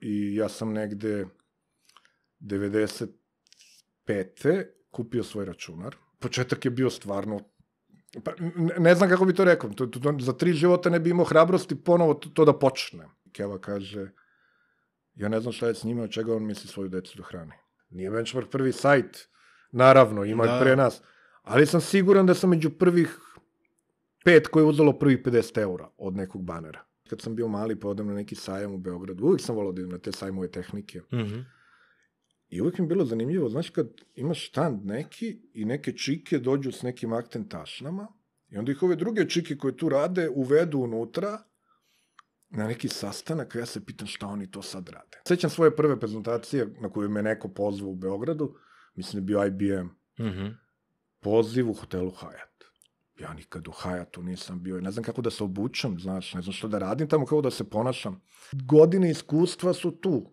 i ja sam negde 95. kupio svoj računar. Početak je bio stvarno, ne znam kako bi to rekao, za 3 života ne bi imao hrabrosti ponovo to da počne. Keva kaže, ja ne znam šta je s njima, od čega on misli svoju decu da hrani. Nije Benchmark prvi sajt, naravno, ima i pre nas, ali sam siguran da sam među prvih 5 koji je uzelo prvih 50 eura od nekog banera. Kad sam bio mali, pa odem na neki sajam u Beogradu, uvijek sam volao da idem na te sajmove tehnike. I uvijek mi je bilo zanimljivo, znaš, kad imaš štand neki i neke čike dođu s nekim akten tašnama i onda ih ove druge čike koje tu rade uvedu unutra na neki sastanak, ja se pitam šta oni to sad rade. Sećam svoje prve prezentacije na koju me neko pozvao u Beogradu, mislim da je bio IBM, poziv u hotelu Hyatt. Ja nikad u Hyattu nisam bio i ne znam kako da se obučem, znaš, ne znam što da radim tamo, kako da se ponašam. Godine iskustva su tu.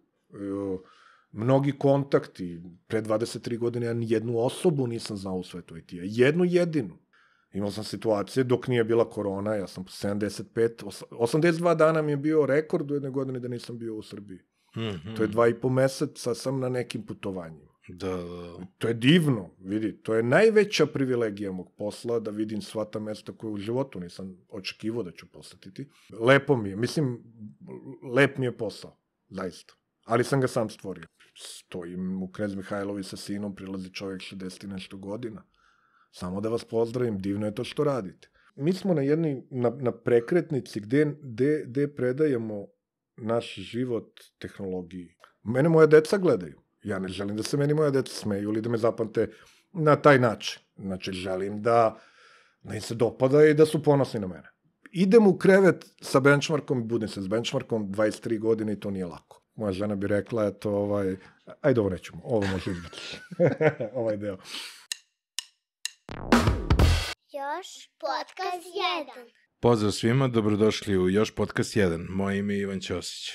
Mnogi kontakti, pre 23 godine ja nijednu osobu nisam znao u svetu IT-a, jednu jedinu. Imao sam situacije, dok nije bila korona, ja sam 82 dana mi je bio rekord u jednoj godini da nisam bio u Srbiji. To je 2,5 meseca sam na nekim putovanjima. To je divno, vidi, to je najveća privilegija mog posla, da vidim sva ta mesta koje u životu nisam očekivao da ću posetiti. Lepo mi je, mislim, lep mi je posao, zaista. Ali sam ga sam stvorio. Stojim u Knez Mihailovi sa sinom, prilazi čovjek 60 nešto godina. Samo da vas pozdravim, divno je to što radite. Mi smo na prekretnici gde predajemo naš život tehnologiji. Mene moja deca gledaju. Ja ne želim da se meni moja deca smeju ili da me zapamte na taj način. Znači, želim da im se dopada i da su ponosni na mene. Idem u krevet sa Benchmarkom i budim se s Benchmarkom 23 godine i to nije lako. Moja žena bi rekla, eto, ajde ovo nećemo, ovo može izbiti. Ovaj deo. Još Podcast 1. Pozdrav svima, dobrodošli u Još Podcast 1. Moje ime je Ivan Ćosić.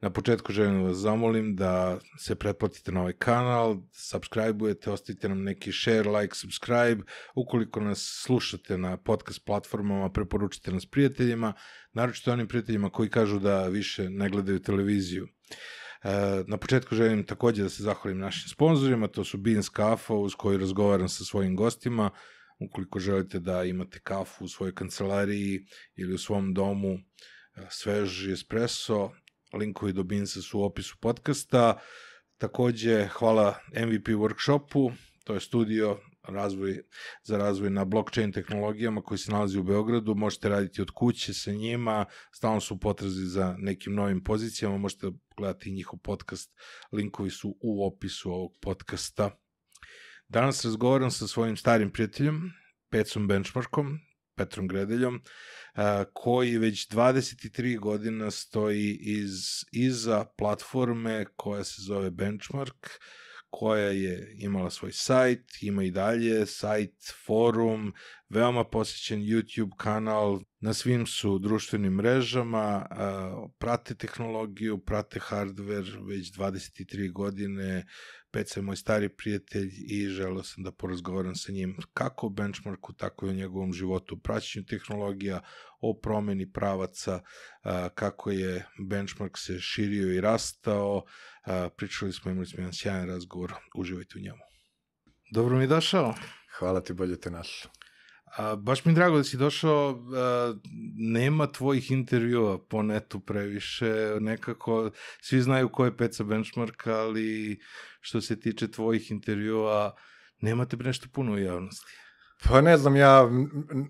Na početku želim da vas zamolim da se pretplatite na ovaj kanal, subscribe-ujete, ostavite nam neki share, like, subscribe. Ukoliko nas slušate na podcast platformama, preporučite nas prijateljima, naročito onim prijateljima koji kažu da više ne gledaju televiziju. Na početku želim takođe da se zahvalim našim sponsorima, to su Beanz kafa uz koju razgovaram sa svojim gostima. Ukoliko želite da imate kafu u svojoj kancelariji ili u svom domu, svež espresso, linkovi do Beanza su u opisu podcasta. Takođe, hvala MVP Workshopu, to je studio za razvoj na blockchain tehnologijama koji se nalazi u Beogradu. Možete raditi od kuće sa njima, stalno su u potrazi za nekim novim pozicijama, možete gledati njihov podcast, linkovi su u opisu ovog podcasta. Danas razgovaram sa svojim starim prijateljem, Pecom Benchmarkom, Petrom Gredeljom, koji već 23 godina stoji iza platforme koja se zove Benchmark, koja je imala svoj sajt, ima i dalje sajt, forum, veoma posjećen YouTube kanal, na svim su društvenim mrežama, prate tehnologiju, prate hardware već 23 godine, Peca je moj stari prijatelj i želeo sam da porazgovaram sa njim kako o Benchmarku, tako i o njegovom životu, praćenju tehnologija, o promeni pravaca, kako je Benchmark se širio i rastao. Pričali smo, imali smo jedan sjajan razgovor, uživajte u njemu. Dobro mi došao. Hvala ti, bolje te našao. Baš mi je drago da si došao, nema tvojih intervjua po netu previše, nekako svi znaju ko je Peca Benchmark, ali što se tiče tvojih intervjua, nemate nešto puno u javnosti. Pa ne znam, ja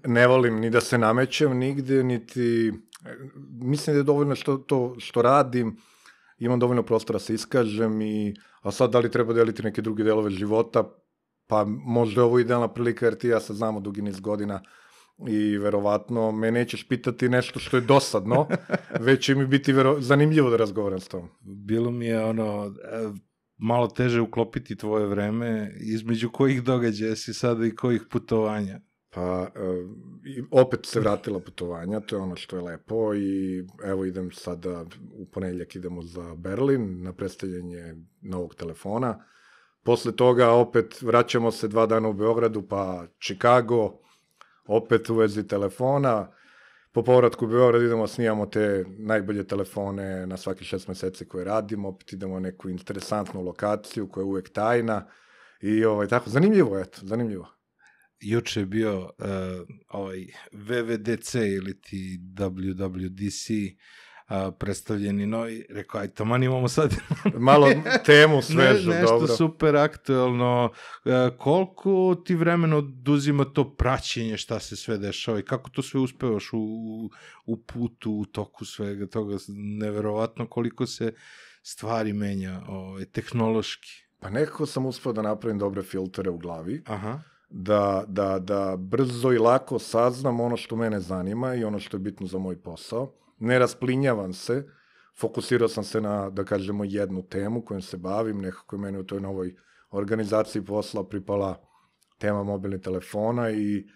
ne volim ni da se namećem nigde, niti mislim da je dovoljno to što radim, imam dovoljno prostora da se iskažem, a sad da li treba deliti neke druge delove života, pa možda je ovo idealna prilika, jer ti ja sad znamo dugi niz godina i verovatno me nećeš pitati nešto što je dosadno, već će mi biti zanimljivo da razgovaram s tom. Bilo mi je malo teže uklopiti tvoje vreme, između kojih događaja si sada i kojih putovanja? Pa, opet se vratila putovanja, to je ono što je lepo i evo idem sada, u ponedeljak idemo za Berlin na predstavljanje novog telefona. Posle toga opet vraćamo se 2 dana u Beogradu, pa Chicago, opet u vezi telefona, po povratku u Beograd idemo, snijamo te najbolje telefone na svaki 6 meseci koje radimo, opet idemo neku interesantnu lokaciju koja je uvek tajna i tako, zanimljivo, eto, zanimljivo. Juče je bio VVDC ili ti WWDC predstavljeni novi, rekao, aj taman imamo sad malo temu svežu, nešto super aktuelno. Koliko ti vremena oduzima to praćenje šta se sve dešava i kako to sve uspevaš u putu, u toku svega toga? Neverovatno koliko se stvari menja tehnološki. Pa nekako sam uspeo da napravim dobre filtere u glavi. Aha. Da brzo i lako saznam ono što mene zanima i ono što je bitno za moj posao. Ne rasplinjavam se, fokusirao sam se na, da kažemo, jednu temu kojom se bavim, nekako je meni u toj novoj organizaciji posla pripala tema mobilnih telefona i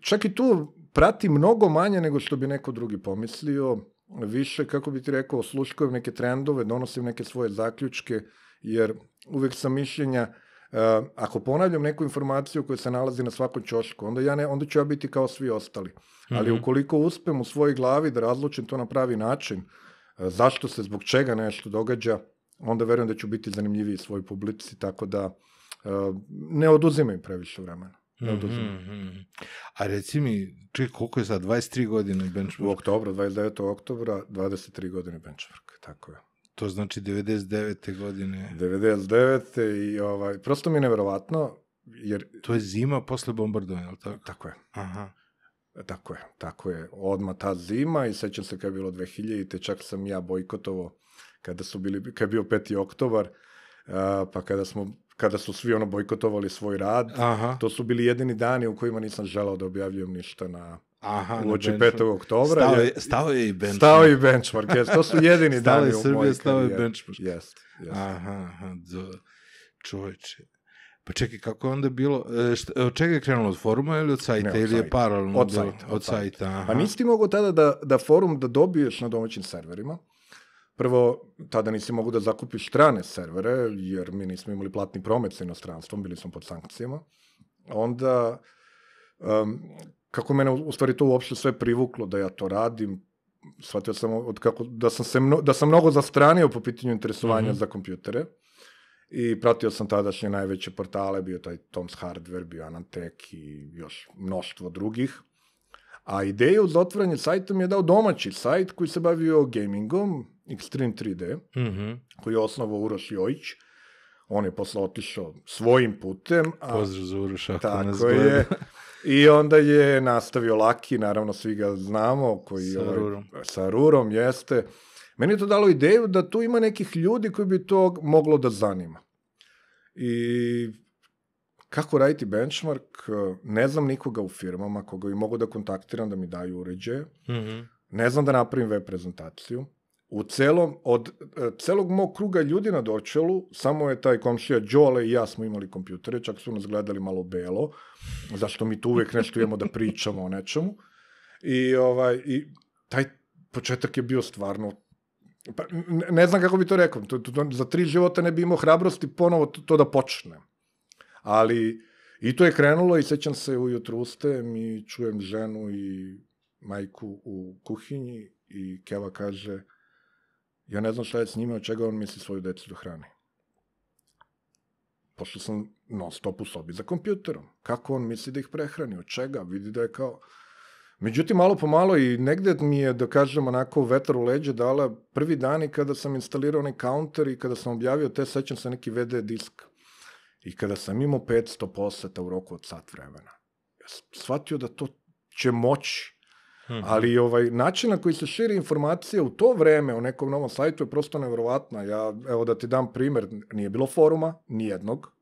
čak i tu prati mnogo manje nego što bi neko drugi pomislio, više, kako bi ti rekao, osluškujem neke trendove, donosim neke svoje zaključke, jer uvek sam mišljenja, ako ponavljam neku informaciju koja se nalazi na svakom ćošku, onda ću ja biti kao svi ostali. Ali ukoliko uspem u svojoj glavi da razlučim to na pravi način, zašto se, zbog čega nešto događa, onda verujem da ću biti zanimljiviji svoj publici, tako da ne oduzimam previše vremena. A reci mi, koliko je sad, 23 godine Benchmark? U oktobru, 29. oktobra, 23 godine Benchmark, tako je. To znači 99. godine. 99. i prosto mi je neverovatno, jer... To je zima posle bombardovanja, ali tako? Tako je. Aha. Tako je. Odmah ta zima i sećam se kada je bilo 2000-te, čak sam ja bojkotovao kada je bio 5. oktobar, pa kada su svi bojkotovali svoj rad, to su bili jedini dani u kojima nisam želao da objavljujem ništa na... uoči 5. oktobra. Stao je i Benchmark. Stao je i Benchmark, jes. To su jedini dani u mojoj karijeri. Stao je Benchmark. Jeste. Aha, čoveče. Pa čekaj, kako je onda bilo? Od čega je krenulo? Od foruma ili od sajta? Ili je paralelno? Od sajta. Pa nisi ti mogao tada da forum da dobiješ na domaćim serverima. Prvo, tada nisi mogao da zakupiš strane servere, jer mi nismo imali platni promet sa inostranstvom, bili smo pod sankcijama. Onda... Kako mene u stvari to uopšte sve privuklo da ja to radim, shvatio sam da sam mnogo zastranio po pitanju interesovanja za kompjutere i pratio sam tadašnje najveće portale, bio taj Tom's Hardware, bio Anantech i još mnoštvo drugih. A ideju za otvaranje sajta mi je dao domaći sajt koji se bavio gamingom, Extreme 3D, koji je osnovao Uroš Jojić. On je posle otišao svojim putem. Pozdrav za Uroša, ako nas gleda. I onda je nastavio Laki, naravno svi ga znamo. Sa Rurom, jeste. Meni je to dalo ideju da tu ima nekih ljudi koji bi to moglo da zanima. I kako raditi Benchmark? Ne znam nikoga u firmama koga bi mogu da kontaktiram da mi daju uređaje. Ne znam da napravim web prezentaciju. Od celog mog kruga ljudi na Dorćolu, samo je taj komšija Đole i ja smo imali kompjutere, čak su nas gledali malo belo, zašto mi tu uvek nešto imamo da pričamo o nečemu. I taj početak je bio stvarno, ne znam kako bi to rekao, za 3 života ne bi imao hrabrosti ponovo to da počnem. Ali i to je krenulo i sećam se ujutru ustajem i čujem ženu i majku u kuhinji i Keva kaže... Ja ne znam šta je s njima, od čega on misli svoju decu da hrani. Pošto sam non stop u sobi za kompjuterom. Kako on misli da ih prehrani, od čega, vidi da je kao... Međutim, malo po malo i negde mi je, da kažem, onako vetar u leđe dala prvi dan i kada sam instalirao onaj counter i kada sam objavio te, sećam se neki VD disk. I kada sam imao 500 poseta u roku od sat vremena. Ja sam shvatio da to će moći. Ali način na koji se širi informacija u to vreme o nekom novom sajtu je prosto nevjerovatna. Evo da ti dam primer, nije bilo foruma, nijednog.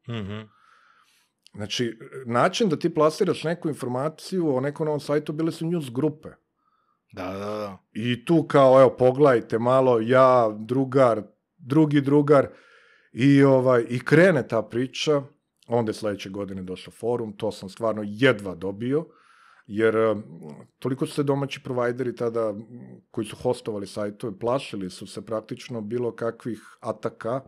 Znači, način da ti plasiraš neku informaciju o nekom novom sajtu bile su news grupe. Da. I tu kao, evo, pogledajte malo, ja, drugi drugar, i krene ta priča. Onda je sledeće godine došao forum, to sam stvarno jedva dobio. Jer toliko su se domaći provajderi tada koji su hostovali sajtove, plašili su se praktično bilo kakvih ataka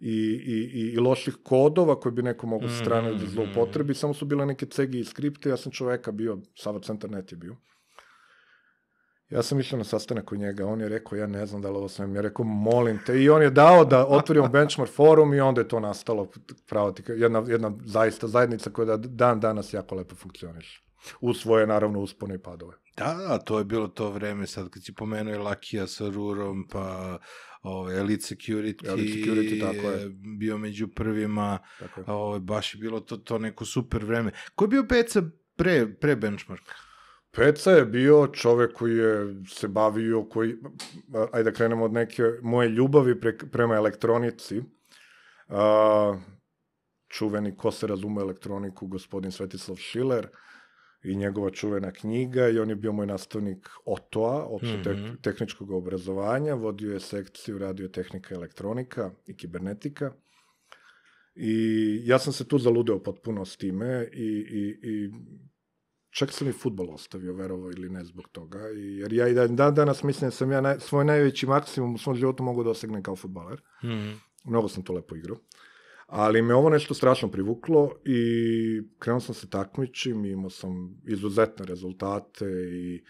i loših kodova koji bi neko mogo sa strane zloupotrebi. Samo su bile neke cegi i skripte, ja sam čoveka bio, Sava Centarnet je bio. Ja sam išao na sastanak kod njega, on je rekao, ja ne znam da li ovo sam, ja rekao, molim te, i on je dao da otvorimo Benchmark forum i onda je to nastalo, pravo ti, jedna zaista zajednica koja dan danas jako lepo funkcioniš. U svoje, naravno, uspone i padove. Da, to je bilo to vreme sad, kad si pomenuo je Lakija sa Rurom, pa Elite Security tako je bio među prvima, baš je bilo to neko super vreme. Ko je bio Peca pre Benchmarka? Peca je bio čovek koji je se bavio, koji, ajde da krenemo od neke moje ljubavi prema elektronici, čuveni ko se razume elektroniku, gospodin Svetislav Šiler, i njegova čuvena knjiga, i on je bio moj nastavnik OTO-a, tehničkog obrazovanja, vodio je sekciju radiotehnika, elektronika i kibernetika. I ja sam se tu zaludeo potpuno s time i čak sam i futbol ostavio, verovo ili ne, zbog toga. Jer ja i danas mislim da sam ja svoj najveći maksimum u svom životu mogu da osegnem kao futbaler. Mnogo sam to lepo igrao. Ali me ovo nešto strašno privuklo i krenuo sam se takmičim, imao sam izuzetne rezultate i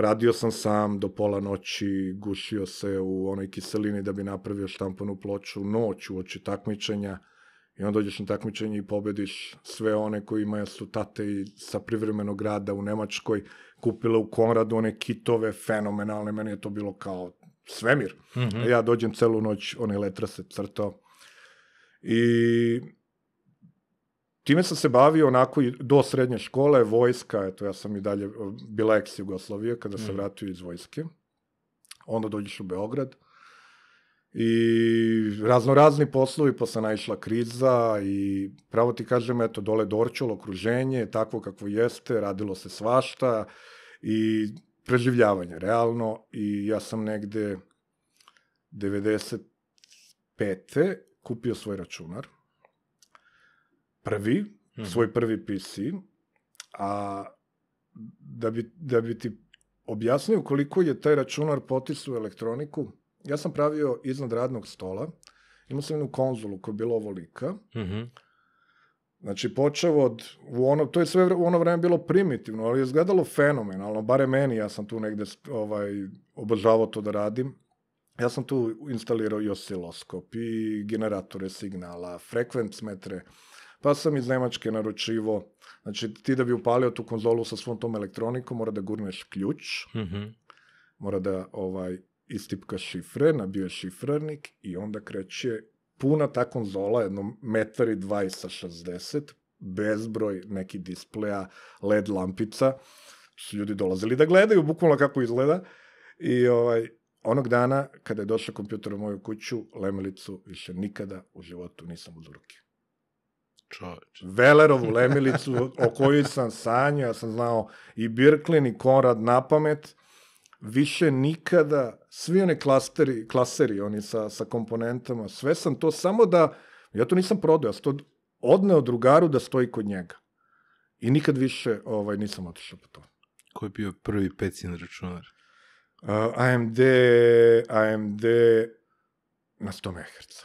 radio sam sam do pola noći, gušio se u onoj kiselini da bi napravio štampanu ploču noć u oči takmičenja, i onda dođeš na takmičenje i pobediš sve one koji imaju su tate i sa privremenog rada u Nemačkoj kupila u Konradu one kitove fenomenalne, meni je to bilo kao svemir. Ja dođem celu noć, one letra se crtao. I time sam se bavio onako i do srednje škole, vojska, eto ja sam i dalje, bila ex-Jugoslavije kada sam vratio iz vojske, onda dođeš u Beograd i raznorazni poslovi, posle naišla kriza i pravo ti kažem, eto dole Dorćol, okruženje je takvo kakvo jeste, radilo se svašta i preživljavanje realno, i ja sam negde 95. kupio svoj računar, svoj prvi PC, a da bi ti objasnio koliko je taj računar potisao elektroniku, ja sam pravio iznad radnog stola, imao sam jednu konzolu koja je bila ovolika, znači počeo od, to je sve u ono vreme bilo primitivno, ali je izgledalo fenomenalno, bare meni, ja sam tu negde obožavao to da radim. Ja sam tu instalirao i osiloskop, i generatore signala, frekvencmetre, pa sam iz Nemačke naručivo. Znači, ti da bi upalio tu konzolu sa svom tom elektronikom, mora da gurneš ključ, mora da istipkaš šifre, nabiješ šifrarnik i onda kreće puna ta konzola, jedno 1,20 m x 60 cm, bezbroj nekih displeja, LED lampica. Su ljudi dolazili da gledaju, bukvalno kako izgleda, i onog dana, kada je došao kompjuter u moju kuću, lemilicu više nikada u životu nisam uzeo u ruke. Čovječ. Velerovu lemilicu, o kojoj sam sanjao, ja sam znao i Birklin i Konrad na pamet, više nikada, svi one klaseri, oni sa komponentama, sve sam to, samo da, ja to nisam prodao, ja sam to odneo drugaru da stoji kod njega. I nikad više nisam otišao po to. Koji je bio prvi Pecin računar? AMD na 100 MHz.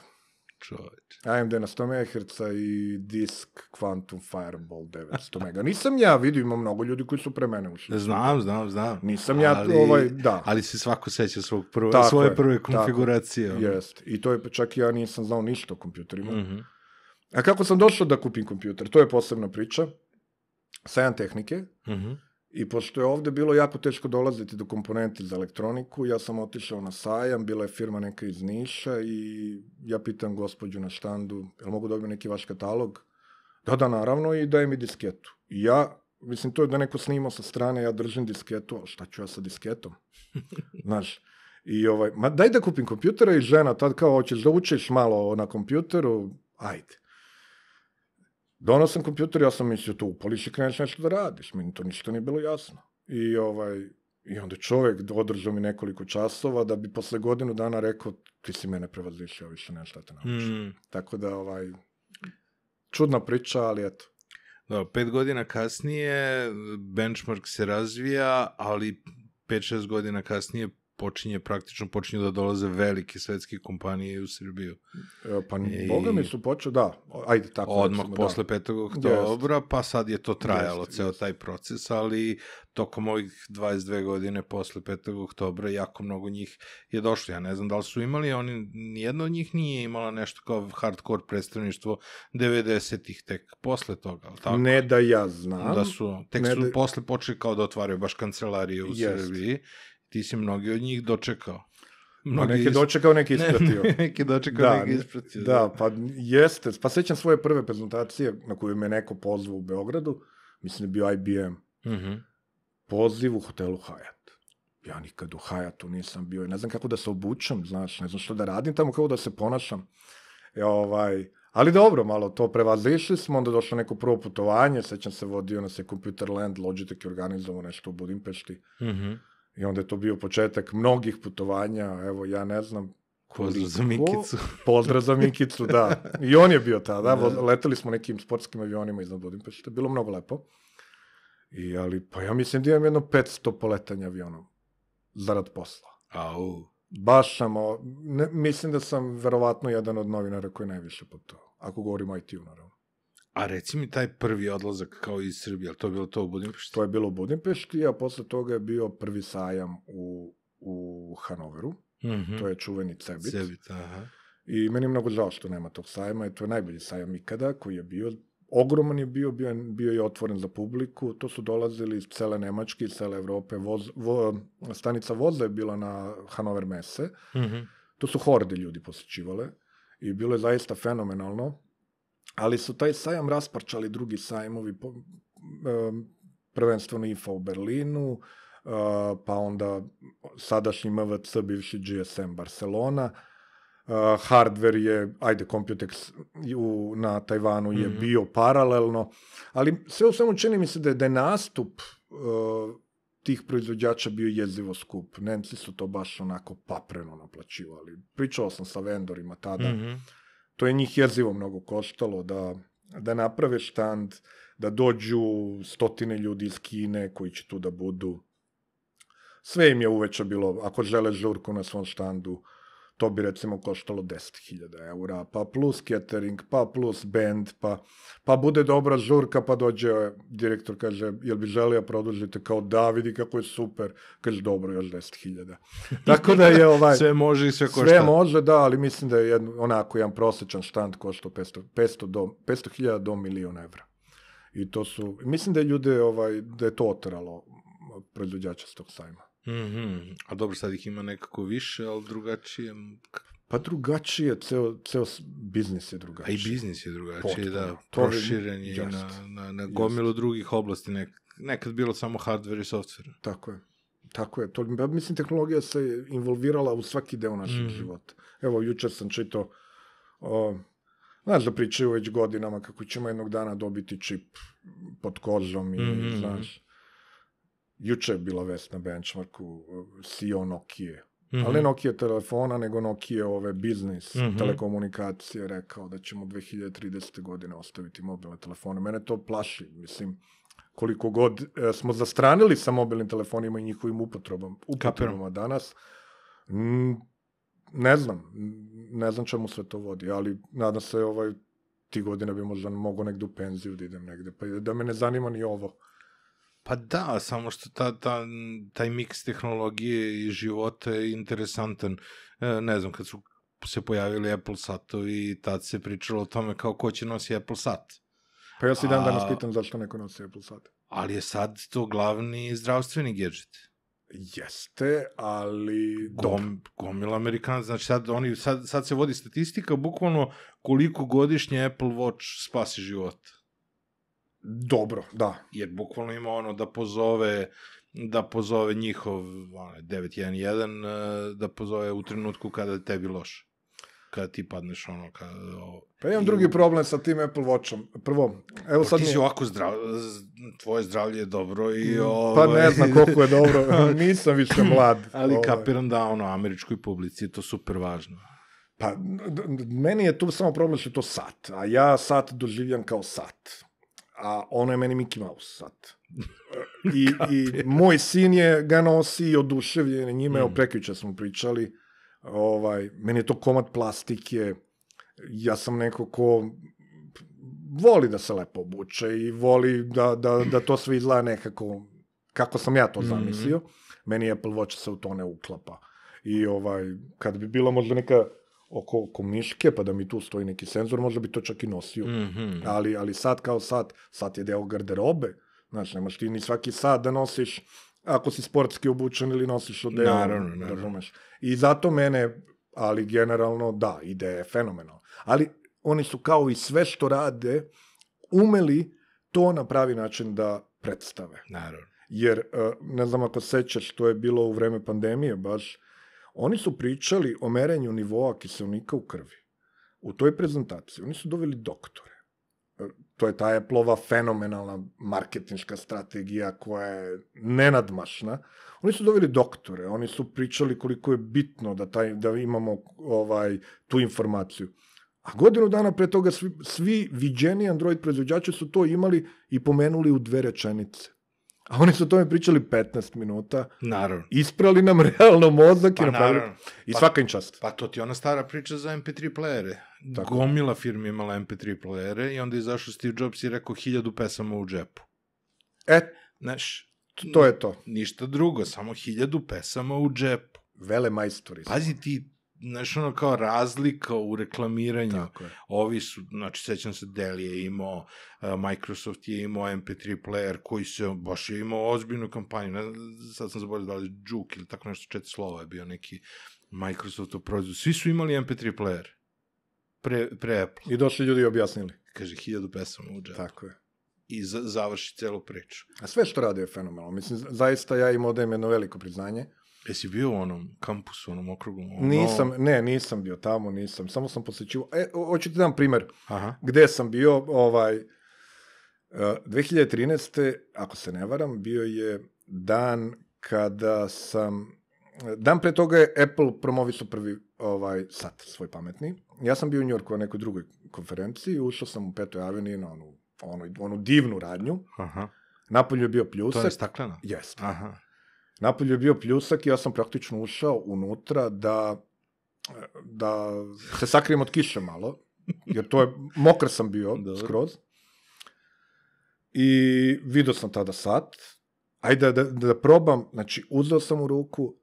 AMD na 100 MHz i disk Quantum Fireball 900 MHz. Nisam ja vidio, ima mnogo ljudi koji su pre mene ušli. Znam. Nisam ja, da. Ali se svako seća svoje prve konfiguracije. Jeste, i to je čak ja nisam znao ništa o kompjuterima. A kako sam došao da kupim kompjuter? To je posebna priča. Sajam tehnike. I pošto je ovde bilo jako teško dolaziti do komponenti za elektroniku, ja sam otišao na sajam, bila je firma neka iz Niša i ja pitam gospođu na štandu, jel mogu dobiti neki vaš katalog? Da, naravno, i daje mi disketu. I ja, mislim, to je da neko snimao sa strane, ja držim disketu, a šta ću ja sa disketom? Znaš, i ma daj da kupim kompjutera, i žena tad kao, hoćeš da učiš malo na kompjuteru, ajde. Donao sam kompjuter, ja sam mislio, to upališ i kreneš nešto da radiš. Meni to ništa nije bilo jasno. I onda čovek održao mi nekoliko časova da bi posle godinu dana rekao, ti si mene prevazišao, više nešto da te naučim. Tako da, čudna priča, ali eto. 5 godina kasnije Benchmark se razvija, ali 5-6 godina kasnije počinju da dolaze velike svetske kompanije u Srbiju. Pa boga mi su počeli, da, ajde tako. Odmah posle 5. oktobra, pa sad je to trajalo, ceo taj proces, ali tokom ovih 22 godine posle 5. oktobra jako mnogo njih je došlo. Ja ne znam da li su imali, oni, nijedna od njih nije imala nešto kao hardcore predstavništvo 90-ih tek posle toga, ali tako? Ne da ja znam. Da su, tek su posle počeli kao da otvaraju baš kancelarije u Srbiji. Ti si mnogi od njih dočekao. Neki dočekao, neki ispratio. Neki dočekao, neki ispratio. Da, pa jeste. Pa sećam svoje prve prezentacije na koju me neko pozvao u Beogradu. Mislim da je bio IBM. Poziv u hotelu Hyatt. Ja nikad u Hyattu nisam bio. Ne znam kako da se obučem, znaš. Ne znam što da radim tamo, kako da se ponašam. Ali dobro, malo to prevazišli smo. Onda došlo neko prvo putovanje. Sećam se, vodio nas je Computerland, Logitech je organizovao nešto u Budimpešti. I onda je to bio početak mnogih putovanja, evo, ja ne znam... Pozdrav za Mikicu. Pozdrav za Mikicu, da. I on je bio tada, leteli smo nekim sportskim avionima iznad Budimpešte, bilo mnogo lepo. Ali, pa ja mislim da imam jedno 500 poletanja avionom, zarad posla. Au. Baš sam, mislim da sam verovatno jedan od novinara koji najviše putovao, ako govorimo o IT-u, naravno. A reci mi taj prvi odlazak kao iz Srbije, ali to je bilo to u Budimpešti? To je bilo u Budimpešti, a posle toga je bio prvi sajam u Hanoveru. To je čuveni CeBIT. CeBIT, aha. I meni je mnogo žao što nema tog sajma, i to je najbolji sajam ikada koji je bio. Ogroman je bio, bio je otvoren za publiku. To su dolazili iz cele Nemačke, iz cele Evrope. Stanica voza je bila na Hanover mese. To su horde ljudi posećivale. I bilo je zaista fenomenalno. Ali su taj sajam rasparčali drugi sajmovi, prvenstveno IFA u Berlinu, pa onda sadašnji MVC, bivši GSM Barcelona. Hardware je, ajde, Computex na Tajvanu je bio paralelno, ali sve u svemu čini mi se da je nastup tih proizvođača bio jezivo skup. Nemci su to baš onako papreno naplaćivali. Pričao sam sa vendorima tada. To je njih jezivo mnogo koštalo da naprave štand, da dođu stotine ljudi iz Kine koji će tu da budu. Sve im je uveče bilo, ako žele žurku na svom štandu, to bi recimo koštalo 10.000 eura, pa plus catering, pa plus band, pa bude dobra žurka, pa dođe direktor, kaže, jel bi želio produžiti, kao da, vidi kako je super, kaže, dobro, još 10.000. Tako da je sve može i sve košta. Sve može, da, ali mislim da je onako jedan prosečan štand koštao 500.000 do miliona evra. I to su, mislim da je ljude, da je to otralo proizvođača s tog sajma. A dobro, sad ih ima nekako više, ali drugačije... Pa drugačije, ceo biznis je drugačiji. A i biznis je drugačiji, da, proširen je na gomilu drugih oblasti, nekad bilo samo hardware i software. Tako je, mislim, tehnologija se involvirala u svaki deo našeg života. Evo, jučer sam čitao, znaš da pričaju već godinama kako ćemo jednog dana dobiti čip pod kožom i, znaš... Juče je bila vest na Benchmarku, CEO Nokije, ali ne Nokije telefona, nego Nokije ove biznis, telekomunikacije, rekao da ćemo 2030. godine ostaviti mobilne telefone. Mene to plaši, mislim, koliko god smo zastranili sa mobilnim telefonima i njihovim upotrebama danas, ne znam čemu sve to vodi, ali nadam se tih godina bi možda mogao negde u penziju da idem negde, pa da me ne zanima ni ovo. Pa da, samo što taj miks tehnologije i života je interesantan. Ne znam, kad su se pojavili Apple satovi, tad se pričalo o tome kao ko će nosi Apple sat. Pa ja se i dan danas pitam zašto neko nosi Apple sat. Ali je sad to glavni zdravstveni gadget. Jeste, ali... Gomila Amerikanaca, znači sad se vodi statistika, bukvalno koliko godišnje Apple Watch spasi života. Dobro, da. Jer bukvalno ima ono da pozove njihov 911, da pozove u trenutku kada tebi loše. Kada ti padneš ono... Pa imam drugi problem sa tim Apple Watchom. Prvo, evo sad... Ti si ovako zdrav, tvoje zdravlje je dobro i... Pa ne znam koliko je dobro, nisam više mlad. Ali kapiram da ono američkoj publici je to super važno. Pa, meni je tu samo problem što je to sat, a ja sat doživljam kao sat. a ono je meni Mickey Mouse sad. I moj sin ga nosi i oduševljen je njime, prekjuče smo pričali, meni je to komad plastike, ja sam neko ko voli da se lepo obuče i voli da to sve izgleda nekako, kako sam ja to zamislio, meni Apple Watch se u to ne uklapa. I kad bi bila možda neka oko miške, pa da mi tu stoji neki senzor, možda bi to čak i nosio. Ali sad kao sad je deo garderobe. Znači, nemaš ti ni svaki sad da nosiš, ako si sportski obučen ili nosiš odeo. Naravno. I zato mene, ali generalno, da, ide fenomenalno. Ali oni su kao i sve što rade, umeli to na pravi način da predstave. Naravno. Jer, ne znam ako sećaš što je bilo u vreme pandemije, baš, oni su pričali o merenju nivoa kiselnika u krvi. U toj prezentaciji oni su doveli doktore. To je ta Appleova fenomenalna marketinška strategija koja je nenadmašna. Oni su doveli doktore, oni su pričali koliko je bitno da imamo tu informaciju. A godinu dana pre toga svi viđeni Android proizvođači su to imali i pomenuli u 2 rečenice. A oni su o tome pričali 15 minuta, isprali nam realno mozak i svaka im čast. Pa to ti je ona stara priča za MP3 playere. Gomila firma imala MP3 playere i onda je izašao Steve Jobs i rekao 1000 pesama u džepu. Znaš, to je to. Ništa drugo, samo 1000 pesama u džepu. Vele majstori. Pazi ti, znaš ono kao razlika u reklamiranju. Ovi su, znači sećam se, Dell je imao, Microsoft je imao MP3 player koji se, baš je imao ozbiljnu kampanju, sad sam zaboravio da li Juke ili tako nešto, 4 slova je bio neki Microsoftov proizvod. Svi su imali MP3 player pre Apple. I došli ljudi objasnili. Kaže, 1000 pesama u džepu. Tako je. I završi celu priču. A sve što rade je fenomenalno. Mislim, zaista ja im odajem jedno veliko priznanje. Jesi bio u onom kampusu, onom okrugu? Nisam bio tamo, nisam. Samo sam posjećivo. Hoću ti dam primer. Gde sam bio, 2013. ako se ne varam, bio je dan kada sam... Dan pre toga je Apple promovisao prvi sat, svoj pametni. Ja sam bio u Njorku na nekoj drugoj konferenciji, ušao sam u 5. aveniji na onu divnu radnju. Napolju je bio pljusak. To je staklena? Jeste. Napolju je bio pljusak i ja sam praktično ušao unutra da se sakrijem od kiše malo, jer to je, mokar sam bio skroz. I vidio sam tada sat, ajde da probam, znači uzeo sam u ruku,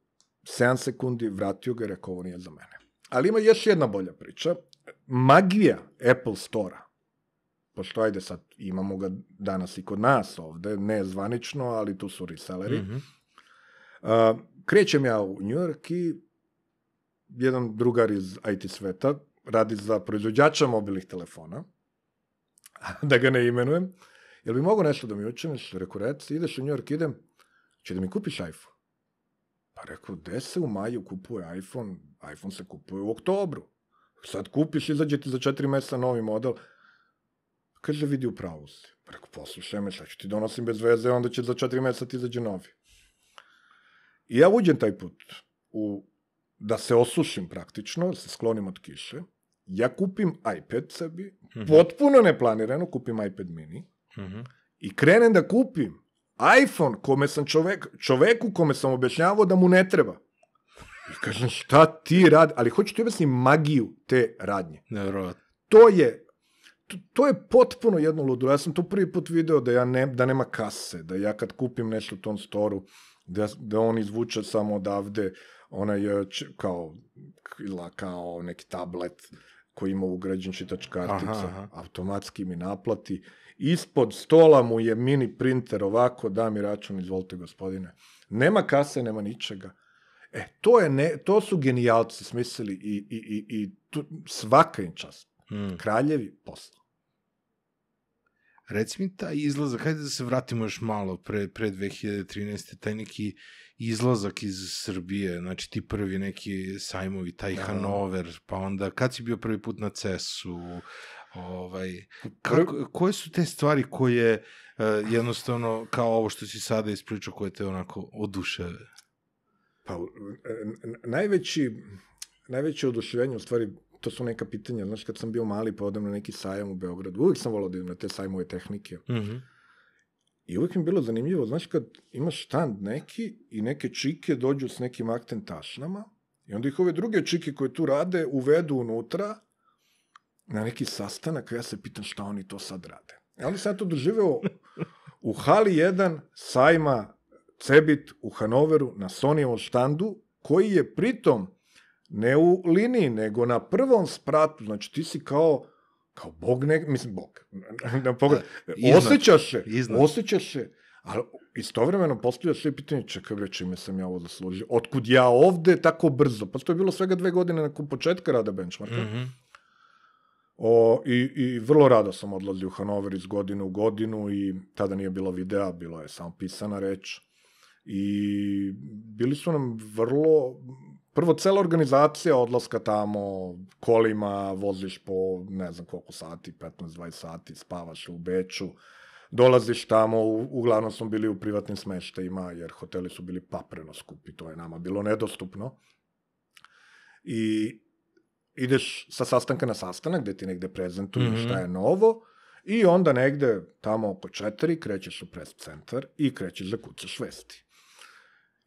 7 sekundi, vratio ga i rekao, ovo nije za mene. Ali ima još jedna bolja priča, magija Apple Store-a, pošto ajde sad imamo ga danas i kod nas ovde, ne zvanično, ali tu su reselleri. Krećem ja u New York i jedan drugar iz IT sveta radi za proizvođača mobilnih telefona, da ga ne imenujem. Jel bi mogo nešto da mi učiniš? Reku, reci, ideš u New York, idem, će da mi kupiš iPhone? Pa reku, gde se u maju kupuje iPhone? iPhone se kupuje u oktobru. Sad kupiš, izađe ti za 4 meseca novi model. Kaže, vidi, u pravu si. Reku, poslušaj me, sad ću ti donosim bez veze, onda će za 4 meseca ti izađe novi. I ja uđem taj put da se osušim praktično, se sklonim od kiše, ja kupim iPad sebi, potpuno neplanirano, kupim iPad mini i krenem da kupim iPhone čoveku kome sam objašnjavao da mu ne treba. I kažem, šta ti radi? Ali hoću ti objasniti magiju te radnje. To je potpuno jedno ludilo. Ja sam to prvi put video da nema kase, da ja kad kupim nešto u tom storu, da on izvuče samo odavde onaj kao neki tablet koji ima ugrađen čitač kartica, automatski mi naplati, ispod stola mu je mini printer, ovako, da mi račun, izvolite gospodine, nema kase, nema ničega. To su genijalci smislili i svaka im čast, kraljevi posla. Reci mi taj izlazak, hajde da se vratimo još malo pre 2013. Taj neki izlazak iz Srbije, znači ti prvi neki sajmovi, taj Hanover, pa onda kad si bio prvi put na CES-u, koje su te stvari koje jednostavno kao ovo što si sada ispričao koje te onako oduševe? Pa najveće oduševenje u stvari to su neka pitanja, znaš, kad sam bio mali pa odem na neki sajam u Beogradu, uvijek sam volao da idem na te sajmove tehnike. Mm-hmm. I uvijek mi je bilo zanimljivo, znaš, kad imaš štand neki i neke čike dođu s nekim akten tašnama i onda ih ove druge čike koje tu rade uvedu unutra na neki sastanak, ja se pitam šta oni to sad rade. I onda sam to doživeo u hali 1 sajma CeBIT u Hanoveru na Sonyevom štandu, koji je pritom ne u liniji, nego na prvom spratu. Znači, ti si kao bog, ne, mislim, bog. Na pogled. Osjećaš se, ali istovremeno postavljaš i pitanje, čekaj, čime sam ja ovo zaslužio? Otkud ja ovde tako brzo? Pa to je bilo svega 2 godine nakon početka rada Benchmarka. Mm-hmm. I vrlo rado sam odlazio u Hanover iz godine u godinu i tada nije bilo videa, bilo je samo pisana reč. I bili su nam prvo cela organizacija odlaska tamo, kolima, voziš po ne znam koliko sati, 15-20 sati, spavaš u Beču, dolaziš tamo, uglavnom smo bili u privatnim smeštajima, jer hoteli su bili papreno skupi, to je nama bilo nedostupno. I ideš sa sastanka na sastanak, gde ti negde prezentuju šta je novo, i onda negde tamo oko 4 krećeš u press centar i krećeš da kucaš vesti.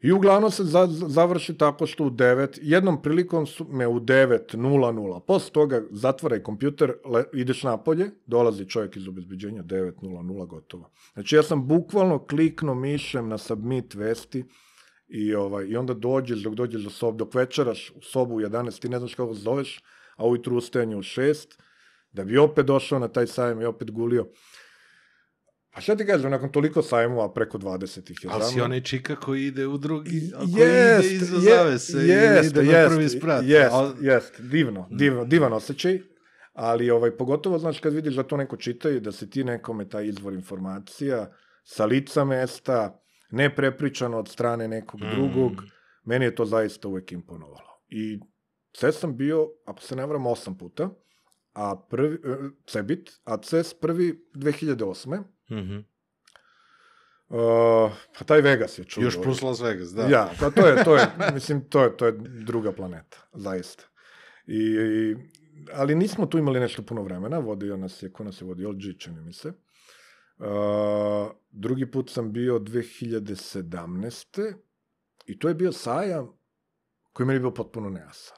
I uglavnom se završi tako što u 9, jednom prilikom me u 9:00, posle toga zatvaraj kompjuter, ideš napolje, dolazi čovjek iz obezbeđenja, 9:00, gotovo. Znači ja sam bukvalno klikno mišem na submit vesti i onda dođeš do sobe, dok večeraš u sobu u 11, ti ne znaš kako zoveš, a ujutru ustajanje u 6, da bi opet došao na taj sajam i opet gulio. A šta ti kažem, nakon toliko sajmova, preko 20 ih je zama. Ali si onaj čika koji ide u drugi, ide iza zavese, ide na prvi sprat. Divan osjećaj, ali pogotovo, znaš, kad vidiš da to neko čita i da si ti nekome taj izvor informacija, sa lica mesta, ne prepričano od strane nekog drugog, meni je to zaista uvek imponovalo. I sve sam bio, ako se ne varam, 8 puta, a prvi, CeBIT, a CES prvi 2008. Mm-hmm. Pa taj Vegas je čudo. Još plus Las Vegas, da. Ja, pa to je mislim, to je druga planeta, zaista. Ali nismo tu imali nešto puno vremena, ko nas je vodio, čini mi se. Drugi put sam bio 2017. I to je bio sajam koji meni je bio potpuno nejasan.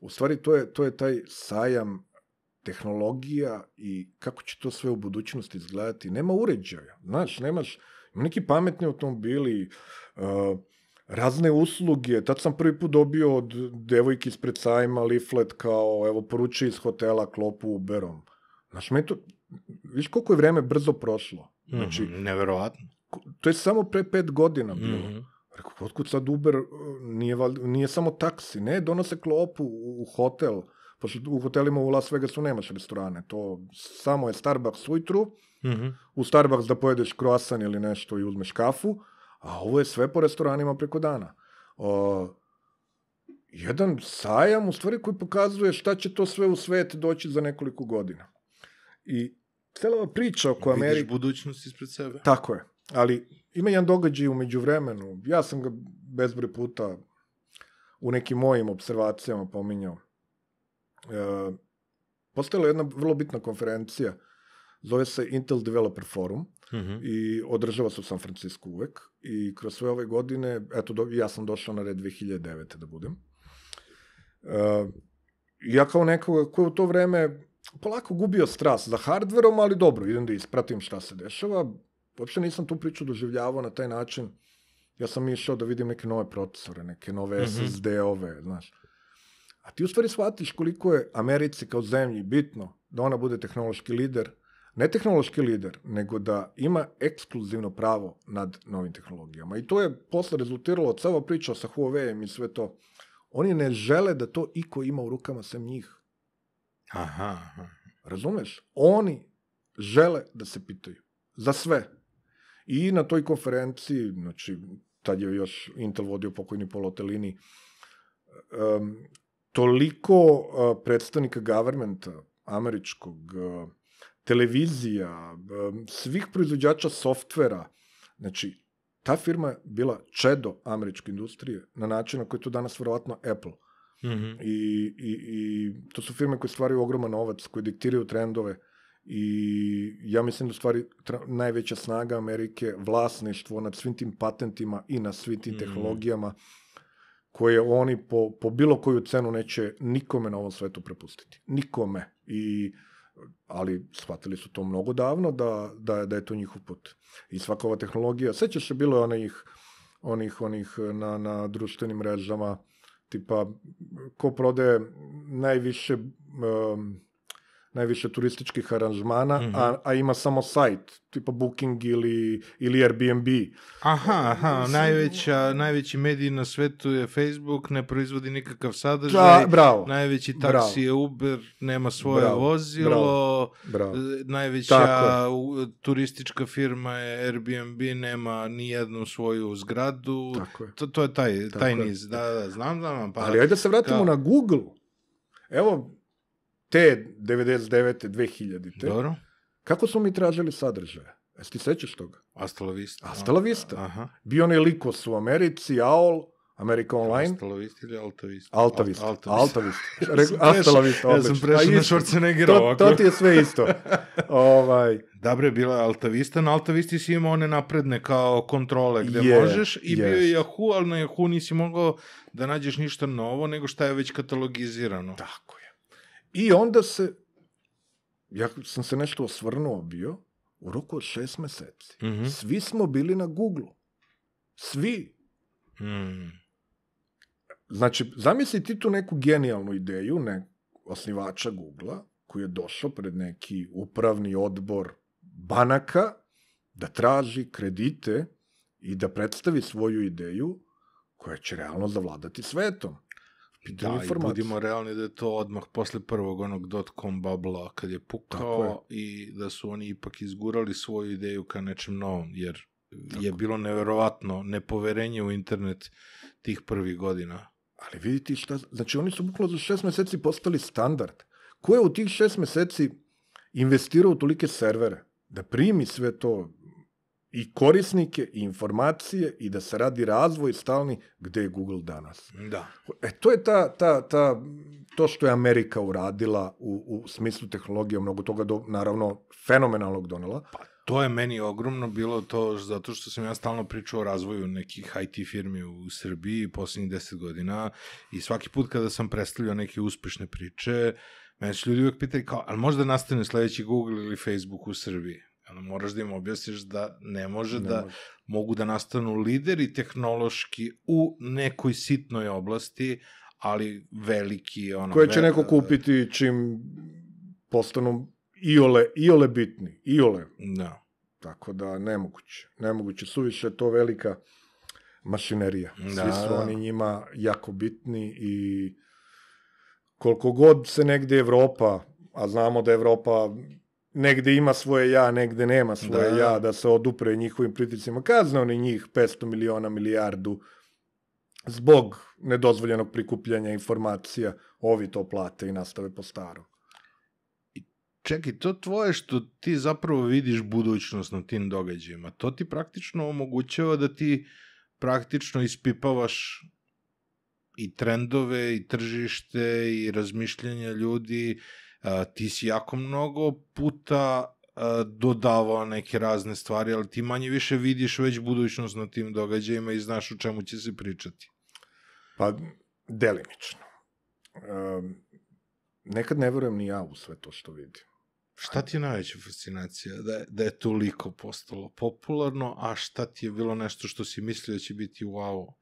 U stvari, to je taj sajam tehnologija i kako će to sve u budućnosti izgledati. Nema uređaja, znaš, ima neki pametni automobili, razne usluge. Tad sam prvi put dobio od devojke ispred sajma leaflet kao, evo, poruči iz hotela klopu Uberom. Znaš, meni to, viš koliko je vreme brzo prošlo. Znači, neverovatno. To je samo pre 5 godina bilo. Rekao, otkud sad Uber, nije samo taksi, ne, donose klopu u hotel, pošto u hotelima u Las Vegasu nemaš restorane, to samo je Starbucks ujutru, u Starbucks da pojedeš croissant ili nešto i uzmeš kafu, a ovo je sve po restoranima preko dana. Jedan sajam, u stvari, koji pokazuje šta će to sve u svet doći za nekoliko godina. I cela ova priča oko Amerike... Vidiš budućnost ispred sebe. Tako je, ali... Ima jedan događaj u međuvremenu, ja sam ga bezbroj puta u nekim mojim observacijama pominjao. Postojala je jedna vrlo bitna konferencija, zove se Intel Developer Forum, i održava se u San Francisco uvek, i kroz sve ove godine, eto, ja sam došao na red 2009. da budem. Ja kao nekoga koji u to vreme polako gubio strast za hardverom, ali dobro, idem da ispratim šta se dešava. Uopšte nisam tu priču doživljavao na taj način. Ja sam išao da vidim neke nove procesore, neke nove SSD-ove, znaš. A ti u stvari shvatiš koliko je Americi kao zemlji bitno da ona bude tehnološki lider. Ne tehnološki lider, nego da ima ekskluzivno pravo nad novim tehnologijama. I to je posle rezultiralo od cela priča sa Huawei i sve to. Oni ne žele da to iko ima u rukama sem njih. Aha. Razumeš? Oni žele da se pitaju. Za sve. I na toj konferenciji, znači, tad je još Intel vodio pokojni Polo Tellini, toliko predstavnika governmenta, američkog, televizija, svih proizvođača softvera, znači, ta firma je bila čedo američke industrije na način na koji je to danas verovatno Apple. I to su firme koje stvaraju ogroman novac, koje diktiraju trendove. I ja mislim da stvari najveća snaga Amerike, vlasništvo nad svim tim patentima i na svim tim tehnologijama koje oni po bilo koju cenu neće nikome na ovom svetu prepustiti. Nikome. Ali shvatili su to mnogo davno da je to njihov put. I svaka ova tehnologija, sećaš se, bilo je onih na društvenim mrežama, tipa ko prodaje najviše turističkih aranžmana, a ima samo sajt, tipa Booking ili Airbnb. Najveći medij na svetu je Facebook, ne proizvodi nikakav sadržaj. Najveći taksi je Uber, nema svoje vozilo. Najveća turistička firma je Airbnb, nema ni jednu svoju zgradu. To je taj niz. Znam. Ali ajde se vratimo na Google. Evo, te 99. 2000. Dobro. Kako smo mi tražili sadržaje? Jesi ti sećaš toga? Altavista. Bio onaj Likos u Americi, AOL, America Online. Altavista ili Altavista? Altavista. Ja sam prešao na Schwarzeneggera ovako. To ti je sve isto. Dobro je bila Altavista. Na Altavisti si imao one napredne kao kontrole gde možeš, i bio je Yahoo, ali na Yahoo nisi mogao da nađeš ništa novo, nego šta je već katalogizirano. Tako je. I onda ja sam se nešto osvrnuo bio, u roku od 6 meseci. Svi smo bili na Google-u. Svi. Znači, zamisli ti tu neku genijalnu ideju, osnivača Google-a, koji je došao pred neki upravni odbor banaka, da traži kredite i da predstavi svoju ideju koja će realno zavladati svetom. Da, i budimo realni da je to odmah posle prvog onog dot-com babla kad je pukao i da su oni ipak izgurali svoju ideju ka nečem novom, jer je bilo neverovatno nepoverenje u internet tih prvih godina. Ali vidite šta, znači oni su bukvalno za 6 meseci postali standard. Ko je u tih 6 meseci investirao u tolike servere da primi sve to i korisnike, i informacije, i da se radi razvoj stalni, gde je Google danas. Da. To je to što je Amerika uradila u smislu tehnologije, mnogo toga, naravno, fenomenalnog donela. Pa to je meni ogromno bilo to, zato što sam ja stalno pričao o razvoju nekih IT firmi u Srbiji poslednjih 10 godina, i svaki put kada sam predstavljao neke uspešne priče, meni su ljudi uvek pitali kao, ali možda nastane sledeći Google ili Facebook u Srbiji? Moraš da im objasniš da ne može. Mogu da nastanu lideri tehnološki u nekoj sitnoj oblasti, ali veliki... koje će neko kupiti čim postanu iole bitni. Da. Tako da nemoguće. Suviše je to velika mašinerija. Svi su oni njima jako bitni, i koliko god se negde Evropa, a znamo da Evropa... negde ima svoje ja, negde nema svoje ja, da se odupre njihovim pritiscima. Kazne oni njih 500 miliona, milijardu, zbog nedozvoljenog prikupljanja informacija, ovi to plate i nastave po starom. Čekaj, to tvoje što ti zapravo vidiš budućnost na tim događajima, to ti praktično omogućava da ti praktično ispipavaš i trendove, i tržište, i razmišljanja ljudi. Ti si jako mnogo puta dodavao neke razne stvari, ali ti manje više vidiš već budućnost na tim događajima i znaš o čemu će se pričati. Pa, delimično. Nekad ne verujem ni ja u sve to što vidim. Šta ti je najveća fascinacija? Da je toliko postalo popularno, a šta ti je bilo nešto što si mislio da će biti wow,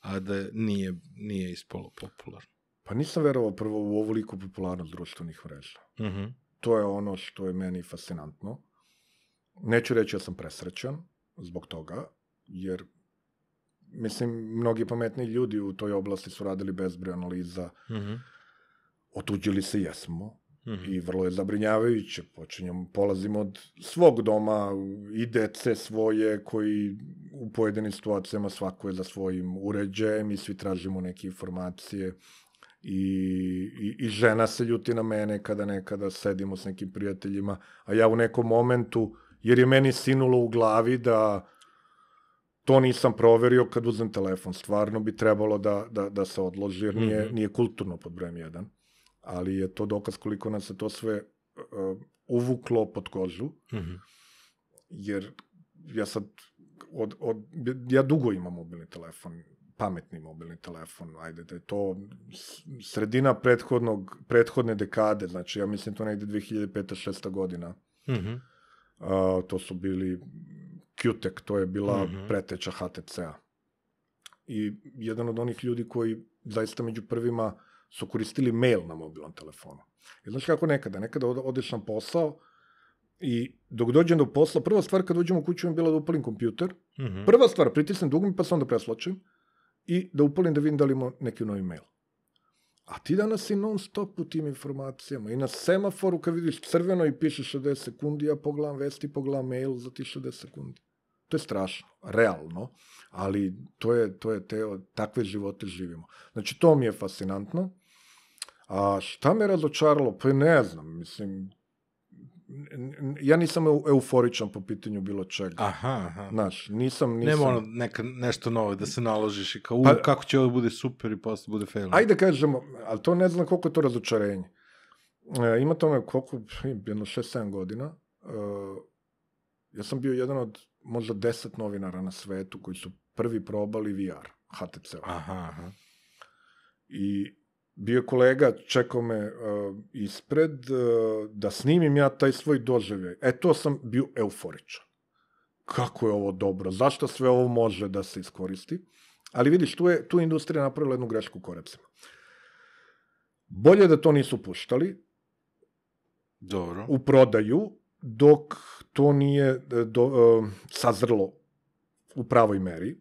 a da nije ispalo popularno? Pa nisam verovao prvo u ovoliku popularnost društvenih mreža. To je ono što je meni fascinantno. Neću reći da sam presrećan zbog toga, jer mislim, mnogi pametni ljudi u toj oblasti su radili bezbroj analiza, otuđili se jesmo, i vrlo je zabrinjavajuće. Polazimo od svog doma i dece svoje, koji u pojedinim situacijama svako je za svojim uređajem i svi tražimo neke informacije. I žena se ljuti na mene kada nekada sedimo s nekim prijateljima, a ja u nekom momentu, jer je meni sinulo u glavi da to nisam proverio kad uzmem telefon. Stvarno bi trebalo da se odloži, jer nije kulturno pod brojem jedan. Ali je to dokaz koliko nam se to sve uvuklo pod kožu. Jer ja sad, ja dugo imam mobilni telefon, pametni mobilni telefon, ajde, da je to sredina prethodne dekade, znači ja mislim to negde 2005-2006 godina. To su bili Q-Tech, to je bila preteča HTC-a. I jedan od onih ljudi koji zaista među prvima su koristili mail na mobilnom telefonu. I znaš kako nekada odeš na posao i dok dođem do posla, prva stvar kad dođem u kuću je bila da upalim kompjuter, prva stvar, pritisnem dugme pa se onda presločim i da upalim da vidim da li imamo neki novi mail. A ti danas si non stop u tim informacijama. I na semaforu kad vidiš crveno i piše 60 sekundi, ja pogledam vesti, pogledam mail za ti 60 sekundi. To je strašno, realno, ali takve živote živimo. Znači, to mi je fascinantno. A šta me razočaralo? Pa ne znam, mislim, ja nisam euforičan po pitanju bilo čega. Znaš, nisam... Nema nešto novo da se naložiš i kao, kako će ovo bude super i posle bude fail. Ajde kažemo, ali to ne znam koliko je to razočarenje. Ima tome koliko, jedno 6-7 godina, ja sam bio jedan od možda 10 novinara na svetu koji su prvi probali VR, HTC. I bio je kolega, čekao me ispred, da snimim ja taj svoj doživljaj. To sam bio euforičan. Kako je ovo dobro? Zašto sve ovo može da se iskoristi? Ali vidiš, tu je industrija napravila jednu grešku koracima. Bolje da to nisu puštali u prodaju, dok to nije sazrlo u pravoj meri.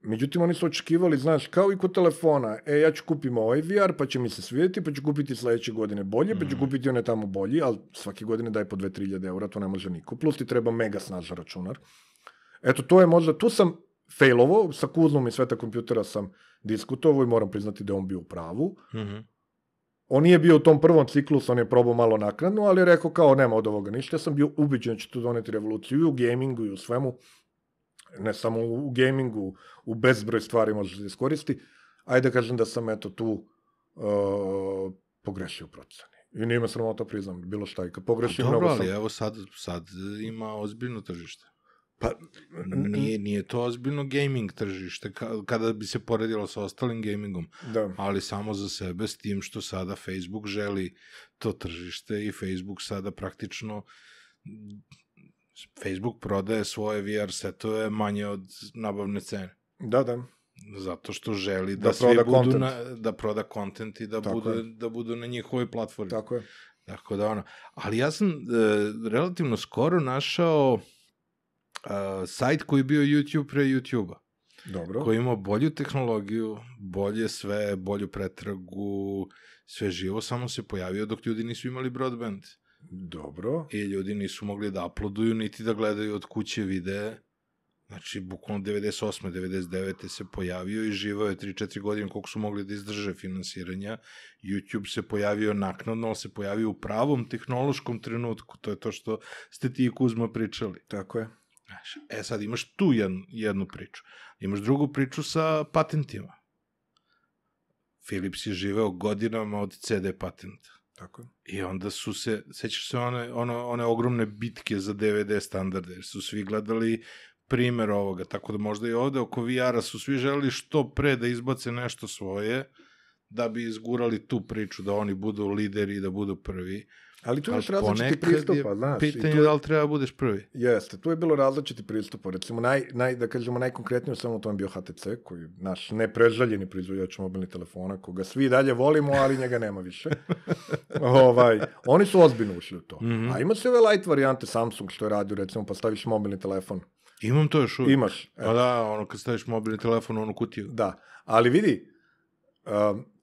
Međutim, oni su očekivali, znaš, kao i kod telefona, ja ću kupim ovaj VR, pa će mi se svidjeti, pa ću kupiti sledeće godine bolje, pa ću kupiti one tamo bolji, ali svake godine daje po 2-3 hiljade eura, to ne može niko. Plus ti treba mega snažan računar. Eto, to je možda, tu sam failovo, sa Kuzmom i sveta kompjutera sam diskutovao i moram priznati da je on bio u pravu. On nije bio u tom prvom ciklusu, on je probao malo naknadno, ali je rekao kao, nema od ovoga ništa. Ja sam bio ubeđen da će to doneti revoluciju i u gamingu i u svemu. Ne samo u gamingu, u bezbroj stvari možeš da iskoristi. Ajde da kažem da sam, eto, tu pogrešio u proceni. I nije me sramota, priznam, bilo šta i kad pogrešim. Dobro, ali evo sad ima ozbiljno tržište. Pa nije to ozbiljno gaming tržište, kada bi se poredilo sa ostalim gamingom, ali samo za sebe, s tim što sada Facebook želi to tržište i Facebook sada praktično... Facebook prodaje svoje VR setove manje od nabavne cene. Zato što želi da svi budu da proda kontent i da budu na njihovoj platformi. Tako da ono. Ali ja sam relativno skoro našao sajt koji je bio YouTube pre YouTube-a. Koji je imao bolju tehnologiju, bolje sve, bolju pretragu, sve živo, samo se pojavio dok ljudi nisu imali broadband. I ljudi nisu mogli da uploaduju niti da gledaju od kuće videe. Znači, bukvalno 98. 99. se pojavio i živao je 3-4 godine koliko su mogli da izdrže finansiranja. YouTube se pojavio naknadno, ali se pojavio u pravom tehnološkom trenutku. To je to što ste ti i Kuzma pričali. Tako je. Sad imaš tu jednu priču. Imaš drugu priču sa patentima. Philips je živeo godinama od CD patenta. I onda su se, sećaš se one ogromne bitke za DVD standarde, jer su svi gledali primer ovoga, tako da možda i ovde oko VR-a su svi želeli što pre da izbace nešto svoje, da bi izgurali tu priču, da oni budu lideri i da budu prvi. Ali tu je različiti pristupa, znaš. Pitanje je da li treba budeš prvi. Jeste, tu je bilo različiti pristupa. Recimo, da kažemo, najkonkretnije samo u tom bio HTC, koji je naš neprežaljeni proizvođač mobilnih telefona, koga svi dalje volimo, ali njega nema više. Oni su ozbiljno ušli u to. A ima se ove light varijante Samsung što je radio, recimo, pa staviš mobilni telefon. Imam to još uvijek. Imaš. Da, ono, kad staviš mobilni telefon, ono kutiju. Da, ali vidi...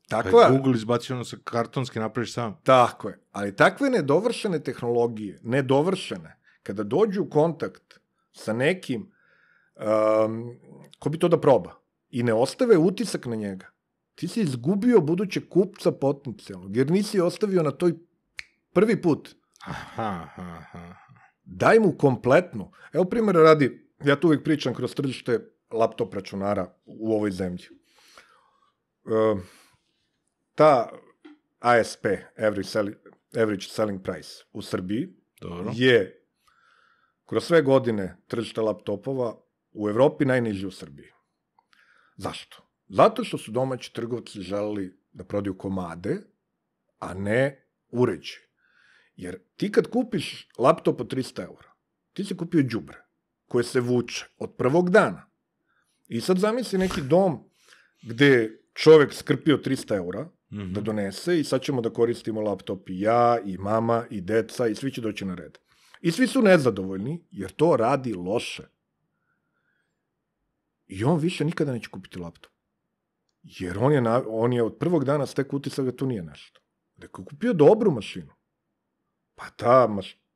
Tako je. Google izbacio ono sa kartonski, napraviš sam. Tako je. Ali takve nedovršene tehnologije, nedovršene, kada dođu u kontakt sa nekim ko bi to da proba i ne ostave utisak na njega, ti si izgubio budućeg kupca potencijalnog, jer nisi ostavio na toj prvi put. Daj mu kompletnu. Evo primjer radi ja tu uvijek pričam kroz tržište laptop računara u ovoj zemlji. Ta ASP, average selling price u Srbiji, dobro, je kroz sve godine tržište laptopova u Evropi najniži u Srbiji. Zašto? Zato što su domaći trgovci želeli da prodaju komade, a ne uređaje. Jer ti kad kupiš laptop od 300 eura, ti si kupio đubre koje se vuče od prvog dana. I sad zamisli neki dom gde čovek skrpio 300 eura da donese i sad ćemo da koristimo laptop i ja, i mama, i deca, i svi će doći na red. I svi su nezadovoljni jer to radi loše. I on više nikada neće kupiti laptop. Jer on je od prvog dana stek utisak da tu nije nešto. Da je kupio dobru mašinu, pa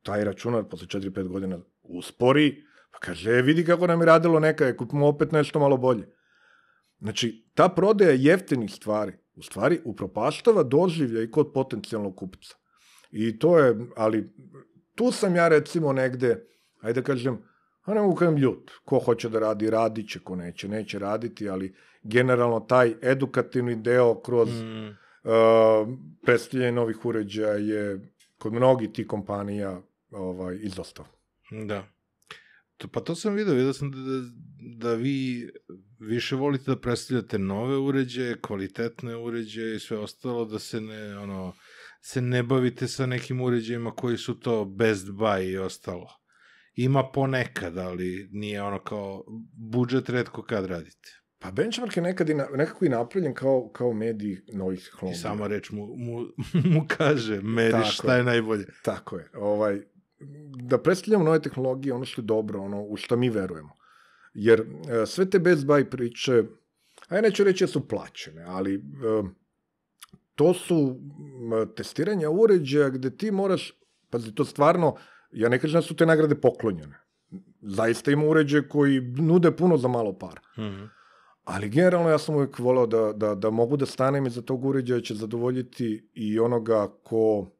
taj računar posle 4-5 godina uspori, pa kaže, vidi kako nam je radilo nekaj, kupimo opet nešto malo bolje. Znači, ta prodaja jeftinih stvari, u stvari, upropaštava doživlja i kod potencijalnog kupca. I to je, ali, tu sam ja recimo negde, ajde da kažem, a ne mogu kažem ljut, ko hoće da radi, radit će, ko neće, neće raditi, ali generalno taj edukativni deo kroz predstavljanje novih uređaja je kod mnogi ti kompanija izostao. Da. Pa to sam vidio sam da vi više volite da predstavljate nove uređaje, kvalitetne uređaje i sve ostalo, da se ne bavite sa nekim uređajima koji su to best buy i ostalo. Ima ponekad, ali nije ono kao budžet retko kad radite. Pa Benchmark je nekako i napravljen kao mediji novih tehnologija. I sama reč mu kaže, meriš šta je najbolje. Tako je. Da predstavljamo nove tehnologije, ono što je dobro, ono u što mi verujemo. Jer sve te best buy priče, a ja neću reći da su plaćene, ali to su testiranja uređaja gde ti moraš, pazi, to stvarno, ja ne kažem da su te nagrade poklonjene. Zaista ima uređaje koji nude puno za malo para. Ali generalno ja sam uvijek volao da mogu da stanem iza tog uređaja će zadovoljiti i onoga ko...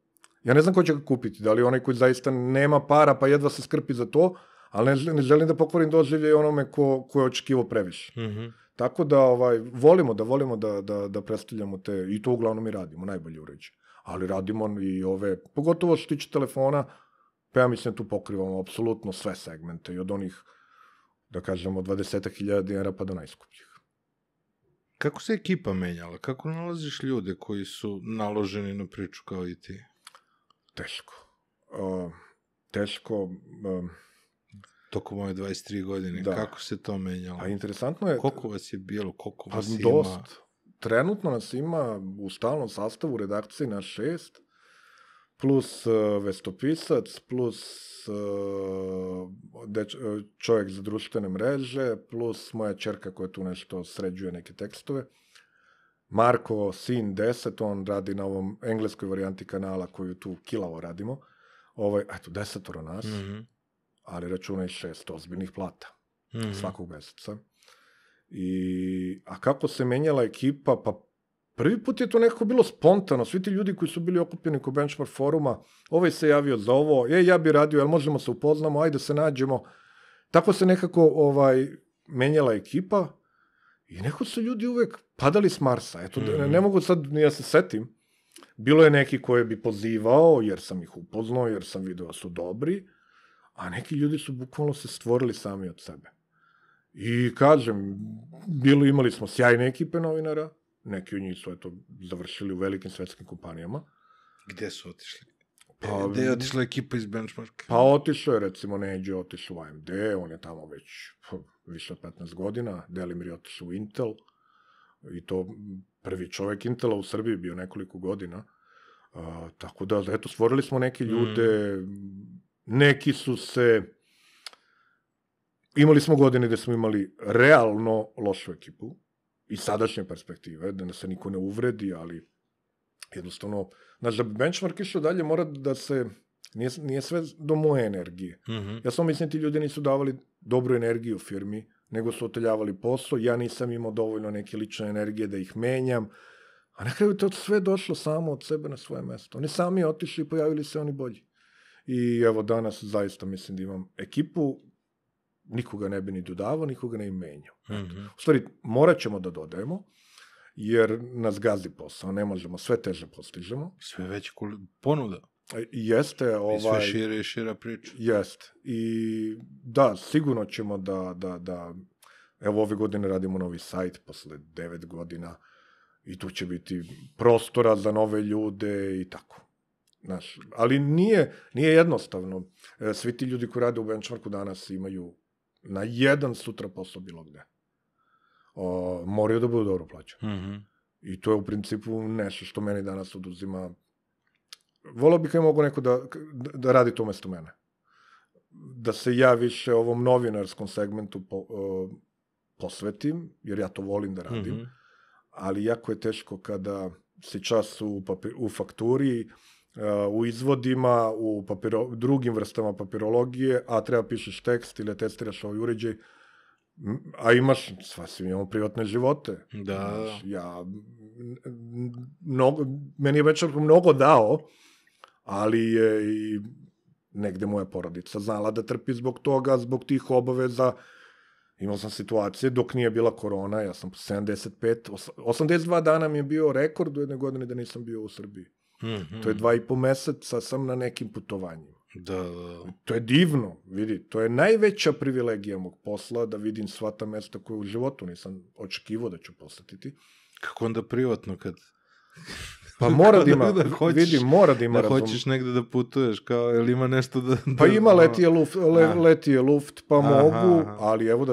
Ja ne znam ko će ga kupiti, da li onaj koji zaista nema para pa jedva se skrpi za to, ali ne želim da pokvarim doživlje onome ko je očekivao previše. Tako da volimo da predstavljamo te, i to uglavnom i radimo, najbolje uređaje. Ali radimo i ove, pogotovo što tiče telefona, pa ja mislim da tu pokrivamo apsolutno sve segmente i od onih, da kažemo, 20.000 dinara pa do najskupljih. Kako se ekipa menjala? Kako nalaziš ljude koji su naloženi na priču kao i ti? Teško. Tokom ove 23 godine, kako se to menjalo? Pa interesantno je... Koliko vas je bilo, koliko vas ima? Dosta. Trenutno nas ima u stalnom sastavu redakcije na 6, plus vestopisac, plus čovjek za društvene mreže, plus moja ćerka koja tu nešto sređuje neke tekstove. Marko, sin 10, on radi na ovom engleskoj varijanti kanala koju tu kilavo radimo. Eto, 10 nas, ali računa i 6 ozbiljnih plata svakog meseca. A kako se menjala ekipa? Pa prvi put je to nekako bilo spontano. Svi ti ljudi koji su bili okupljeni kod Benchmark foruma, ovaj se javio za ovo, ja bi radio, jel možemo se upoznamo, ajde se nađemo. Tako se nekako menjala ekipa i nekako su ljudi uvek padali s Marsa. Eto, ne mogu sad, ja se setim, bilo je neki koje bi pozivao, jer sam ih upoznao, jer sam vidio da su dobri, a neki ljudi su bukvalno se stvorili sami od sebe. I kažem, imali smo sjajne ekipe novinara, neki od njih su, eto, završili u velikim svetskim kompanijama. Gde su otišli? Gde je otišla ekipa iz Benchmarka? Pa otišao je, recimo, Neđe otišao u AMD, on je tamo već više od 15 godina, Delimir je otišao u Intel, i to prvi čovek Intela u Srbiji bio nekoliko godina. Tako da, eto, stvorili smo neke ljude, neki su se... Imali smo godine gde smo imali realno lošu ekipu, i sadašnje perspektive, da se niko ne uvredi, ali jednostavno, znači da Benchmark išao dalje mora da se, nije sve do moje energije. Ja samo mislim ti ljudi nisu davali dobru energiju u firmi, nego su oteljavali posao, ja nisam imao dovoljno neke lične energije da ih menjam, a na kraju je to sve došlo samo od sebe na svoje mesto. Oni sami otišli i pojavili se oni bolji. I evo danas zaista mislim da imam ekipu nikoga ne bi ni dodavao, nikoga ne menjao. Mm-hmm. U stvari, morat ćemo da dodajemo, jer nas gazi posao, ne možemo, sve teže postižemo. Sve veće ponuda. Jeste. I sve šire i šira priča. Jeste. I da, sigurno ćemo da evo ove godine radimo novi sajt, posle 9 godina, i tu će biti prostora za nove ljude i tako. Znaš, ali nije jednostavno. Svi ti ljudi koji rade u Benchmarku danas imaju na jedan sutra posao bilo gde. Moraju da budu dobro plaćeni. Mm-hmm. I to je u principu nešto što meni danas oduzima. Voleo bih kad mogu neko da radi to mesto mene. Da se ja više ovom novinarskom segmentu posvetim, jer ja to volim da radim. Mm-hmm. Ali jako je teško kada si čas u fakturi, u izvodima, u drugim vrstama papirologije, a treba pišeš tekst ili testiraš ovaj uređaj, a imaš, svi imamo privatne živote. Da. Meni je već mnogo dao, ali je i negde moja porodica znala da trpi zbog toga, zbog tih obaveza. Imao sam situacije, dok nije bila korona, ja sam 82 dana mi je bio rekord u jednoj godini da nisam bio u Srbiji. Mm-hmm. To je 2,5 meseca sam na nekim putovanjima. Da. To je divno, vidi, to je najveća privilegija mog posla, da vidim sva ta mesta koje u životu nisam očekivao da ću posetiti. Kako onda privatno kad... Pa mora da ima, vidi, mora da ima razum. Da hoćeš negde da putuješ, kao, jel ima nešto da... Pa ima, leti je luft, pa mogu, ali evo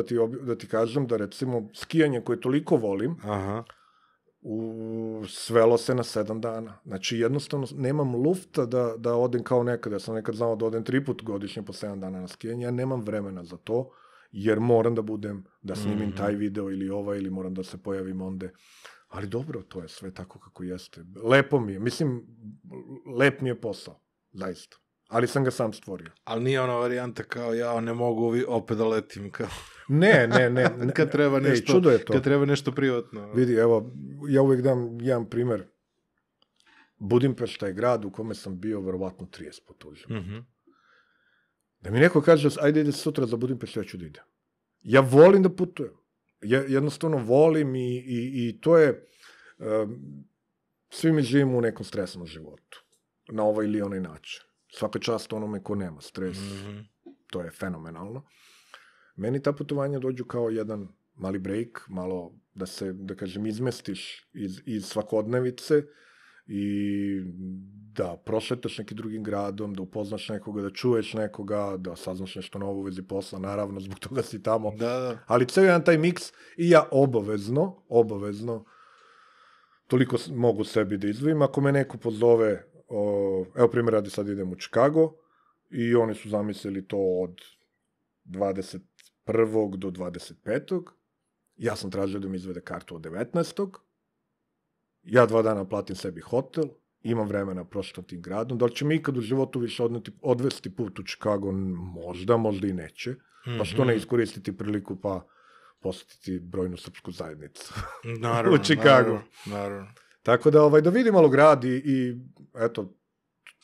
da ti kažem da recimo skijanje koje toliko volim, svelo se na 7 dana. Znači jednostavno nemam lufta da odem kao nekada. Ja sam nekad znao da odem 3 puta godišnje po 7 dana na skijanje. Ja nemam vremena za to, jer moram da snimim taj video ili ovaj, ili moram da se pojavim onda. Ali dobro, to je sve tako kako jeste. Lepo mi je. Mislim, lep mi je posao. Zaista. Ali sam ga sam stvorio. Ali nije ona varijanta kao ja ne mogu opet da letim kao... Ne. Kad treba nešto, čudo je to. Kad treba nešto privatno. Vidi, evo, ja uvijek dam jedan primer. Budimpešta je grad u kome sam bio verovatno 30 puta u životu. Mm-hmm. Da mi neko kaže, ajde ide sutra za Budimpeštu, ja ću da idem. Ja volim da putujem. Ja jednostavno volim i to je... Svi mi živimo u nekom stresnom životu. Na ovaj ili onaj način. Svaka čast onome ko nema stres. Mm-hmm. To je fenomenalno. Meni ta putovanja dođu kao jedan mali break, malo da se, da kažem, izmestiš iz svakodnevice i da prošetaš nekim drugim gradom, da upoznaš nekoga, da čuješ nekoga, da saznaš nešto novo u vezi posla, naravno, zbog toga si tamo. Da. Ali ceo jedan taj miks i ja obavezno, toliko mogu sebi da izvim. Ako me neko pozove, evo primjer radi, sad idem u Chicago i oni su zamislili to od 21. do 25. Ja sam tražio da mi izvede kartu od 19. Ja 2 dana platim sebi hotel, imam vremena prošetam tim gradom. Da li će mi ikad u životu više odvesti put u Chicago? Možda i neće. Pa što ne iskoristiti priliku pa posetiti brojnu srpsku zajednicu naravno, u Chicagu. Naravno. Tako da, da vidim malo grad i eto,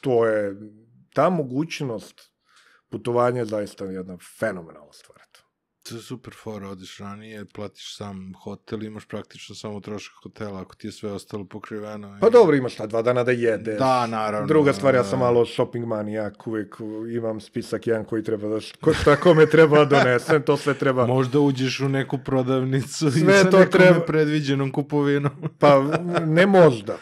to je ta mogućnost. Putovanje je zaista jedna fenomenalna stvar. To je super fora, odiš ranije, platiš sam hotel, imaš praktično samo trošak hotela, ako ti je sve ostalo pokriveno. Pa dobro, imaš ta 2 dana da jedeš. Da, naravno. Druga stvar, ja sam malo shopping manijak, uvijek imam spisak jedan koji treba da šta kome treba donesem, to sve treba. Možda uđeš u neku prodavnicu sve i sa nekom nepredviđenom kupovinom. Pa ne možda,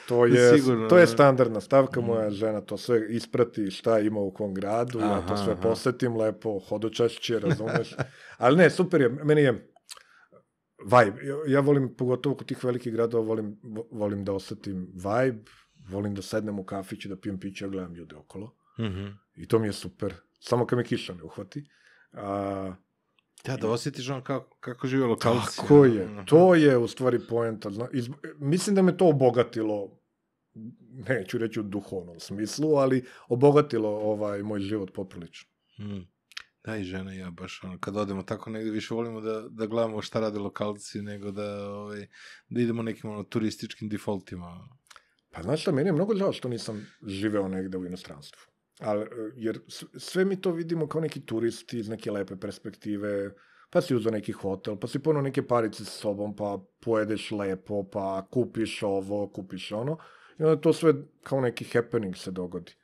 to je standardna stavka, moja žena to sve isprati šta ima u kom gradu, ja to sve posetim lepo, hodočašće, razumeš. Ali ne, super je, meni je vibe. Ja volim, pogotovo kod tih velikih gradova, volim da osetim vibe, volim da sednem u kafić i da pijem piće, ja gledam ljude okolo. Mm-hmm. I to mi je super. Samo kad me kiša ne uhvati. Da osjetiš on kako žive lokalci. Tako je, to je u stvari poenta. Mislim da me to obogatilo, neću reći u duhovnom smislu, ali obogatilo moj život poprilično. Mm. Da, i žena i ja baš, kad odemo tako negdje više volimo da gledamo šta rade lokalci nego da idemo nekim turističkim defaultima. Pa znaš šta, meni je mnogo žao što nisam živeo negdje u inostranstvu. Ali, jer sve mi to vidimo kao neki turisti iz neke lepe perspektive, pa si uzeo neki hotel, pa si ponuo neke parice sa sobom, pa pojedeš lepo, pa kupiš ovo, kupiš ono. I onda to sve kao neki happening se dogodi.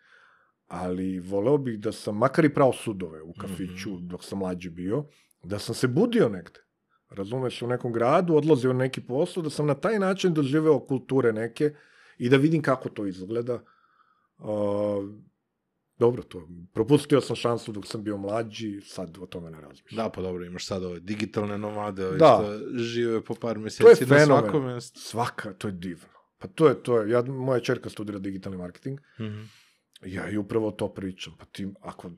Ali voleo bih da sam, makar i prao sudove u kafiću, dok sam mlađi bio, da sam se budio negde. Razumeš, u nekom gradu, odlazio na neki posao, da sam na taj način doživeo kulture neke i da vidim kako to izgleda. Dobro, to propustio sam šansu dok sam bio mlađi, sad o tome ne razmišljam. Da, pa dobro, imaš sad ove digitalne nomade, ove što žive po par meseci na svakom mjestu. Svaka, to je divno. Pa to je. Moja ćerka studira digitalni marketing. Ja i upravo to pričam. Pa ti, ako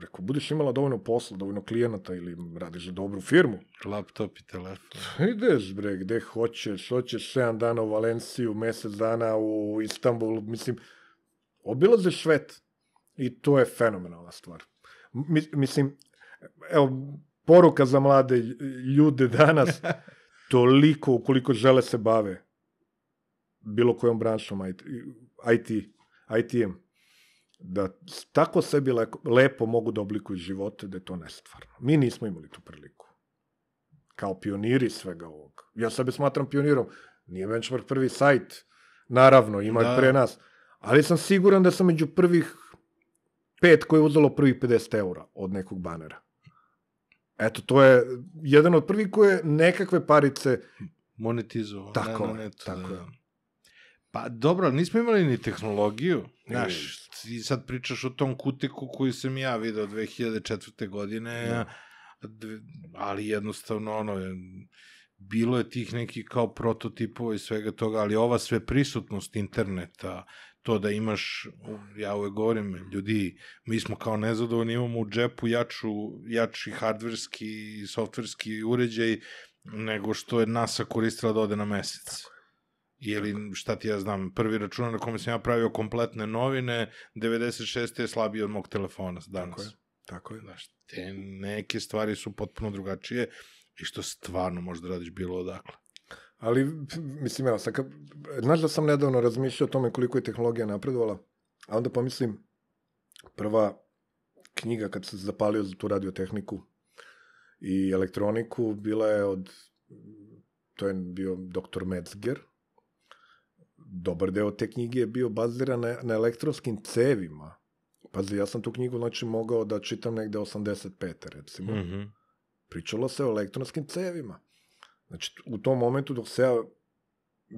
reko, budeš imala dovoljno posla, dovoljno klijenata ili radiš za dobru firmu. Laptop i telefon. Ideš, bre, gde hoćeš. Hoćeš 7 dana u Valenciju, mjesec dana u Istanbulu. Mislim, obilaziš svet. I to je fenomenalna stvar. Mislim, evo, poruka za mlade ljude danas, toliko ukoliko žele se bave bilo kojom branšom IT-em, da tako sebi lepo mogu da oblikuju živote, da je to nestvarno. Mi nismo imali tu priliku. Kao pioniri svega ovoga. Ja sebe smatram pionirom. Nije Benchmark prvi sajt. Naravno, ima i pre nas. Ali sam siguran da sam među prvih 5 koje je uzelo prvih 50 eura od nekog banera. Eto, to je jedan od prvih koje nekakve parice monetizovao. Tako je. Pa dobro, nismo imali ni tehnologiju. Znaš, ti sad pričaš o tom kutiku koji sam ja vidio 2004. godine, ali jednostavno ono, bilo je tih nekih kao prototipova i svega toga, ali ova sve prisutnost interneta, to da imaš, ja uvek govorim, ljudi, mi smo kao nezadovoljni, imamo u džepu jači hardverski i softverski uređaj nego što je NASA koristila da ode na mesec. Ili, šta ti ja znam, prvi računar na kome sam ja pravio kompletne novine, 96. je slabiji od mog telefona danas. Tako je. Znaš, te neke stvari su potpuno drugačije i što stvarno možda radiš bilo odakle. Ali, mislim, evo, sad, znaš da sam nedavno razmišljao o tome koliko je tehnologija napredovala, a onda pomislim, prva knjiga kad sam se zapalio za tu radiotehniku i elektroniku bila je to je bio doktor Metzger. Dobar deo te knjige je bio baziran na elektronskim cevima. Pazi, ja sam tu knjigu, znači, mogao da čitam negde 85. recimo. Pričalo se o elektronskim cevima. Znači, u tom momentu dok se ja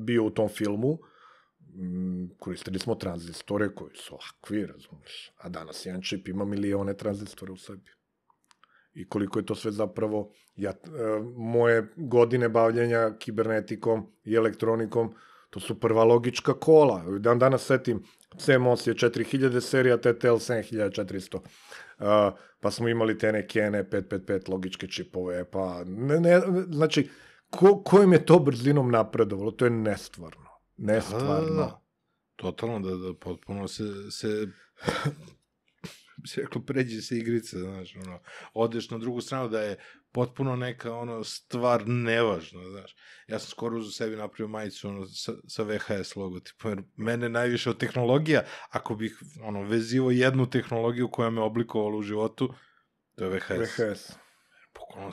bio u tom filmu, koristili smo tranzistore koji su ovakvi, razumiješ. A danas jedan čip ima milione tranzistore u sebi. I koliko je to sve zapravo, moje godine bavljenja kibernetikom i elektronikom, to su prva logička kola. Danas setim, CMOS je 4000 serija, TTL 7400. Pa smo imali te neke 555 logičke čipove. Pa znači, kojim je to brzinom napredovalo? To je nestvarno. Da. Totalno, da potpuno se pređe se igrice, znaš, ono, odeš na drugu stranu da je potpuno neka, ono, stvar nevažna, znaš. Ja sam skoro za sebi napravio majicu, ono, sa VHS logotipom, jer mene najviše od tehnologija, ako bih, ono, vezio jednu tehnologiju koja me oblikovala u životu, to je VHS. Ono,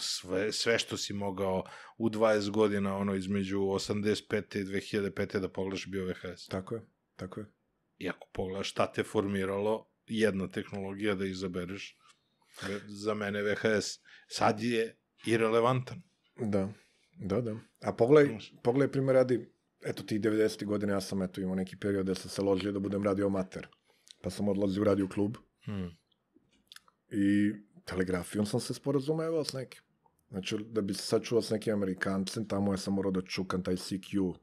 sve što si mogao u 20 godina, ono, između 85. i 2005. da pogledaš bio VHS. Tako je. I ako pogledaš šta te formiralo, jedna tehnologija da izabereš, za mene VHS sad je irelevantan. Da. A pogledaj primjer radi, eto tih 90. godine, ja sam imao neki period da sam se ložio da budem radio amater. Pa sam odlazio u radio klub i telegrafijom sam se sporazumevao s nekim. Znači, da bi se sačuvao s nekim Amerikancem, tamo je sam morao da čukam taj CQ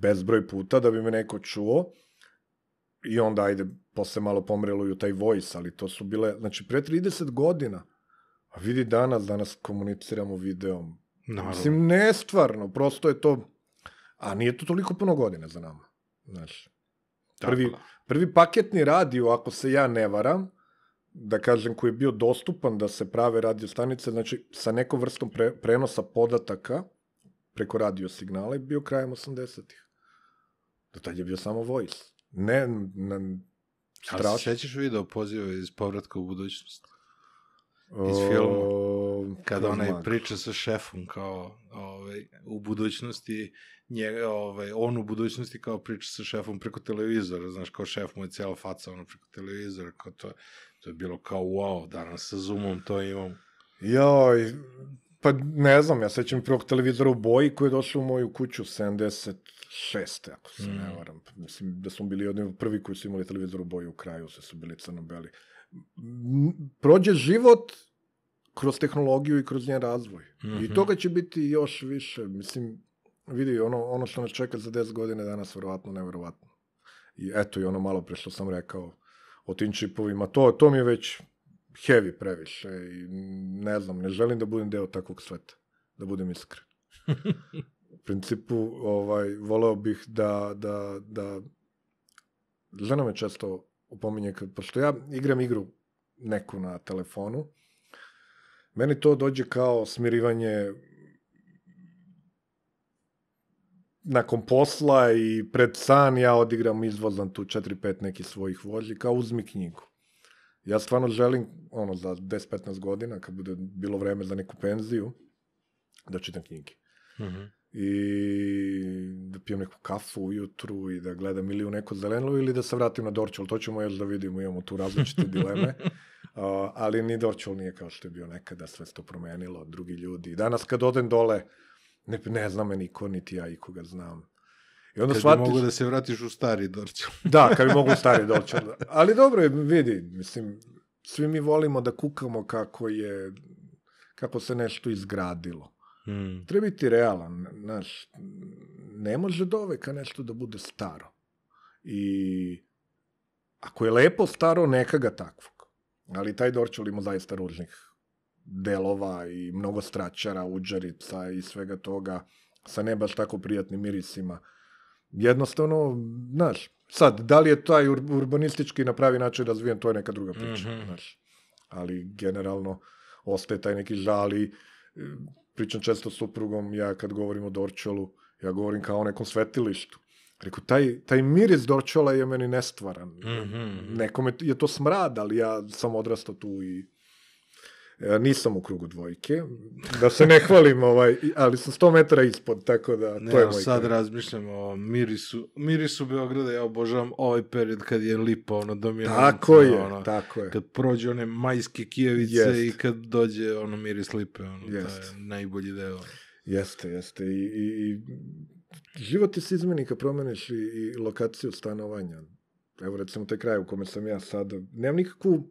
bezbroj puta da bi me neko čuo. I onda, ajde, posle malo pomreluju taj voice, ali to su bile, znači, pre 30 godina. A vidi danas komuniciramo videom. Mislim, nestvarno, prosto je to, a nije to toliko puno godine za nama. Znači, prvi paketni radio, ako se ja ne varam, da kažem, koji je bio dostupan da se prave radiostanice, znači, sa nekom vrstom prenosa podataka preko radiosignala je bio krajem 80-ih. Do tad je bio samo voice. Ne, Strašno. Sećaš video poziva iz Povratka u budućnost? Iz filma. Kada onaj priča sa šefom kao u budućnosti, on u budućnosti kao priča sa šefom preko televizora, znaš, kao šef mu je cijela faca ono preko televizora, kao to je bilo kao wow, danas sa Zoomom to imam. Joj, pa ne znam, ja sećam prvog televizora u boji koji je došao u moju kuću, 76. ako se ne varam. Mislim da smo bili jedni prvi koji su imali televizor u boji u kraju, sve su bili crno-beli. Prođe život kroz tehnologiju i kroz njen razvoj. I toga će biti još više. Mislim, vidi, ono što nas čeka za 10 godine danas, verovatno, neverovatno. I eto, i ono malo pre što sam rekao o tim čipovima, to mi je već heavy previše i ne znam, ne želim da budem deo takvog sveta, da budem iskren. U principu, voleo bih da žena me često opominje, pošto ja igram igru neku na telefonu, meni to dođe kao smirivanje nakon posla i pred san, ja odigram izvozan tu 4-5 nekih svojih vožnji, kao uzmi knjigu. Ja stvarno želim, ono, za 10-15 godina, kad bude bilo vreme za neku penziju, da čitam knjige. I da pijem neku kafu ujutru i da gledam ili u neko zeleno ili da se vratim na Dorćol. To ćemo još da vidimo, imamo tu različite dileme. Ali ni Dorćol nije kao što je bio nekada, sve se to promenilo, drugi ljudi. Danas kad odem dole, ne zna me niko, niti ja ikoga znam. Kad bi mogo da se vratiš u stari Dorćol. Da, kad bi mogo u stari Dorćol. Ali dobro je, vidi, mislim, svi mi volimo da kukamo kako se nešto izgradilo. Treba biti realan, znaš, ne može doveka nešto da bude staro. I ako je lepo staro, neka ga takvog. Ali taj Dorćol ima zaista ružnih delova i mnogo straćara, uđarica i svega toga, sa ne baš tako prijatnim mirisima. Jednostavno, znaš, sad, da li je taj urbanistički na pravi način razvijen, to je neka druga priča, znaš. Ali generalno ostaje taj neki žal i pričam često s suprugom, ja kad govorim o Dorćolu, ja govorim kao o nekom svetilištu. Rekao, taj miris Dorćola je meni nestvaran. Nekome je to smrad, ali ja sam odrastao tu i nisam u krugu dvojke, da se ne hvalim, ali sam 100 metara ispod, tako da to je moj krug. Ne, sad razmišljam o mirisu Beograda, ja obožavam ovaj period kad je lipa, ono, dominantno. Tako je, tako je. Kad prođe one majske kijevice i kad dođe, ono, miris lipe, ono, to je najbolji deo. Jeste, jeste. I život ti se izmeni kad promeniš i lokaciju stanovanja. Evo, recimo, taj kraj u kome sam ja sada, nemam nikakvu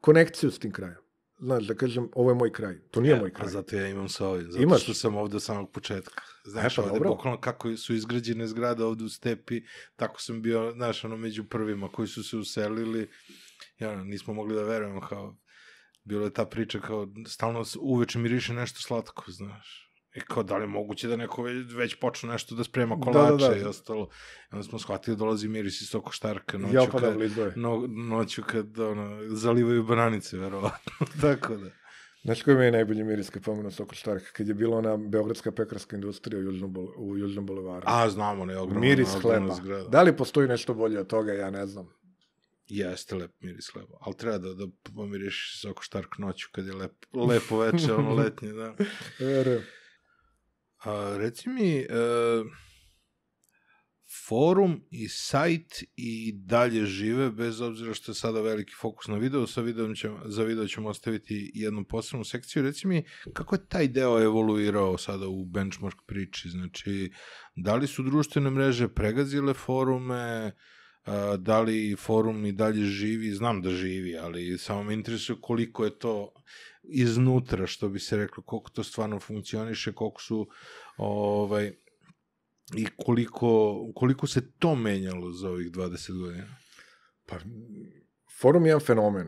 konekciju s tim krajem. Znaš, da kažem, ovo je moj kraj. To nije moj kraj. A zato ja imam sa ovim. Zato što sam ovde od samog početka. Znaš, ovde bukvalno kako su izgrađene zgrade ovde u stepi, tako sam bio, znaš, ono, među prvima koji su se uselili. Nismo mogli da verujemo, kao, bilo je ta priča, kao, stalno uveče miriše nešto slatko, znaš. I kao, da li je moguće da neko već počne nešto da sprema kolače i ostalo. I onda smo shvatili, dolazi miris iz toko štarka noću kad zalivaju bananice, verovatno. Tako da. Znaš koji mi je najbolji miris kad pomenu toko štarka? Kad je bila ona beogradska pekarska industrija u Južnom bulevaru. A, znamo, ne, ogromno. Miris hleba. Da li postoji nešto bolje od toga, ja ne znam. Jeste lep miris hleba, ali treba da pomiriš toko štark noću kad je lepo veče, ono letnje, da. Verujem. Reci mi, forum i sajt i dalje žive, bez obzira što je sada veliki fokus na video, za video ćemo ostaviti jednu posebnu sekciju. Reci mi, kako je taj deo evoluirao sada u benchmark priči? Znači, da li su društvene mreže pregazile forume, da li forum i dalje živi? Znam da živi, ali samo me interesuje koliko je to iznutra, što bi se reklo, koliko to stvarno funkcioniše, koliko su i koliko se to menjalo za ovih 20 godina? Pa, forum je jedan fenomen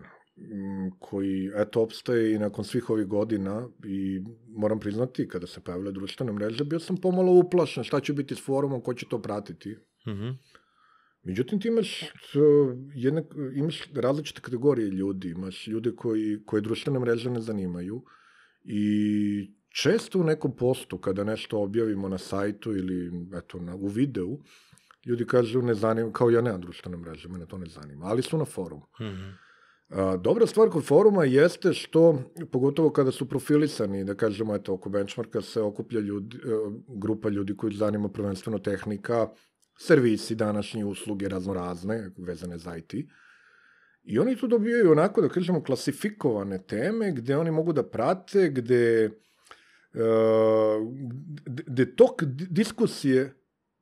koji, eto, opstaje i nakon svih ovih godina i moram priznati, kada se pojavile društvene mreže, bio sam pomalo uplašen šta će biti s forumom, ko će to pratiti. Međutim, ti imaš različite kategorije ljudi, imaš ljude koje društvene mreže ne zanimaju i često u nekom postu, kada nešto objavimo na sajtu ili u videu, Ljudi kažu, ne zanima, kao ja nemam društvene mreže, mene to ne zanima, ali su na forumu. Mm-hmm. Dobra stvar kod foruma jeste što, pogotovo kada su profilisani, da kažemo, eto, oko benchmarka se okuplja ljudi, grupa ljudi koji zanima prvenstveno tehnika, servisi, današnje usluge raznorazne, vezane za IT. I oni tu dobijaju onako, da kažemo, klasifikovane teme gde oni mogu da prate, gde tok diskusije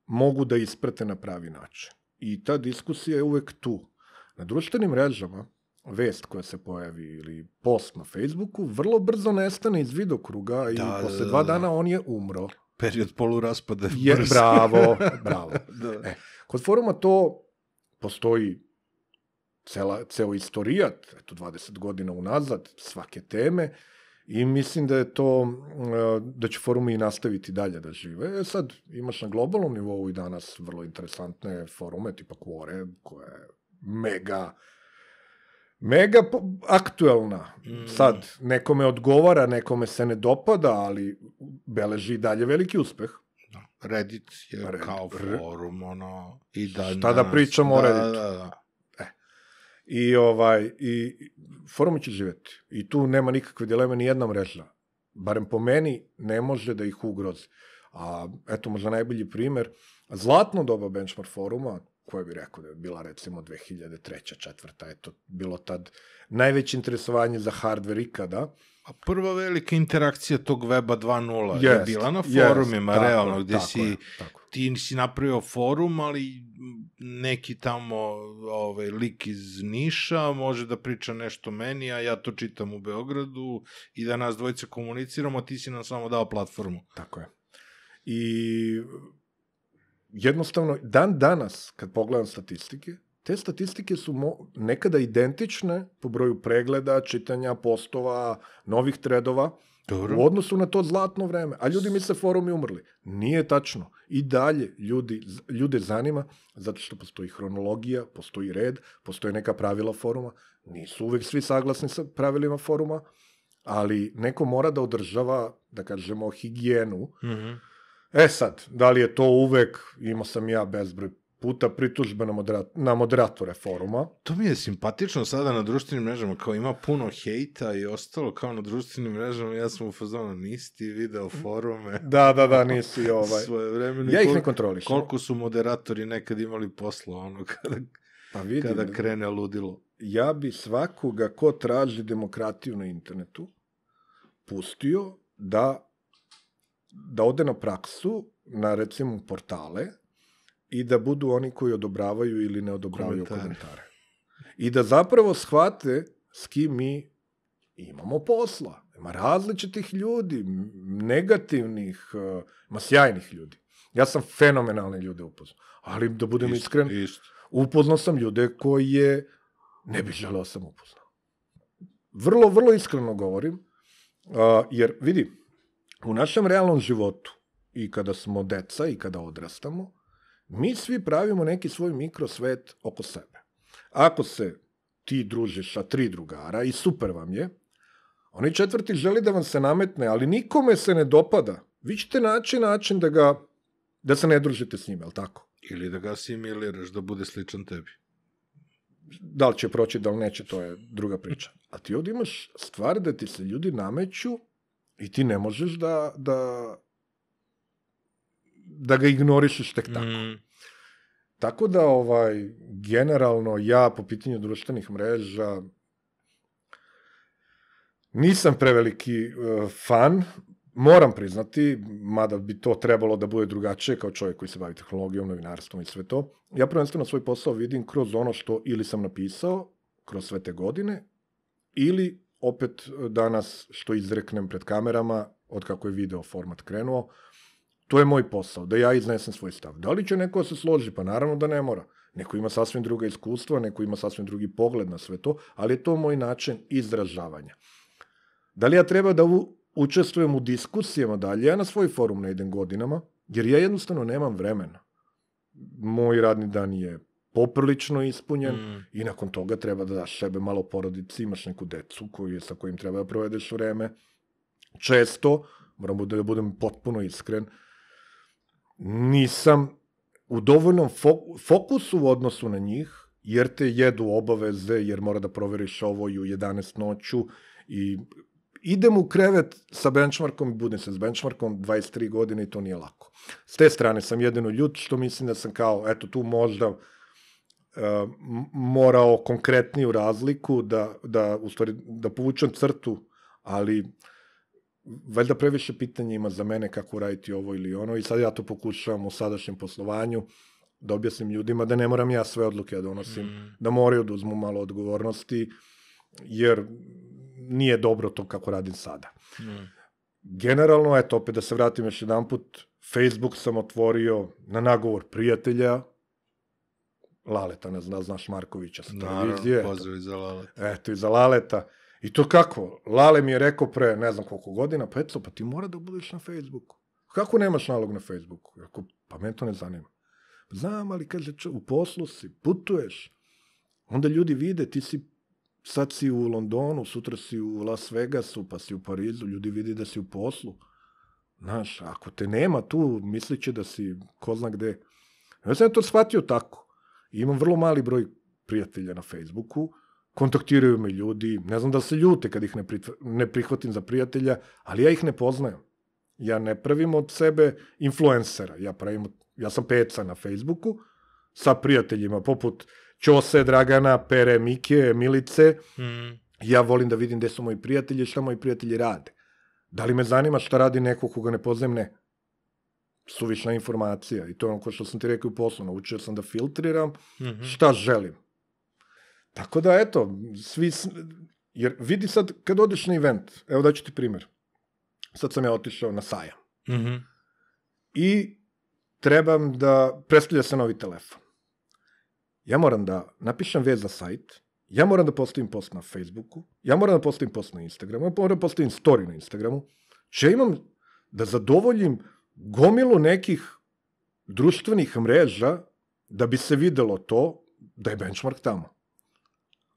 mogu da isprate na pravi način. I ta diskusija je uvek tu. Na društvenim mrežama, vest koja se pojavi ili post na Facebooku, vrlo brzo nestane iz vidokruga i posle 2 dana on je umro. Period poluraspada. Bravo, bravo. Da. Kod foruma to postoji ceo istorijat, eto 20 godina unazad, svake teme, i mislim da je to, da će forumi i nastaviti dalje da žive. Sad imaš na globalnom nivou i danas vrlo interesantne forume, tipa Quora, koja je mega aktuelna. Sad, nekome odgovara, nekome se ne dopada, ali beleži i dalje veliki uspeh. Reddit je kao forum, ono, i dalje. Šta da pričamo o Redditu? Da. I forum će živeti. I tu nema nikakve dileme, ni jedna mreža, barem po meni, ne može da ih ugrozi. A eto, možda najbolji primer, zlatno doba benchmark foruma, koja bi rekao da je bila recimo 2003. četvrta, eto, bilo tad najveće interesovanje za hardware ikada. A prva velika interakcija tog weba 2.0 je bila na forumima, realno, gde ti si napravio forum, ali neki tamo lik iz Niša može da priča nešto meni, a ja to čitam u Beogradu i da nas dvojice komuniciramo, a ti si nam samo dao platformu. Tako je. I jednostavno, dan danas, kad pogledam statistike, te statistike su nekada identične po broju pregleda, čitanja, postova, novih threadova, u odnosu na to zlatno vreme. A ljudi misle forumi umrli. Nije tačno. I dalje ljude zanima, zato što postoji hronologija, postoji red, postoje neka pravila foruma. Nisu uvek svi saglasni sa pravilima foruma, ali neko mora da održava, da kažemo, higijenu. Sad, da li je to uvek, imao sam ja bezbroj puta pritužbe na moderatore foruma. To mi je simpatično sada na društvenim mrežama, kao ima puno hejta i ostalo, kao na društvenim mrežama, ja sam u fazonu, nisi ti video forume. Da, nisi svoje vremeni. Ja ih ne kontrolišem. Koliko su moderatori nekad imali posla, ono, kada krene ludilo. Ja bi svakoga ko traži demokratiju na internetu pustio da ode na praksu, na recimo portale, i da budu oni koji odobravaju ili ne odobravaju komentare. I da zapravo shvate s kim mi imamo posla. Ima različitih ljudi, negativnih, ima sjajnih ljudi. Ja sam fenomenalne ljude upoznao. Ali da budem iskren, upoznao sam ljude koje ne bih želeo sam upoznao. Vrlo, vrlo iskreno govorim, jer vidi, u našem realnom životu, i kada smo deca i kada odrastamo, mi svi pravimo neki svoj mikrosvet oko sebe. Ako se ti družiš sa 3 drugara i super vam je, onaj četvrti želi da vam se nametne, ali nikome se ne dopada, vi ćete naći način da se ne družite s njim, je li tako? Ili da ga similiraš, da bude sličan tebi. Da li će proći, da li neće, to je druga priča. A ti ovdje imaš stvar da ti se ljudi nameću i ti ne možeš da ga ignorišeš tek tako. Tako da, generalno, ja po pitanju društvenih mreža nisam preveliki fan, moram priznati, mada bi to trebalo da bude drugačije kao čovjek koji se bavi tehnologijom, novinarstvom i sve to. Ja prvenstveno svoj posao vidim kroz ono što ili sam napisao kroz sve te godine, ili opet danas što izreknem pred kamerama, od kako je video format krenuo, to je moj posao, da ja iznesem svoj stav. Da li će neko se složi? Pa naravno da ne mora. Neko ima sasvim druga iskustva, neko ima sasvim drugi pogled na sve to, ali je to moj način izražavanja. Da li ja treba da učestvujem u diskusijama dalje? Ja na svoj forum ne idem godinama, jer ja jednostavno nemam vremena. Moj radni dan je poprilično ispunjen i nakon toga treba da daš sebe malo porodici, imaš neku decu sa kojim treba da provedeš vreme. Često, moram da budem potpuno iskren, nisam u dovoljnom fokusu u odnosu na njih, jer te jedu obaveze, jer mora da proveriš ovo i u 11 noću i idem u krevet sa benchmarkom i budem se s benchmarkom 23 godine i to nije lako. S te strane sam jedino ljut, što mislim da sam kao, eto tu možda morao konkretniju razliku da povučem crtu, ali valjda previše pitanja ima za mene kako raditi ovo ili ono i sad ja to pokušavam u sadašnjem poslovanju da objasnim ljudima da ne moram ja sve odluke da donosim, da moraju da uzmu malo odgovornosti, jer nije dobro to kako radim sada. Generalno, eto, opet da se vratim još jedan put, Facebook sam otvorio na nagovor prijatelja, Laleta, ne znaš, Markovića sa televizije. Naravno, pozdrav i za Laleta. Eto, i za Laleta. I to kako? Lale mi je rekao pre, ne znam koliko godina, pa eto, pa ti mora da budeš na Facebooku. Kako nemaš nalog na Facebooku? Rekao, pa meni to ne zanima. Znam, ali kaže, u poslu si, putuješ, onda ljudi vide, ti si, sad si u Londonu, sutra si u Las Vegasu, pa si u Parizu, ljudi vidi da si u poslu. Znaš, ako te nema tu, mislit će da si ko zna gde. Ja sam to shvatio tako. Imam vrlo mali broj prijatelja na Facebooku, kontaktiraju me ljudi, ne znam da se ljute kad ih ne prihvatim za prijatelja, ali ja ih ne poznajem. Ja ne pravim od sebe influencera, ja sam Peca na Facebooku sa prijateljima poput Ćose, Dragana, Pere, Mike, Milice. Ja volim da vidim gde su moji prijatelji, šta moji prijatelji rade. Da li me zanima šta radi neko koga ne poznajem? Ne. Suvišna informacija. I to je ono što sam ti rekao u poslu. Naučio sam da filtriram šta želim. Tako da, eto, svi... Jer vidi sad, kad odeš na event, evo daću ti primer. Sad sam ja otišao na sajam. I trebam da predstavlja se novi telefon. Ja moram da napišem vez za sajt, ja moram da postavim post na Facebooku, ja moram da postavim post na Instagramu, ja moram da postavim story na Instagramu. Če imam da zadovoljim gomilu nekih društvenih mreža da bi se videlo to da je benchmark tamo.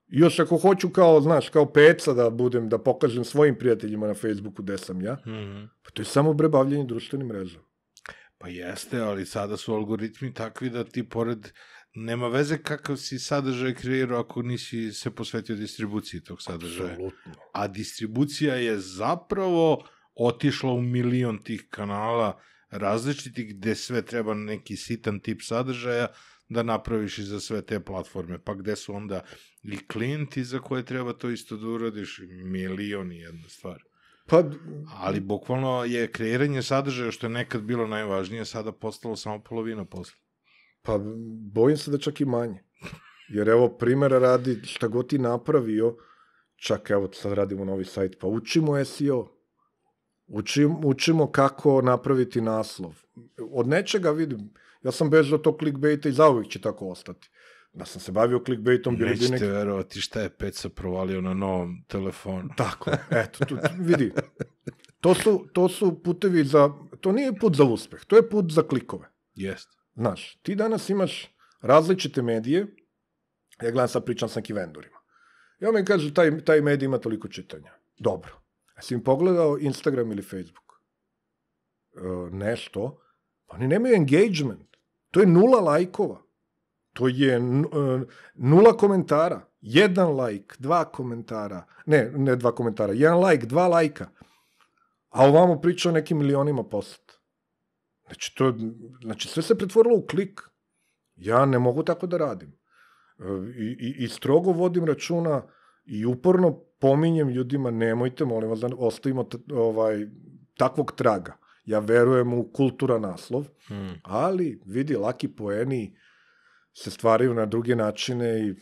I još ako hoću kao, znaš, kao Peca da budem, da pokažem svojim prijateljima na Facebooku gde sam ja, pa to je samo prebavljanje društvenih mreža. Pa jeste, ali sada su algoritmi takvi da ti pored... Nema veze kakav si sadržaj kreirao ako nisi se posvetio distribuciji tog sadržaja. Absolutno. A distribucija je zapravo otišla u milion tih kanala različitih gde sve treba neki sitan tip sadržaja da napraviš i za sve te platforme. Pa gde su onda i klijenti za koje treba to isto da uradiš, milion i jedna stvar. Ali bukvalno je kreiranje sadržaja što je nekad bilo najvažnije, sada postalo samo polovina posla. Pa bojim se da čak i manje. Jer evo, primjera radi, šta god ti napravio, čak evo, sad radimo novi sajt, pa učimo SEO. Učimo kako napraviti naslov. Od nečega vidim, ja sam bežao to clickbaita i zauvijek će tako ostati. Da sam se bavio clickbaitom... Nećete verovati šta je Peca provalio na novom telefonu. Tako, eto, vidi. To su putevi za... To nije put za uspeh, to je put za klikove. Jeste. Znaš, ti danas imaš različite medije, ja gledam sad pričam s nekim vendorima. I on mi kaže, taj medij ima toliko čitanja. Dobro. A si mi pogledao Instagram ili Facebook? Nešto. Oni nemaju engagement. To je 0 lajkova. To je 0 komentara. 1 lajk, 2 komentara. Ne 2 komentara. 1 lajk, 2 lajka. A ovamo priča o nekim milionima poseta. Znači, sve se pretvorilo u klik. Ja ne mogu tako da radim. I strogo vodim računa i uporno pominjem ljudima, nemojte, molim vas, ostavimo takvog traga. Ja verujem u kultura naslov, ali vidi, laki poeni se stvaraju na druge načine i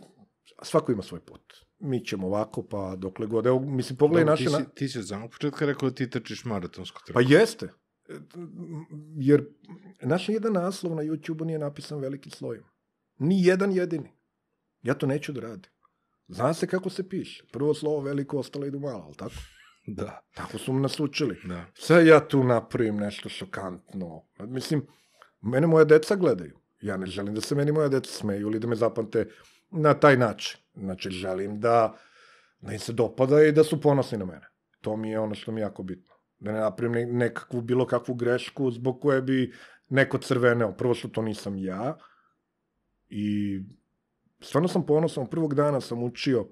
svako ima svoj put. Mi ćemo ovako, pa dokle god. Evo, mislim, pogledaj naše... Ti si od samog početka rekao da ti trčiš maratonsko trku. Pa jeste. Jer naš jedan naslov na YouTube-u nije napisan velikim slojima. Ni jedan jedini. Ja to neću da radim. Zna se kako se piše. Prvo slovo veliko, ostalo idu malo, ali tako? Da. Tako su nas učili. Sve ja tu napravim nešto šokantno. Mislim, mene moja deca gledaju. Ja ne želim da se meni moja deca smeju ili da me zapamte na taj način. Znači, želim da im se dopada i da su ponosni na mene. To mi je ono što mi je jako bitno. da ne napravim nekakvu, bilo kakvu grešku zbog koje bi neko crveneo. Prvo što to nisam ja i stvarno sam ponosan. Prvog dana sam učio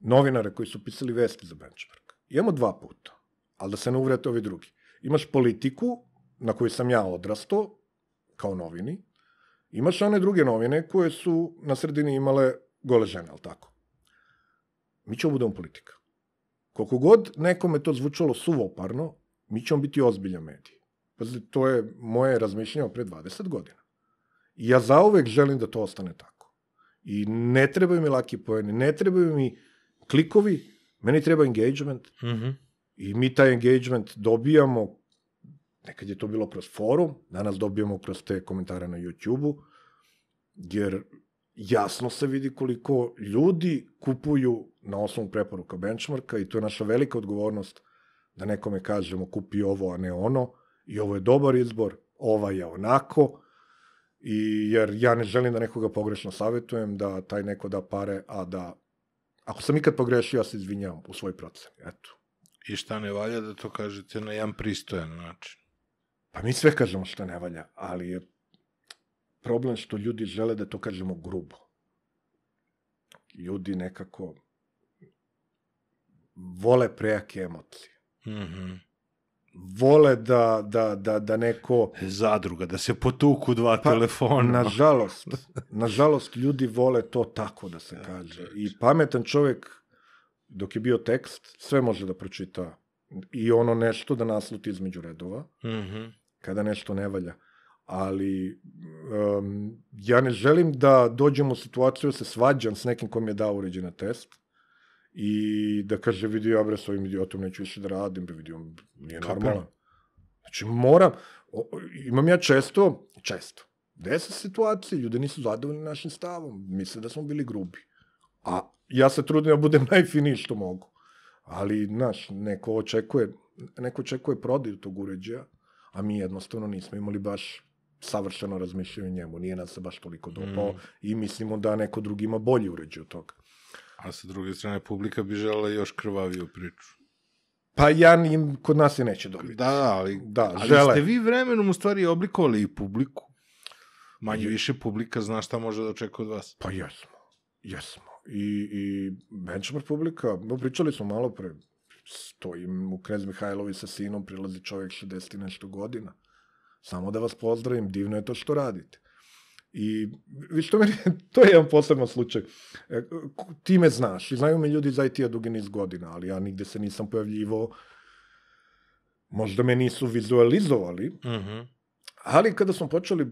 novinare koji su pisali vesti za Benchmark. Imamo dva puta, ali da se ne uvrete ovi drugi. Imaš politiku, na koju sam ja odrastao, kao novini, imaš one druge novine koje su na sredini imale gole žene, ali tako? Mi ćemo budemo politika. Koliko god nekome to zvučalo suvoparno, mi ćemo biti ozbiljan medij. Pazite, to je moje razmišljanje pre 20 godina. I ja zauvek želim da to ostane tako. I ne trebaju mi laki poeni, ne trebaju mi klikovi, meni treba engagement. I mi taj engagement dobijamo, nekad je to bilo kroz forum, danas dobijamo kroz te komentare na YouTube-u, jer jasno se vidi koliko ljudi kupuju na osnovu preporuka Benchmarka i to je naša velika odgovornost da nekome kažemo kupi ovo, a ne ono, i ovo je dobar izbor, ova je onako, i jer ja ne želim da nekoga pogrešno savjetujem, da taj neko da pare, a da, ako sam ikad pogrešio, ja se izvinjam u svoj proceni, eto. I šta ne valja da to kažete na jedan pristojan način? Pa mi sve kažemo šta ne valja, ali je problem što ljudi žele da to kažemo grubo. Ljudi nekako vole prejake emocije. Vole da neko... Zadruga, da se potuku dva telefona. Nažalost, ljudi vole to tako da se kaže. I pametan čovjek, dok je bio tekst, sve može da pročita i ono nešto da nasluti između redova, kada nešto ne valja. Ali ja ne želim da dođem u situaciju da se svađam s nekim kom je dao uređena test i da kaže, vidi, ja bre s ovim idiotom neću više da radim, bre, vidi, on nije normalan. Znači, moram, imam ja često, desa situacije, ljude nisu zadovoljni našim stavom, misle da smo bili grubi. A ja se trudim da budem najfiniji što mogu. Ali, znaš, neko očekuje prodaju tog uređaja, a mi jednostavno nismo imali baš savršeno razmišljanje njemu. Nije nam se baš toliko dopao i mislimo da neko drugi ima bolji uređaj od toga. A sa druge strane, publika bi želela još krvaviju priču. Pa ja im, kod nas je neće dobiti. Da, ali ste vi vremenom u stvari oblikovali i publiku. Manje više publika zna šta može da očekuje od vas. Pa jesmo. I Benchmark publika, pričali smo malo pre, stojim u Knez Mihailovi sa sinom, prilazi čovjek 60 i nešto godina. Samo da vas pozdravim, divno je to što radite. I viš to meni, to je jedan poseban slučaj. Ti me znaš i znaju me ljudi za IT-a dugi niz godina, ali ja nigde se nisam pojavljivao. Možda me nisu vizualizovali, ali kada smo počeli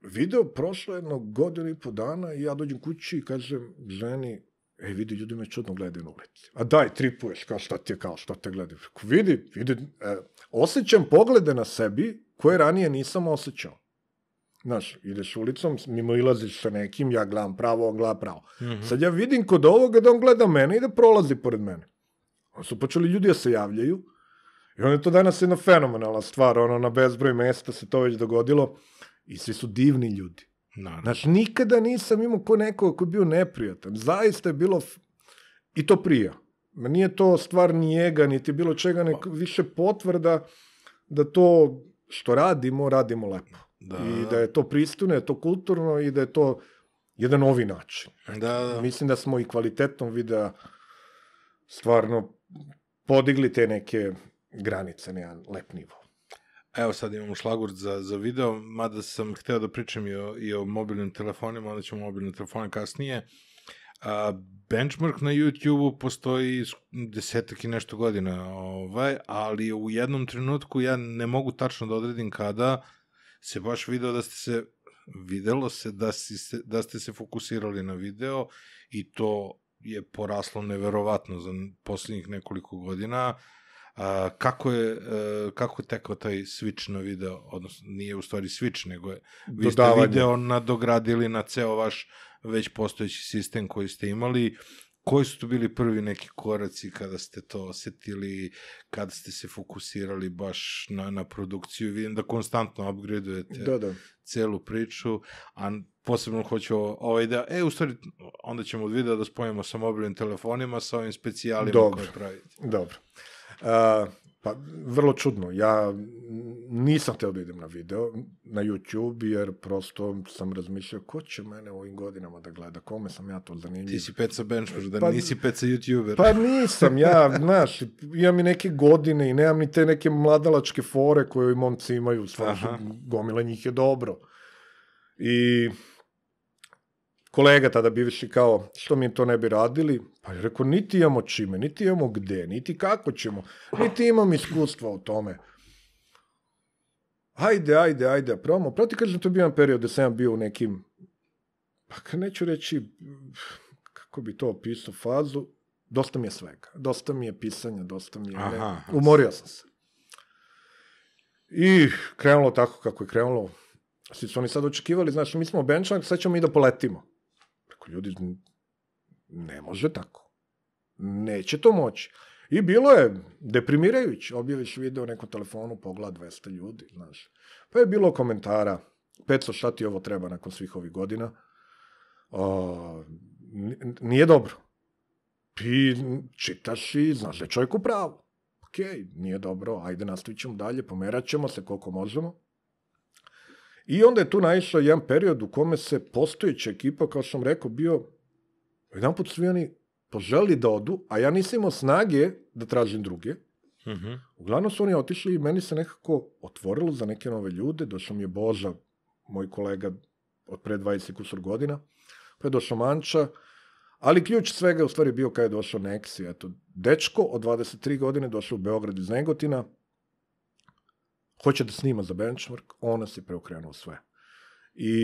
video, prošlo jedno godinu i po dana i ja dođem kući i kažem ženi, ej vidi, ljudi me čudno gledaju na ulici. A daj, tripuješ, kao šta te gledaju. Vidi, osjećam poglede na sebi koje ranije nisam osjećao. Znaš, ideš ulicom, mimo ilaziš sa nekim, ja gledam pravo, on gleda pravo. Sad ja vidim kod ovoga da on gleda mene i da prolazi pored mene. Oni su počeli ljudi da se javljaju i onda je to danas jedna fenomenalna stvar, ono na bezbroj mesta se to već dogodilo. I svi su divni ljudi. Znači, nikada nisam imao ko nekoga koji je bio neprijatan. Zaista je bilo... I to prija. Nije to stvar ni ega, niti bilo čega, nego više potvrda da to što radimo, radimo lepo. I da je to pristojno, je to kulturno i da je to jedan novi način. Mislim da smo i kvalitetnom videa stvarno podigli te neke granice na jedan lep nivo. Evo sad imamo šlagvort za video, mada sam hteo da pričam i o mobilnim telefonima, onda ćemo mobilne telefone kasnije. Benchmark na YouTube-u postoji 10 i nešto godina, ali u jednom trenutku ja ne mogu tačno da odredim kada se baš videlo da ste se fokusirali na video i to je poraslo neverovatno za poslednjih nekoliko godina. Kako je tekao taj switch na video, odnosno nije u stvari switch, nego je, vi ste video nadogradili na ceo vaš već postojeći sistem koji ste imali, koji su tu bili prvi neki koraci kada ste to osetili, kada ste se fokusirali baš na produkciju, vidim da konstantno upgradeujete celu priču, a posebno hoću ovaj deo, u stvari onda ćemo od videa da spojimo sa mobilnim telefonima, sa ovim specijalima koje pravite. Dobro. Pa, vrlo čudno. Ja nisam htio da idem na video, na YouTube, jer prosto sam razmišljao ko će mene u ovim godinama da gleda, kome sam ja to zanimljiv. Ti si Peca Benchmark, da nisi Peca YouTuber. Pa nisam, ja, znaš, imam i neke godine i nemam ni te neke mladalačke fore koje momci imaju, stvarno gomila njih je dobro. I kolega tada bivši kao, što mi to ne bi radili? Pa je rekao, niti imamo čime, niti imamo gde, niti kako ćemo, niti imam iskustva o tome. Ajde, probamo. Proti, kažem, to je bio jedan period gde sam ja bio u nekim, pa neću reći, kako bi to opisao, fazu, dosta mi je svega, dosta mi je pisanja, dosta mi je, umorio sam se. I krenulo tako kako je krenulo. Svi su oni sad očekivali, znaš, mi smo Benchmark, sad ćemo mi da poletimo. Rekao, ljudi, ne može tako. Neće to moći. I bilo je deprimirajući. Objaviš video u nekom telefonu, pogleda 200 ljudi, znaš. Pa je bilo komentara, 500 šta ti ovo treba nakon svih ovih godina. Nije dobro. Ti čitaš i znaš da je čovjek u pravu. Okej, nije dobro, ajde nastavit ćemo dalje, pomerat ćemo se koliko možemo. I onda je tu naišao jedan period u kome se postojeća ekipa, kao što sam rekao, bio jedan put svi oni poželi da odu, a ja nisam imao snage da tražim druge. Uglavnom su oni otišli i meni se nekako otvorilo za neke nove ljude. Došao mi je Boža, moj kolega od pre 20 kusur godina, pa je došao Manča, ali ključ svega je u stvari bio kada je došao Neksi. Eto, dečko od 23 godine došao u Beograd iz Negotina, hoće da snima za Benchmark, ona se preokrenuo sve. I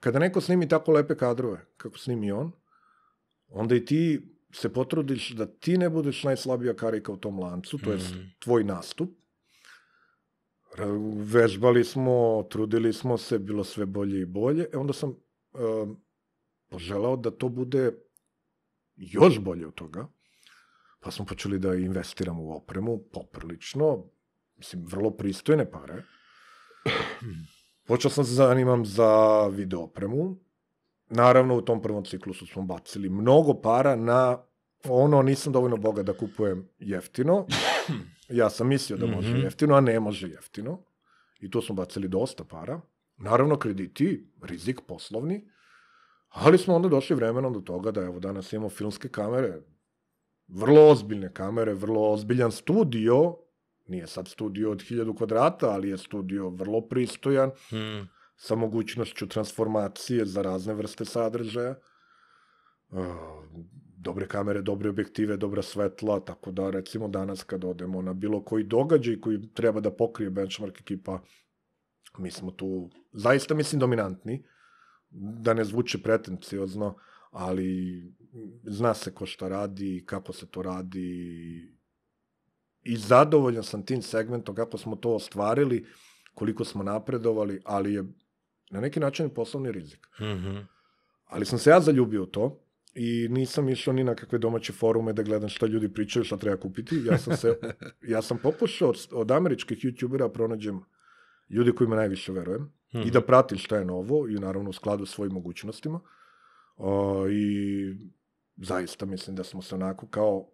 kada neko snimi tako lepe kadrove, kako snimi on, onda i ti se potrudiš da ti ne budeš najslabija karika u tom lancu, to je tvoj nastup. Vežbali smo, trudili smo se, bilo sve bolje i bolje. E onda sam poželao da to bude još bolje od toga. Pa smo počeli da investiramo u opremu, poprilično, mislim, vrlo pristojne pare. Počeo sam se zanimam za videopremu. Naravno, u tom prvom ciklusu smo bacili mnogo para na ono, nisam dovoljno bogat da kupujem jeftino. Ja sam mislio da može jeftino, a ne može jeftino. I tu smo bacili dosta para. Naravno, krediti, rizik poslovni. Ali smo onda došli vremenom do toga da, evo, danas imamo filmske kamere, vrlo ozbiljne kamere, vrlo ozbiljan studio. Nije sad studio od 1000 kvadrata, ali je studio vrlo pristojan, sa mogućnošću transformacije za razne vrste sadržaja. Dobre kamere, dobre objektive, dobra svetla, tako da recimo danas kad odemo na bilo koji događaj koji treba da pokrije Benchmark ekipa, mi smo tu zaista, mislim, dominantni, da ne zvuči pretenciozno, ali zna se ko šta radi, kako se to radi. I zadovoljan sam tim segmentom kako smo to ostvarili, koliko smo napredovali, ali je na neki način poslovni rizik. Ali sam se ja zaljubio u to i nisam išao ni na kakve domaće forume da gledam šta ljudi pričaju, šta treba kupiti. Ja sam pokušao od američkih youtubera pronađem ljudi kojima najviše verujem i da pratim šta je novo i naravno u skladu s svojim mogućnostima. I zaista mislim da smo se onako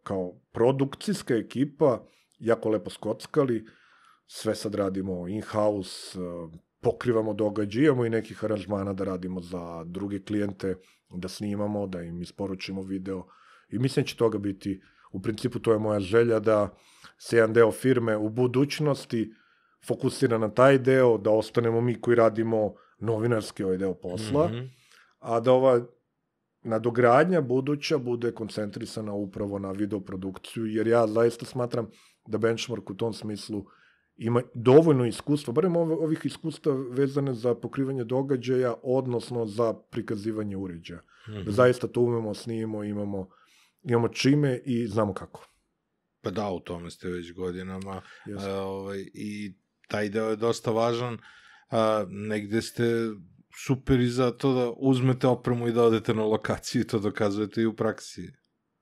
kao produkcijska ekipa jako lepo skockali, sve sad radimo in-house, pokrivamo događaj, imamo i nekih aranžmana da radimo za druge klijente, da snimamo, da im isporučimo video i mislim će toga biti, u principu to je moja želja da se jedan deo firme u budućnosti fokusira na taj deo, da ostanemo mi koji radimo novinarski ovaj deo posla, a da ova nadogradnja buduća bude koncentrisana upravo na videoprodukciju, jer ja zaista smatram da Benchmark u tom smislu ima dovoljno iskustva, barem ovih iskustva vezane za pokrivanje događaja, odnosno za prikazivanje uređaja. Zaista to umemo, snimimo, imamo čime i znamo kako. Pa da, u tome ste već godinama i taj deo je dosta važan. Negde ste super i za to da uzmete opremu i da odete na lokaciju i to dokazujete i u praksi.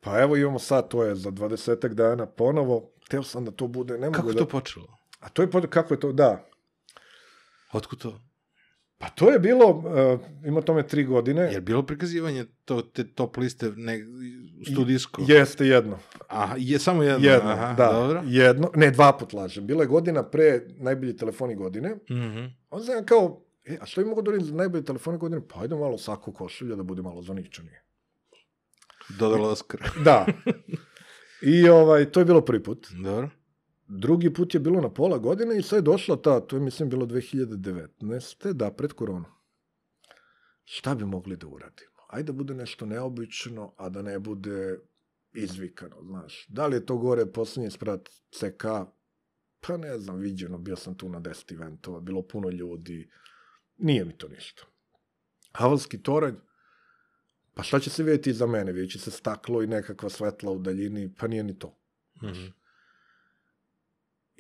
Pa evo imamo sad, to je za 20 dana ponovo. Hteo sam da to bude, ne mogu da... Kako je to počelo? A to je, kako je to, da. Otkud to? Pa to je bilo, ima tome 3 godine. Je bilo prikazivanje te top liste studijsko? Jeste, jedno. Aha, samo jedno? Jedno, aha, da. Dobro. Jedno, ne, 2 put lažem. Bila je godina pre najbolji telefoni godine. Mm-hmm. On znam kao, a što bi mogo dorim za najbolji telefoni godine? Pa ajde malo sako košulja da bude malo zvaničanije. Dodalo Oskar. Da. I to je bilo prvi put. Dobro. Drugi put je bilo na pola godine i sad je došla to je mislim bilo 2019. Da, pred koronu. Šta bi mogli da uradimo? Ajde da bude nešto neobično, a da ne bude izvikano, znaš. Da li je to gore posljednji sprat CK? Pa ne znam, viđeno, bio sam tu na 10 eventova, bilo puno ljudi. Nije mi to ništa. Havalski toranj, pa šta će se vidjeti iza mene? Vidjet će se staklo i nekakva svetla u daljini, pa nije ni to. Mhm.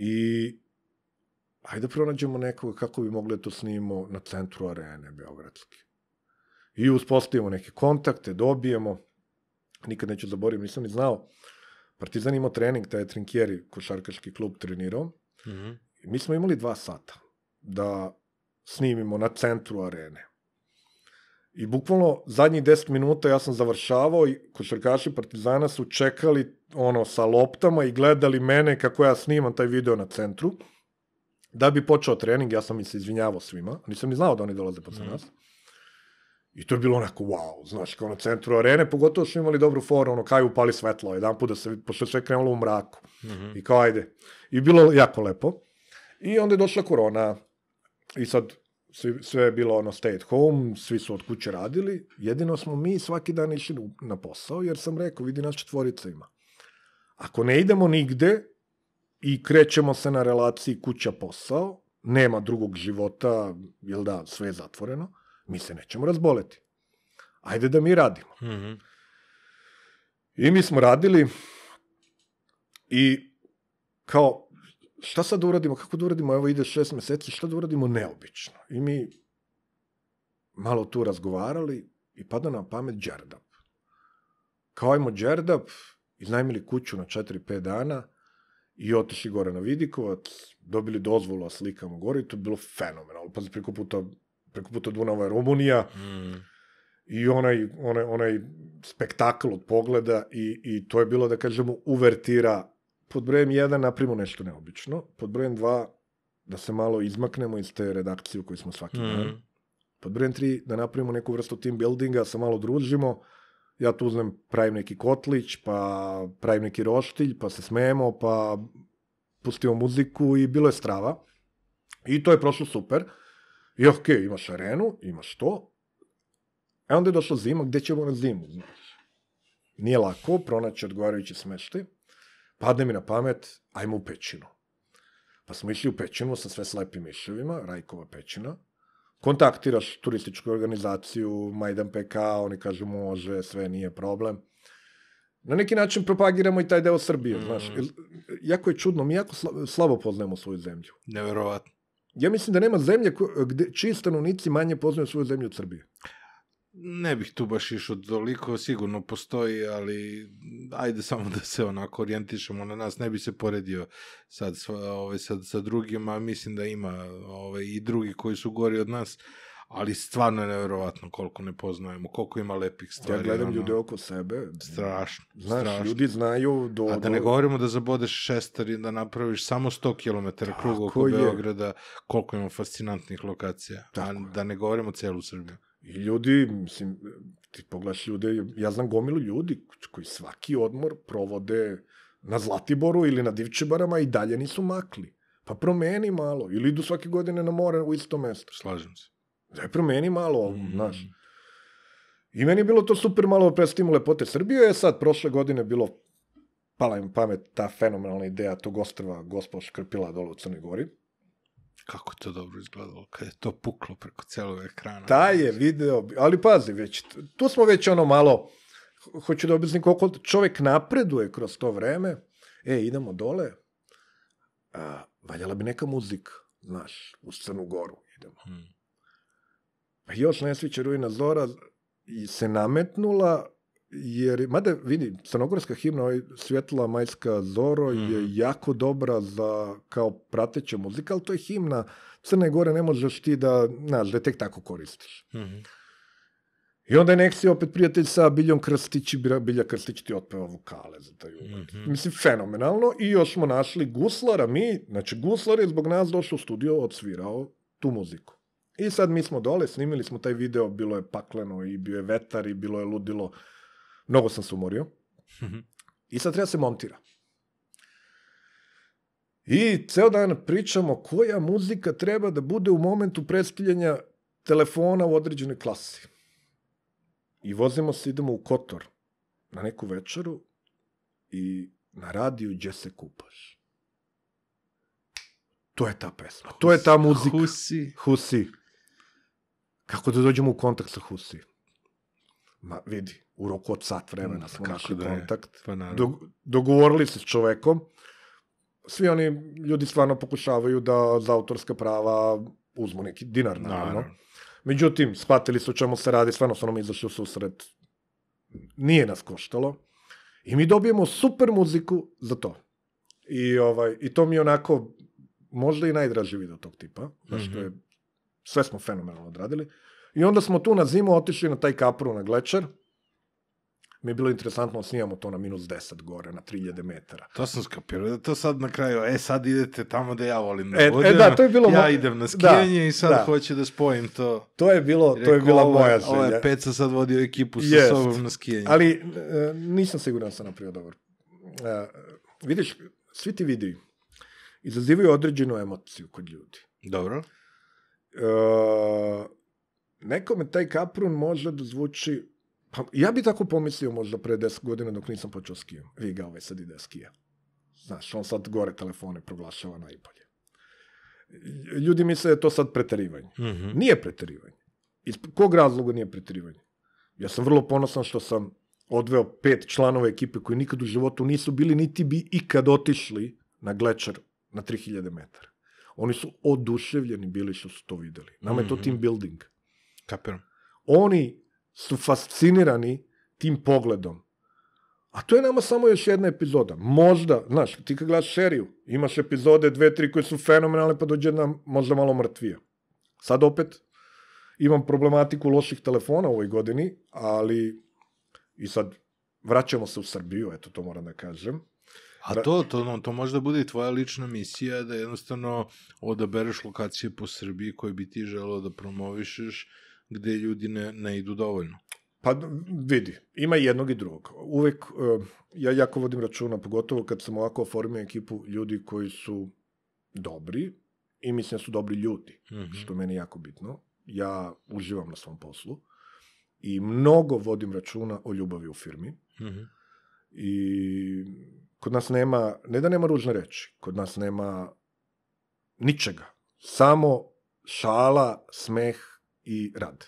I ajde pronađemo nekoga kako bi mogli to snimimo na centru arene beogradske. I uspostavimo neke kontakte, dobijemo. Nikad neću zaboraviti, nisam ni znao. Partizan imao trening, taj je Trinkieri, košarkaški klub trenirao. Mm-hmm. Mi smo imali 2 sata da snimimo na centru arene. I bukvalno zadnjih 10 minuta ja sam završavao i košarkaši Partizana su čekali sa loptama i gledali mene kako ja snimam taj video na centru. Da bi počeo trening, ja sam mi se izvinjavao svima. Nisam ni znao da oni dolaze posle nas. I to je bilo onako wow, znaš, kao na centru arene, pogotovo što imali dobru foru, kaj upali svetlo, jedanput da se, pošto sve krenulo u mraku. Mm-hmm. I kao ajde. I bilo jako lepo. I onda je došla korona. I sad... Sve je bilo stay at home, svi su od kuće radili, jedino smo mi svaki dan išli na posao, jer sam rekao, vidi nas 4 ima. Ako ne idemo nigde i krećemo se na relaciji kuća-posao, nema drugog života, jel da, sve je zatvoreno, mi se nećemo razboleti. Ajde da mi radimo. Mm-hmm. I mi smo radili i kao... Šta sad uradimo? Kako da uradimo? Evo ide 6 meseci, šta da uradimo neobično? I mi malo tu razgovarali i pada nam pamet Đerdap. Kao ajmo Đerdap, iznajmili kuću na 4-5 dana i otišli gore na Vidikovac, dobili dozvolu, a slikamo gore i to je bilo fenomenalno. Pazi, preko puta Dunava je Rumunija i onaj spektakl od pogleda i to je bilo, da kažemo, uvertira. Pod brojem 1 napravimo nešto neobično. Pod brojem 2 da se malo izmaknemo iz te redakcije u kojoj smo svaki dan. Pod brojem 3 da napravimo neku vrstu team buildinga, se malo družimo. Ja tu uzmem, pravim neki kotlić, pa pravim neki roštilj, pa se smejemo, pa pustimo muziku i bilo je strava. I to je prošlo super. I okej, imaš arenu, imaš to. E onda je došla zima, gde ćemo na zimu? Nije lako pronaći odgovarajući smeštaj. Padne mi na pamet, ajmo u pećinu. Pa smo išli u pećinu sa sve slepim miševima, Rajkova pećina. Kontaktiraš turističku organizaciju, Majdan PK, oni kažu može, sve nije problem. Na neki način propagiramo i taj deo Srbije, znaš. Jako je čudno, mi jako slabo poznajemo svoju zemlju. Neverovatno. Ja mislim da nema zemlje čiji stanovnici manje poznaju svoju zemlju od Srbije. Ne bih tu baš išao toliko, sigurno postoji, ali ajde samo da se onako orijentišemo na nas, ne bi se poredio sad sa drugima, mislim da ima i drugi koji su gori od nas, ali stvarno je nevjerovatno koliko ne poznajemo, koliko ima lepih stvari. Ja gledam ljude oko sebe. Strašno. Znaš, ljudi znaju do... A da ne govorimo da zabodeš šestar i da napraviš samo 100 km kruga oko Beograda, koliko ima fascinantnih lokacija. A da ne govorimo celu Srbiju. I ljudi, mislim, ti pogledaš ljude, ja znam gomilu ljudi koji svaki odmor provode na Zlatiboru ili na Divčibarama i dalje nisu makli. Pa promeni malo. Ili idu svake godine na more u isto mesto. Slažem se. Daj, promeni malo, znaš. I meni je bilo to super, malo predstavimo lepote Srbije. Je sad, prošle godine bilo, pala im pamet ta fenomenalna ideja tog ostrva Gospa Škrpila dole u Crnoj Gori. Kako to dobro izgledalo, kad je to puklo preko celog ekrana. Taj je video, ali pazi, tu smo već malo, hoću da objasnim koliko čovjek napreduje kroz to vreme. Idemo dole, valjala bi neka muzika, znaš, u Crnu Goru idemo. Pa još Nesvića Rujna Zora se nametnula Jer, mada vidi, crnogorska himna, ovaj Svjetla majska zoro je jako dobra za kao prateća muzika, ali to je himna Crne Gore, ne možeš ti da, znaš, da tek tako koristiš. Mm-hmm. I onda je Nexi opet prijatelj sa Biljom Krstić, Bilja Krstić ti otpeva vokale za taj uvod. Mm-hmm. Mislim, fenomenalno. I još smo našli Guslara, mi, znači Guslar je zbog nas došao u studio, odsvirao tu muziku. I sad mi smo dole, snimili smo taj video, bilo je pakleno i bio je vetar i bilo je ludilo. Mnogo sam se umorio. Mm-hmm. I sad treba se montira. I ceo dan pričamo koja muzika treba da bude u momentu predstavljanja telefona u određenoj klasi. I vozimo se, idemo u Kotor na neku večeru i na radiju Gdje se kupaš. To je ta pesma. Husi, to je ta muzika. Husi. Kako da dođemo u kontakt sa Husi? Ma vidi, u roku od sat vremena smo našli kontakt. Pa dogovorili se s čovekom. Svi oni ljudi stvarno pokušavaju da za autorska prava uzmu neki dinar, naravno. Međutim, shvatili su o čemu se radi, stvarno su nam izašli u susret. Nije nas koštalo. I mi dobijemo super muziku za to. I to mi je onako možda i najdraži video tog tipa. Zašto je, sve smo fenomenalno odradili. I onda smo tu na zimu otišli na taj Kapru, na glečar. Mi je bilo interesantno, snijamo to na -10 gore, na 3000 metara. To sam skapirao, da to sad na kraju, sad idete tamo da ja volim da vodem, da, to je bilo ja idem na skijanje i sad hoću da spojim to. To je bila moja želja. Ovo je Peca sad vodio ekipu sa sobom na skijanje. Ali nisam siguran sam napravio dobar. Vidiš, svi ti videi izazivaju određenu emociju kod ljudi. Dobro. Nekome taj Kaprun može da zvuči. Pa, ja bi tako pomislio možda pre 10 godina dok nisam počeo skijom. Vi ga ovaj sad ide skija. Znaš, on sad gore telefone proglašava najbolje. Ljudi misle da je to sad preterivanje. Mm-hmm. Nije preterivanje. Iz kog razloga nije preterivanje? Ja sam vrlo ponosan što sam odveo 5 članova ekipe koji nikad u životu nisu bili, niti bi ikad otišli na glečar na 3000 metara. Oni su oduševljeni bili što su to videli. Nama je to team building. Kapiram. Oni su fascinirani tim pogledom. A to je nama samo još jedna epizoda. Možda, znaš, ti kad gledaš seriju, imaš epizode 2-3 koje su fenomenalne, pa dođe jedna možda malo mrtvija. Sad opet imam problematiku loših telefona u ovoj godini, ali i sad vraćamo se u Srbiju, eto to moram da kažem. A to možda bude i tvoja lična misija, da jednostavno odabereš lokacije po Srbiji koje bi ti želeo da promovišeš, gde ljudi ne idu dovoljno. Pa vidi, ima jednog i drugog. Uvek, ja jako vodim računa, pogotovo kad sam ovako oformio ekipu ljudi koji su dobri i mislim da su dobri ljudi, što meni je jako bitno. Ja uživam na svom poslu i mnogo vodim računa o ljubavi u firmi. Mm-hmm. I kod nas nema, ne da nema ružne reči, kod nas nema ničega. Samo šala, smeh, i rad.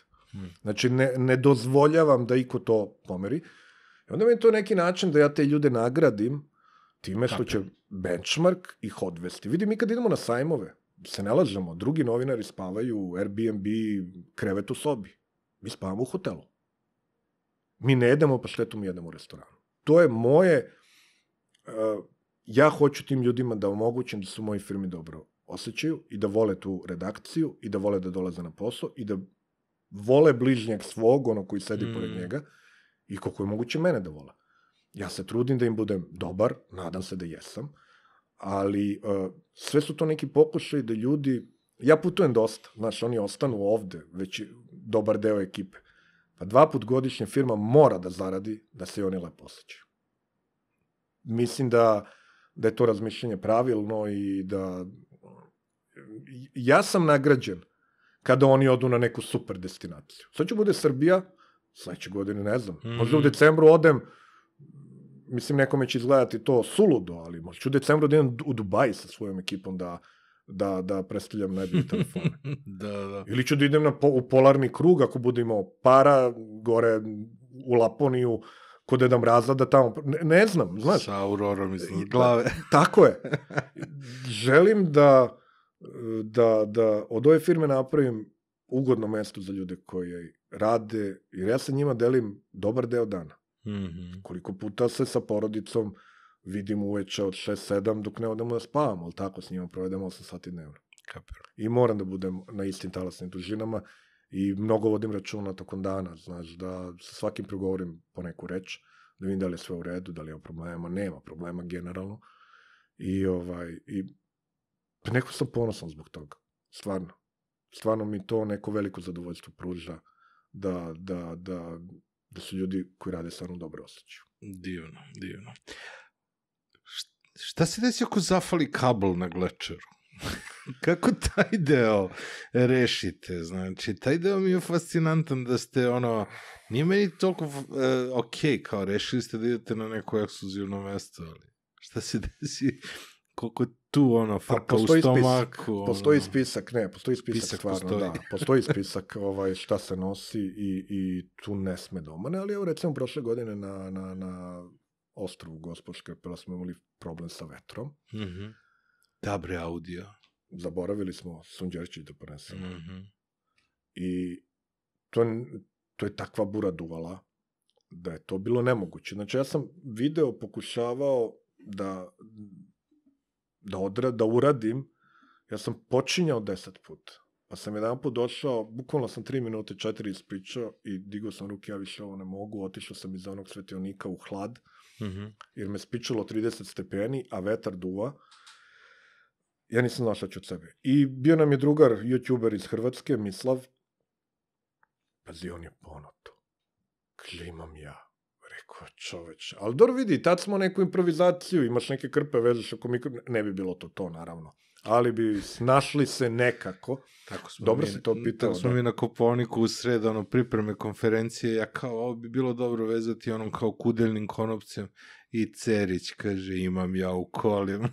Znači, ne dozvoljavam da iko to pomeri. I onda mi je to neki način da ja te ljude nagradim time što će benchmark ih odvesti. Vidi, mi kad idemo na sajmove, se ne lažemo, drugi novinari spavaju u Airbnb krevet u sobi. Mi spavamo u hotelu. Mi ne jedemo paštetu, mi jedemo u restoranu. To je moje... ja hoću tim ljudima da omogućim da su u mojoj firmi dobro osjećaju i da vole tu redakciju i da vole da dolaze na posao i da vole bližnjeg svog, ono koji sedi pored njega i koliko je moguće mene da vola. Ja se trudim da im budem dobar, nadam se da jesam, ali sve su to neki pokušaj da ljudi, ja putujem dosta, znaš, oni ostanu ovde, već dobar deo ekipe, pa 2 puta godišnje firma mora da zaradi da se oni lepo osjećaju. Mislim da je to razmišljenje pravilno i da ja sam nagrađen kada oni odu na neku super destinaciju. Sad će bude Srbija, sledeće godine ne znam. Možda u decembru odem, mislim nekome će izgledati to suludo, ali možda ću u decembru da idem u Dubai sa svojom ekipom da predstavljam najbolje telefone. Da. Ili ću da idem u polarni krug ako bude imao para, gore u Laponiju, kod Deda Mraza da tamo... Ne znam, znaš. Sa aurorom iznad glave. Tako je. Želim da od ove firme napravim ugodno mesto za ljude koji rade, jer ja sa njima delim dobar deo dana. Koliko puta se sa porodicom vidim uveče od 6-7 dok ne odemo da spavamo, ali tako s njima provedemo 8 sati dnevno. I moram da budem na istim talasnim dužinama i mnogo vodim računa tokom dana, znaš, da sa svakim progovorim po neku reč, da vidim da li je sve u redu, da li je problema, nema problema generalno. I neko sam ponosan zbog toga, stvarno. Stvarno mi to neko veliko zadovoljstvo pruža da su ljudi koji rade stvarno dobro osjećaju. Divno, divno. Šta se desi ako zafali kabel na glečeru? Kako taj deo rešite? Znači, taj deo mi je fascinantan da ste ono, nije meni toliko okej, kao rešili ste da idete na neko ekskluzivno mesto, ali šta se desi? Koliko tu ono, faka u stomaku? Postoji spisak, ne, postoji spisak stvarno, da. Postoji spisak šta se nosi i tu ne sme domane, ali evo recimo prošle godine na Ostrovu Gospoške smo imali problem sa vetrom. Dobre audio. Zaboravili smo Sunđerići da prenesemo. I to je takva bura duvala da je to bilo nemoguće. Znači ja sam video pokušavao da uradim, ja sam počinjao 10 puta, pa sam jedan put došao, bukvalno sam 3 minute, 4 ispričao i digao sam ruke, ja više ovo ne mogu, otišao sam iz onog svetionika u hlad, jer me spičalo 30 stepeni, a vetar duva, ja nisam znao šta ću od sebe. I bio nam je drugar, youtuber iz Hrvatske, Mislav, pazi, on je ponoto, klimam ja. Rekao, čoveč, ali dobro vidi, tad smo neku improvizaciju, imaš neke krpe, vežeš oko mikrofona, ne bi bilo to, naravno, ali bi našli se nekako. Dobro si to pitao. Tako smo mi na Koponiku u sred, ono, pripreme konferencije, ja kao, ovo bi bilo dobro vezati onom kao kudeljnim konopcem i Cerić, kaže, imam ja u kolima.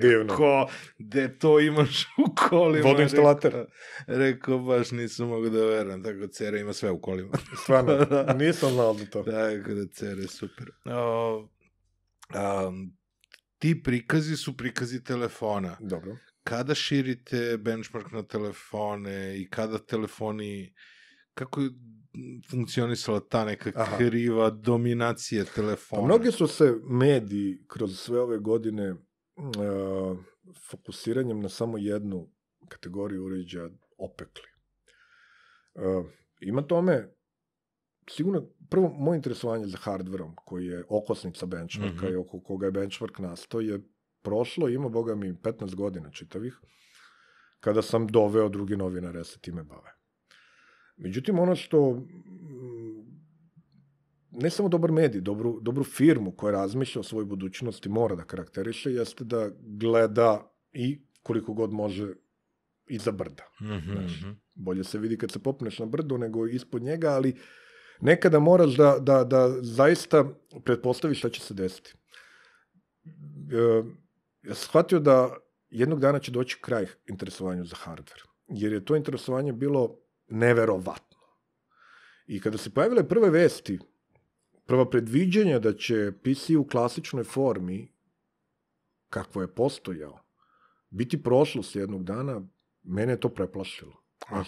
Divno. Ko, gde to imaš u kolima? Vodoinstalater. Rekao, baš nisam mogu da veram, tako Cera ima sve u kolima. Stvarno, nisam znao za to. Tako da, Cera je super. Ti prikazi su prikazi telefona. Dobro. Kada širite benchmark na telefone i kada telefoni, kako je funkcionisala ta neka kriva dominacija telefona? Mnogi su se mediji kroz sve ove godine fokusiranjem na samo jednu kategoriju uređaja opekli. Ima tome, sigurno, prvo, moje interesovanje za hardverom, koji je okosnica benchmarka i oko koga je benchmark nastao, je prošlo, ima, boga mi, 15 godina čitavih, kada sam doveo druge novinare se time bave. Međutim, ono što, ne samo dobar medij, dobru firmu koja razmišlja o svojoj budućnosti mora da karakteriše, jeste da gleda i koliko god može iza brda. Bolje se vidi kad se popneš na brdo nego ispod njega, ali nekada moraš da zaista pretpostaviš šta će se desiti. Ja sam shvatio da jednog dana će doći kraj interesovanju za hardver, jer je to interesovanje bilo neverovatno. I kada se pojavile prve vesti, prva predviđenja da će PC u klasičnoj formi, kakvo je postojao, biti prošlost jednog dana, mene je to preplašilo.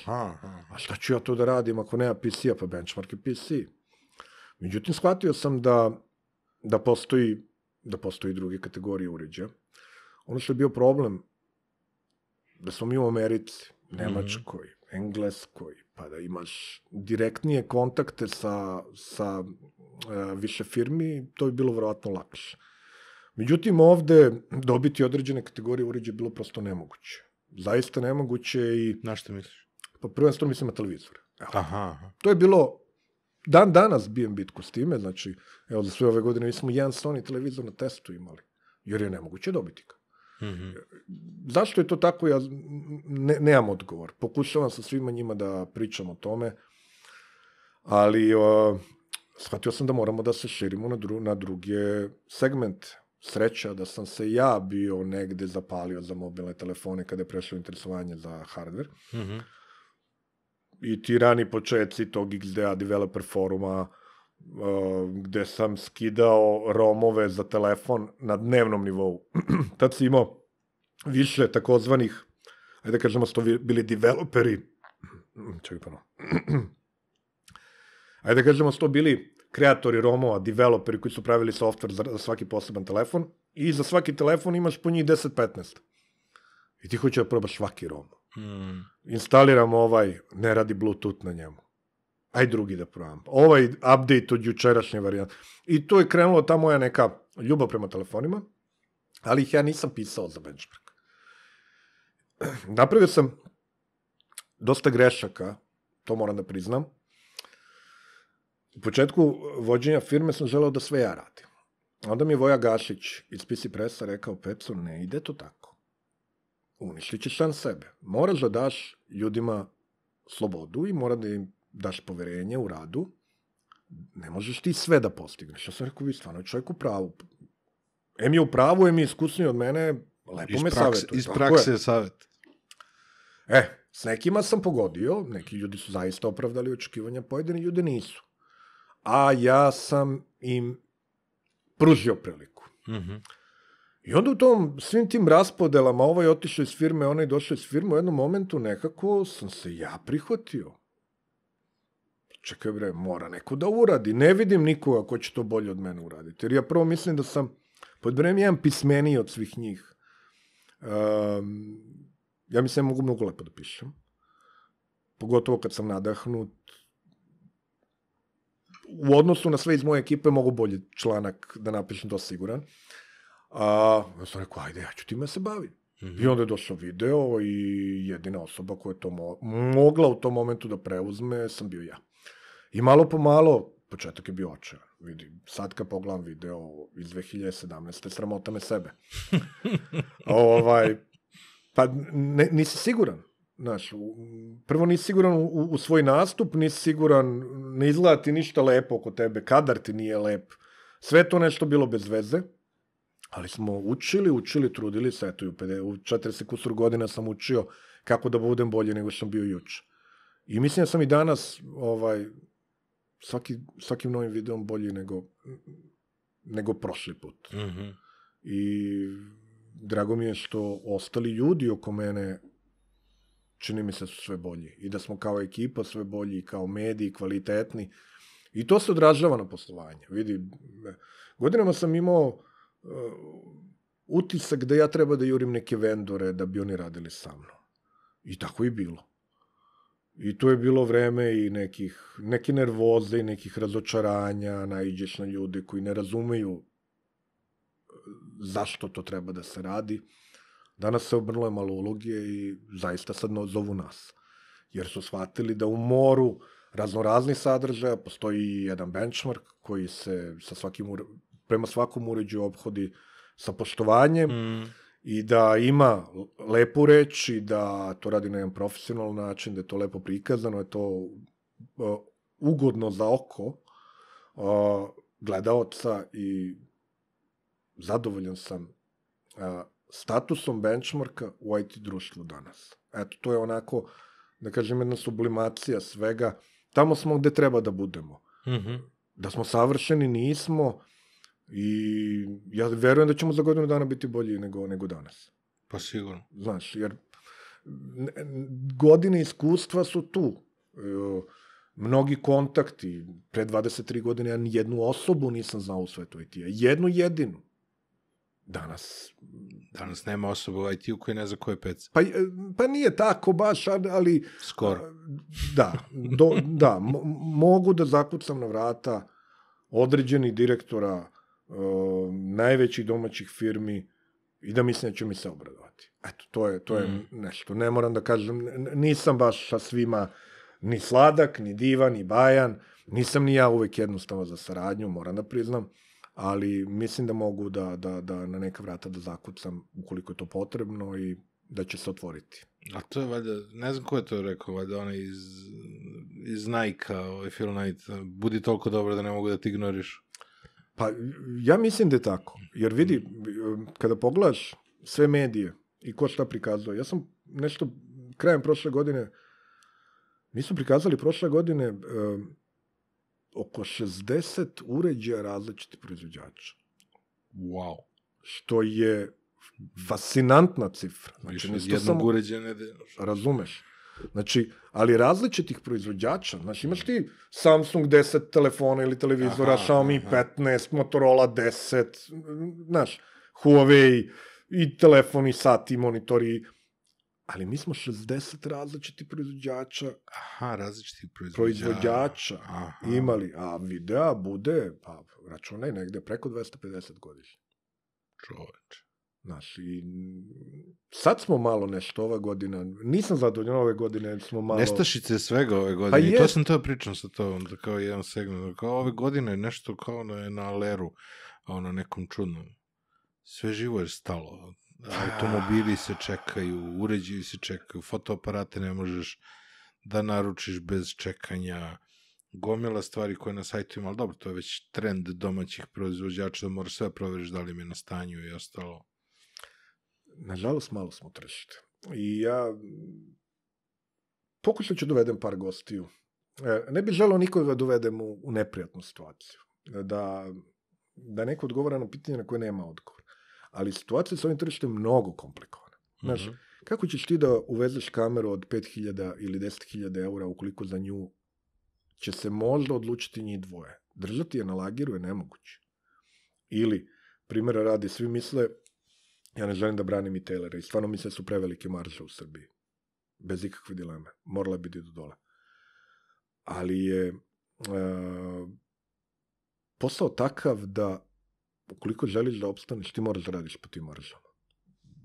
A šta ću ja to da radim ako nema PC-a? Pa benchmark je PC. Međutim, shvatio sam da postoji druge kategorije uređaja. Ono što je bio problem, da smo mi u Americi, Nemačkoj, Engleskoj, pa da imaš direktnije kontakte sa više firmi, to je bilo verovatno lakše. Međutim, ovde dobiti određene kategorije uređaja je bilo prosto nemoguće. Zaista nemoguće i... Na što misliš? Pa prvenstveno mislim na televizor. To je bilo... Dan danas bijem bitku s time, znači, evo za sve ove godine mi smo jedan Sony televizor na testu imali, jer je nemoguće dobiti ga. Zašto je to tako, ja nemam odgovor. Pokušavam sa svima njima da pričam o tome, ali shvatio sam da moramo da se širimo na druge segmente. Sreća da sam se ja bio negde zapalio za mobilne telefone kada je prešlo interesovanje za hardver. I ti rani početci tog XDA developer foruma gde sam skidao romove za telefon na dnevnom nivou. Tad si imao više takozvanih, ajde da kažemo što bili developeri, ajde da kažemo što bili kreatori romova, developeri koji su pravili software za svaki poseban telefon i za svaki telefon imaš po njih 10-15. I ti hoće da probaš svaki rom. Instaliram ovaj, ne radi Bluetooth na njemu. Aj drugi da probam. Ovaj update od jučerašnje varijante. I to je krenulo ta moja neka ljubav prema telefonima, ali ih ja nisam pisao za benchmark. Napravio sam dosta grešaka, to moram da priznam. U početku vođenja firme sam želeo da sve ja radim. Onda mi je Voja Gašić iz PC Pressa rekao, Peco, ne ide to tako. Uništit ćeš sam sebe. Moraš da daš ljudima slobodu i mora da im daš poverenje u radu. Ne možeš ti sve da postigneš. Ja sam rekao, vi stvarno je čovjek u pravu. Em je u pravu, em je iskusniji od mene, lepo me savjetuje. Iz prakse je savjet. S nekima sam pogodio, neki ljudi su zaista opravdali očekivanja, pojedini ljudi nisu. A ja sam im pružio priliku. I onda u tom, svim tim raspodelama, ovaj otišao iz firme, onaj došao iz firme, u jednom momentu nekako sam se ja prihvatio. Čekaj bre, mora neko da uradi. Ne vidim nikoga ko će to bolje od mene uraditi. Jer ja prvo mislim da sam, pod brem, jedan pismeniji od svih njih. Ja mislim da mogu mnogo lepo da pišem. Pogotovo kad sam nadahnut. U odnosu na sve iz moje ekipe mogu bolje članak da napišem, to siguran. Ja sam rekao, ajde, ja ću time se baviti. I onda je došao video i jedina osoba koja je to mogla u tom momentu da preuzme, sam bio ja. I malo po malo, početak je bio očajan. Sad kad pogledam video iz 2017. sramota me sebe. Pa nisi siguran. Prvo nisi siguran u svoj nastup, nisi siguran, ne izgleda ti ništa lepo oko tebe, kadar ti nije lep. Sve to nešto bilo bez veze, ali smo učili, trudili se. Eto, u 40 kusur godina sam učio kako da budem bolje nego što sam bio juče. I mislim da sam i danas svakim novim videom bolji nego prošli put. I drago mi je što ostali ljudi oko mene čini mi se su sve bolji. I da smo kao ekipa sve bolji, kao mediji, kvalitetni. I to se odražava na poslovanje. Vidi, godinama sam imao utisak da ja treba da jurim neke vendore da bi oni radili sa mnom. I tako je bilo. I to je bilo vreme i neke nervoze i nekih razočaranja, naiđeš na ljude koji ne razumeju zašto to treba da se radi. Danas se obrnule malo ulogije i zaista sad zovu nas. Jer su shvatili da u moru raznoraznih sadržaja postoji jedan benchmark koji se prema svakom uređaju ophodi sa poštovanjem i da ima lepu reč i da to radi na jedan profesionalan način, da je to lepo prikazano, je to ugodno za oko gledaoca i zadovoljan sam statusom benchmarka u IT društvu danas. Eto, to je onako, da kažem, jedna sublimacija svega. Tamo smo gde treba da budemo. Da smo savršeni, nismo i ja verujem da ćemo za godinu dana biti bolji nego danas. Pa sigurno. Znaš, jer godine iskustva su tu. Mnogi kontakti. Pre 23 godine ja nijednu osobu nisam znao u svetu IT-a. Jednu jedinu. Danas nema osoba u IT-u koji ne zna ko je Peca. Pa nije tako baš, ali... Skoro. Da, mogu da zakucam na vrata određenih direktora najvećih domaćih firmi i da mislim da ću mi se obradovati. Eto, to je nešto. Ne moram da kažem, nisam baš sa svima ni sladak, ni divan, ni bajan. Nisam ni ja uvek jednostavno za saradnju, moram da priznam. Ali mislim da mogu da na neka vrata da zakucam ukoliko je to potrebno i da će se otvoriti. A to je valjda, ne znam ko je to rekao, valjda onaj iz Nike-a, ovaj Phil Knight, budi toliko dobro da ne mogu da ti ignoriš. Pa ja mislim da je tako, jer vidi, kada pogledaš sve medije i ko šta prikazuje, ja sam nešto krajem prošle godine, mi su prikazali prošle godine... oko 60 uređaja različiti proizvođača. Wow. Što je fascinantna cifra. Više od jednog uređaja nedeljno. Razumeš. Znači, ali različitih proizvođača, znači imaš ti Samsung 10 telefona ili televizora, Xiaomi 15, Motorola 10, znaš, Huawei i telefoni, sati, monitori, ali mi smo 60 različitih proizvođača. Aha, različitih proizvođača. Imali, a videa bude, pa računaj negde, preko 250 godišnje. Čoveč. Znaš, i sad smo malo nešto ova godina, nisam zadovoljan ove godine, smo malo... Nestašice svega ove godine, pa i to sam to pričao sa tobom, da kao jedan segment, kao ove godine nešto kao na leru, ono nekom čudnom. Sve živo je stalo, automobili se čekaju, uređaji se čekaju, fotoaparate ne možeš da naručiš bez čekanja, gomila stvari koje na sajtu ima, ali dobro, to je već trend domaćih proizvođača, da moraš sve proveriš da li mi je na stanju i ostalo. Nažalost, malo smo tržište. I ja pokušat ću dovedem par gostiju. Ne bih želeo nikoga da dovedem u neprijatnu situaciju. Da neko odgovara na pitanje na koje nema odgovor. Ali situacija sa ovim tržištem je mnogo komplikovana. Znaš, kako ćeš ti da uvezeš kameru od 5.000 ili 10.000 eura ukoliko za nju će se možda odlučiti njih dvoje? Držati je na lageru je nemoguće. Ili, primjera radi, svi misle... Ja ne želim da branim i Taylora i stvarno mislim da su prevelike marže u Srbiji. Bez ikakve dileme. Morala bi da idu dole. Ali je posao takav da ukoliko želiš da opstaneš, ti moraš da radiš po tim maržama.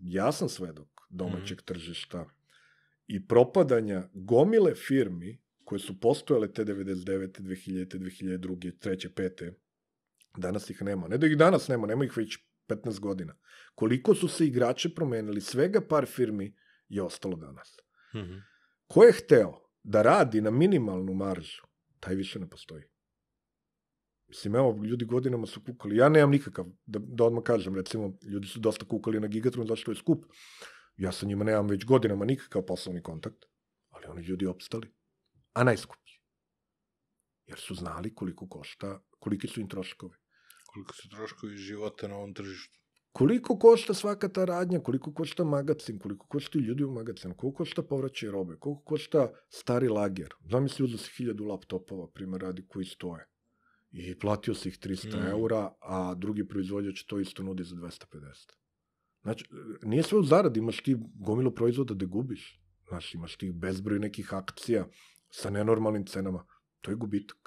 Ja sam svedok domaćeg tržišta i propadanja gomile firmi koje su postojale te 99, 2000, 2002, 3, 5. Danas ih nema. Ne da ih danas nema, nema ih već 15 godina. Koliko su se igrače promenili, svega par firmi je ostalo danas. Ko je hteo da radi na minimalnu maržu, taj više ne postoji. Mislim, evo, ljudi godinama su kukali. Ja nemam nikakav, da odmah kažem, recimo, ljudi su dosta kukali na Gigatron, zašto je skup. Ja sa njima nemam već godinama nikakav poslovni kontakt, ali oni ljudi opstali. A najskuplji. Jer su znali koliko košta, koliki su im troškovi. Koliko su troškovi života na ovom tržištu. Koliko košta svaka ta radnja, koliko košta magacin, koliko košta ljudi u magacinu, koliko košta povraćaj robe, koliko košta stari lager. Zamisli, uzeo si 1000 laptopova, primjer radi, koji stoje. I platio si ih 300 eura, a drugi proizvođač to isto nudi za 250. Znači, nije sve u zaradi, imaš ti gomilu proizvoda da gubiš. Znači, imaš ti bezbroj nekih akcija sa nenormalnim cenama. To je gubitak.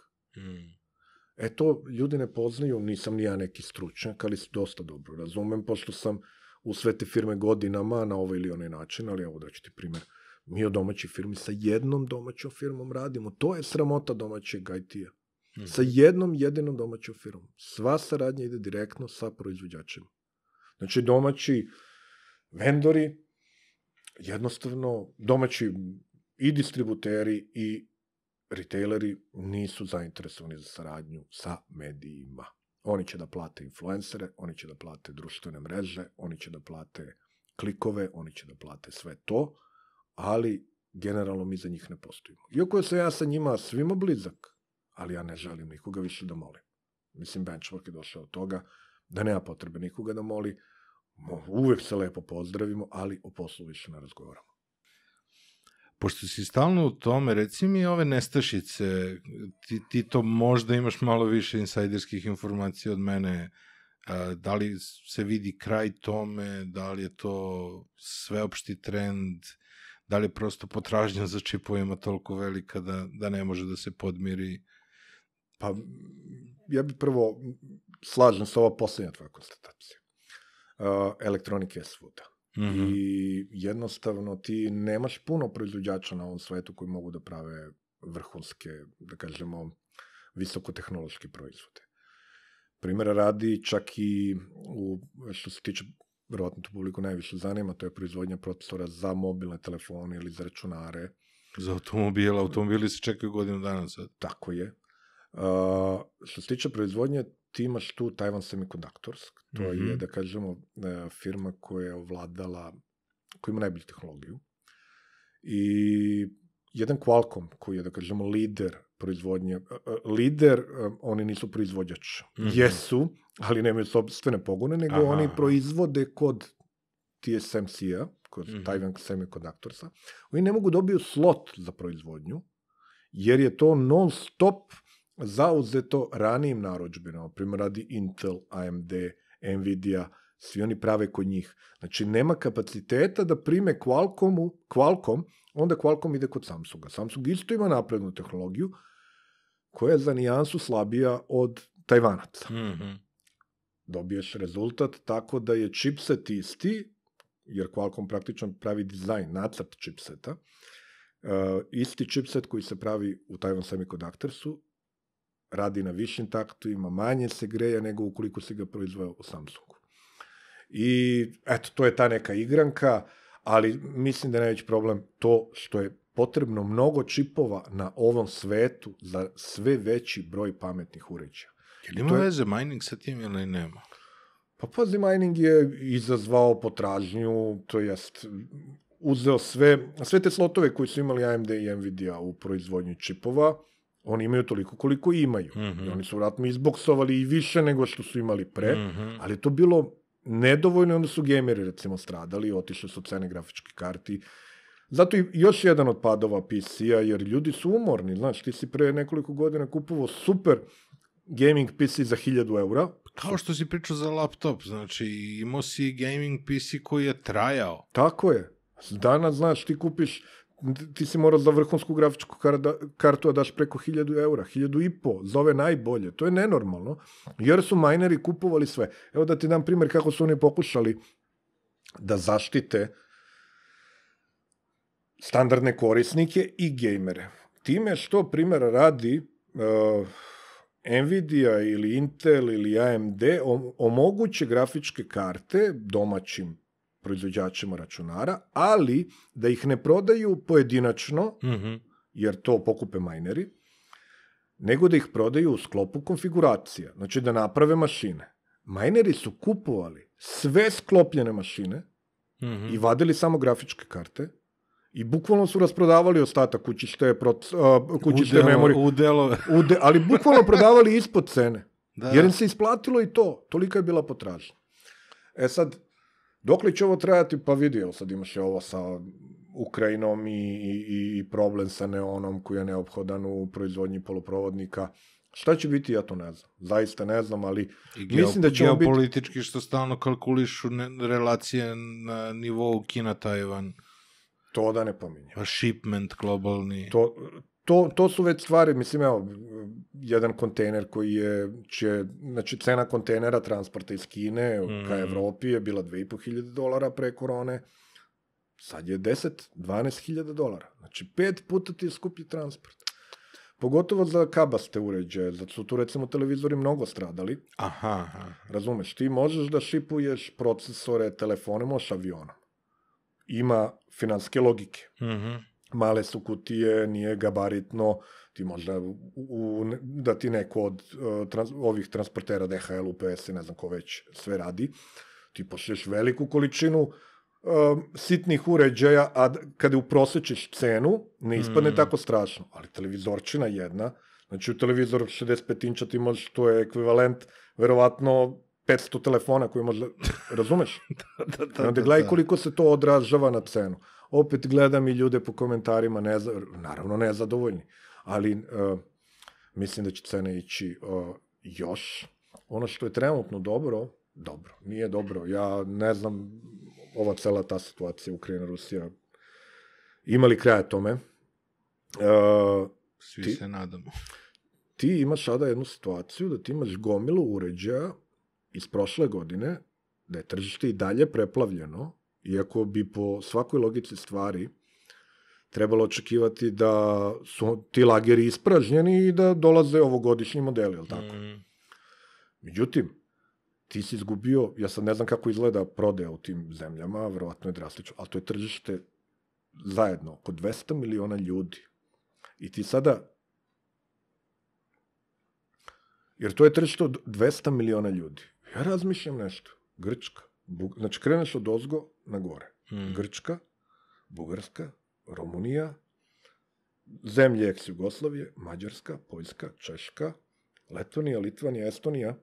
E to ljudi ne poznaju, nisam ni ja neki stručnjak, ali dosta dobro razumem, pošto sam u sve te firme godinama na ovaj ili onaj način, ali evo daću ti primjer. Mi od domaćih firmi sa jednom domaćom firmom radimo, to je sramota domaćeg IT-a. Sa jednom jedinom domaćom firmom. Sva saradnja ide direktno sa proizvođačima. Znači domaći vendori, jednostavno domaći i distributeri i retaileri nisu zainteresovani za saradnju sa medijima. Oni će da plate influencere, oni će da plate društvene mreže, oni će da plate klikove, oni će da plate sve to, ali generalno mi za njih ne postojimo. Iako sam ja sa njima svima blizak, ali ja ne želim nikoga više da molim. Mislim, Benchmark je došao od toga da nema potrebe nikoga da moli, uvek se lepo pozdravimo, ali o poslu više ne razgovaramo. Pošto si stalno u tome, reci mi ove nestašice, ti to možda imaš malo više insajderskih informacija od mene, da li se vidi kraj tome, da li je to sveopšti trend, da li je prosto potražnja za čipovima toliko velika da ne može da se podmiri? Pa, ja bih prvo slažem sa ova poslednja tvoja konstatacija. Elektronika je svuda. I jednostavno ti nemaš puno proizvođača na ovom svetu koji mogu da prave vrhunske, da kažemo, visokotehnološke proizvode. Primjera radi, čak i što se tiče, verovatno tu publiku najviše zanima, to je proizvodnja procesora za mobilne telefone ili za računare. Za automobile, automobili se čekaju godinu dana sad. Tako je. Što se tiče proizvodnje, ti imaš tu Taiwan Semiconductors, to je, da kažemo, firma koja je ovladala, koja ima najbolju tehnologiju. I jedan Qualcomm, koji je, da kažemo, lider proizvodnje. Lider, oni nisu proizvođač. Jesu, ali nemaju sobstvene pogone, nego oni proizvode kod TSMC-a, kod Taiwan Semiconductorsa, oni ne mogu dobiju slot za proizvodnju, jer je to non stop zauzeto ranijim narudžbinama, primjer radi Intel, AMD, Nvidia, svi oni prave kod njih. Znači, nema kapaciteta da prime Qualcomm, onda Qualcomm ide kod Samsunga. Samsung isto ima naprednu tehnologiju, koja je za nijansu slabija od Tajvanaca. Mm-hmm. Dobiješ rezultat tako da je chipset isti, jer Qualcomm praktično pravi dizajn, nacrt chipseta, isti chipset koji se pravi u Taiwan Semiconductorsu, radi na višim taktovima, manje se greja nego ukoliko se ga proizveo u Samsungu. I eto, to je ta neka igranka, ali mislim da je najveći problem to što je potrebno mnogo čipova na ovom svetu za sve veći broj pametnih uređaja. Jel ima veze mining sa tim ili nema? Pa pazi, mining je izazvao potražnju, to jest uzeo sve te slotove koji su imali AMD i Nvidia u proizvodnju čipova, oni imaju toliko koliko imaju. Mm-hmm. I oni su vratno izboksovali i više nego što su imali pre, ali to bilo nedovoljno, onda su gameri recimo stradali, otišli su cene grafičkih karti. Zato i još jedan od padova PC-a, jer ljudi su umorni. Znaš, ti si pre nekoliko godina kupovao super gaming PC za 1.000 eura. Kao što si pričao za laptop, znači imao si gaming PC koji je trajao. Tako je. Danas, znaš, ti kupiš, ti si morao za vrhunsku grafičku kartu da daš preko 1.000 eura, 1.500, za ove najbolje. To je nenormalno, jer su mineri kupovali sve. Evo da ti dam primjer kako su oni pokušali da zaštite standardne korisnike i gejmere. Time što, primjer, radi Nvidia ili Intel ili AMD omoguće grafičke karte domaćim proizvođačima računara, ali da ih ne prodaju pojedinačno, jer to pokupe mineri, nego da ih prodaju u sklopu konfiguracija, znači da naprave mašine. Mineri su kupovali sve sklopljene mašine i vadili samo grafičke karte, i bukvalno su rasprodavali ostatak kućište memorije. Ali bukvalno prodavali ispod cene. Da. Jer im se isplatilo i to. Tolika je bila potražnja. E sad, dok li će ovo trajati? Pa vidi, evo sad imaš je ovo sa Ukrajinom i problem sa neonom koji je neophodan u proizvodnji poluprovodnika. Šta će biti, ja to ne znam. Zaista ne znam, ali mislim da će ovo biti... Geopolitički što stalno kalkulišu relacije na nivou Kina-Tajvan. To da ne pominjem. Shipment globalni. To su već stvari, mislim, evo, jedan kontejner koji je, znači cena kontejnera transporta iz Kine ka Evropi je bila $2.500 pre korone, sad je 10-12 hiljada dolara. Znači 5 puta ti je skuplji transport. Pogotovo za kabaste uređaje, zato su tu recimo televizori mnogo stradali. Razumeš, ti možeš da šipuješ procesore, telefone, možeš avionom. Ima financijske logike. Male su kutije, nije gabaritno, ti možda da ti neko od ovih transportera, DHL, UPS, ne znam ko već sve radi, ti pošliš veliku količinu sitnih uređaja, a kada uprosečiš cenu, ne ispadne tako strašno. Ali televizorčina jedna, znači u televizoru 65 inča ti možeš, to je ekvivalent, verovatno, 500 telefona koji možda... Razumeš? Da. Gledaj koliko se to odražava na cenu. Opet gledam i ljude po komentarima, naravno nezadovoljni, ali mislim da će cene ići još. Ono što je trenutno dobro, nije dobro. Ja ne znam, ova cela ta situacija, Ukrajina, Rusija, ima li kraja tome? Svi se nadamo. Ti imaš sada jednu situaciju da ti imaš gomilu uređaja iz prošle godine, da je tržište i dalje preplavljeno, iako bi po svakoj logici stvari trebalo očekivati da su ti lageri ispražnjeni i da dolaze ovogodišnji modeli, jel tako? Međutim, ti si izgubio, ja sad ne znam kako izgleda prodaja u tim zemljama, verovatno je drastično, ali to je tržište zajedno, oko 200 miliona ljudi. I ti sada... Jer to je tržište od 200 miliona ljudi. Ja razmišljam nešto. Grčka. Znači, kreneš od ozgo na gore. Grčka, Bugarska, Rumunija, zemlje ex-Jugoslavije, Mađarska, Poljska, Češka, Letonija, Litvanija, Estonija,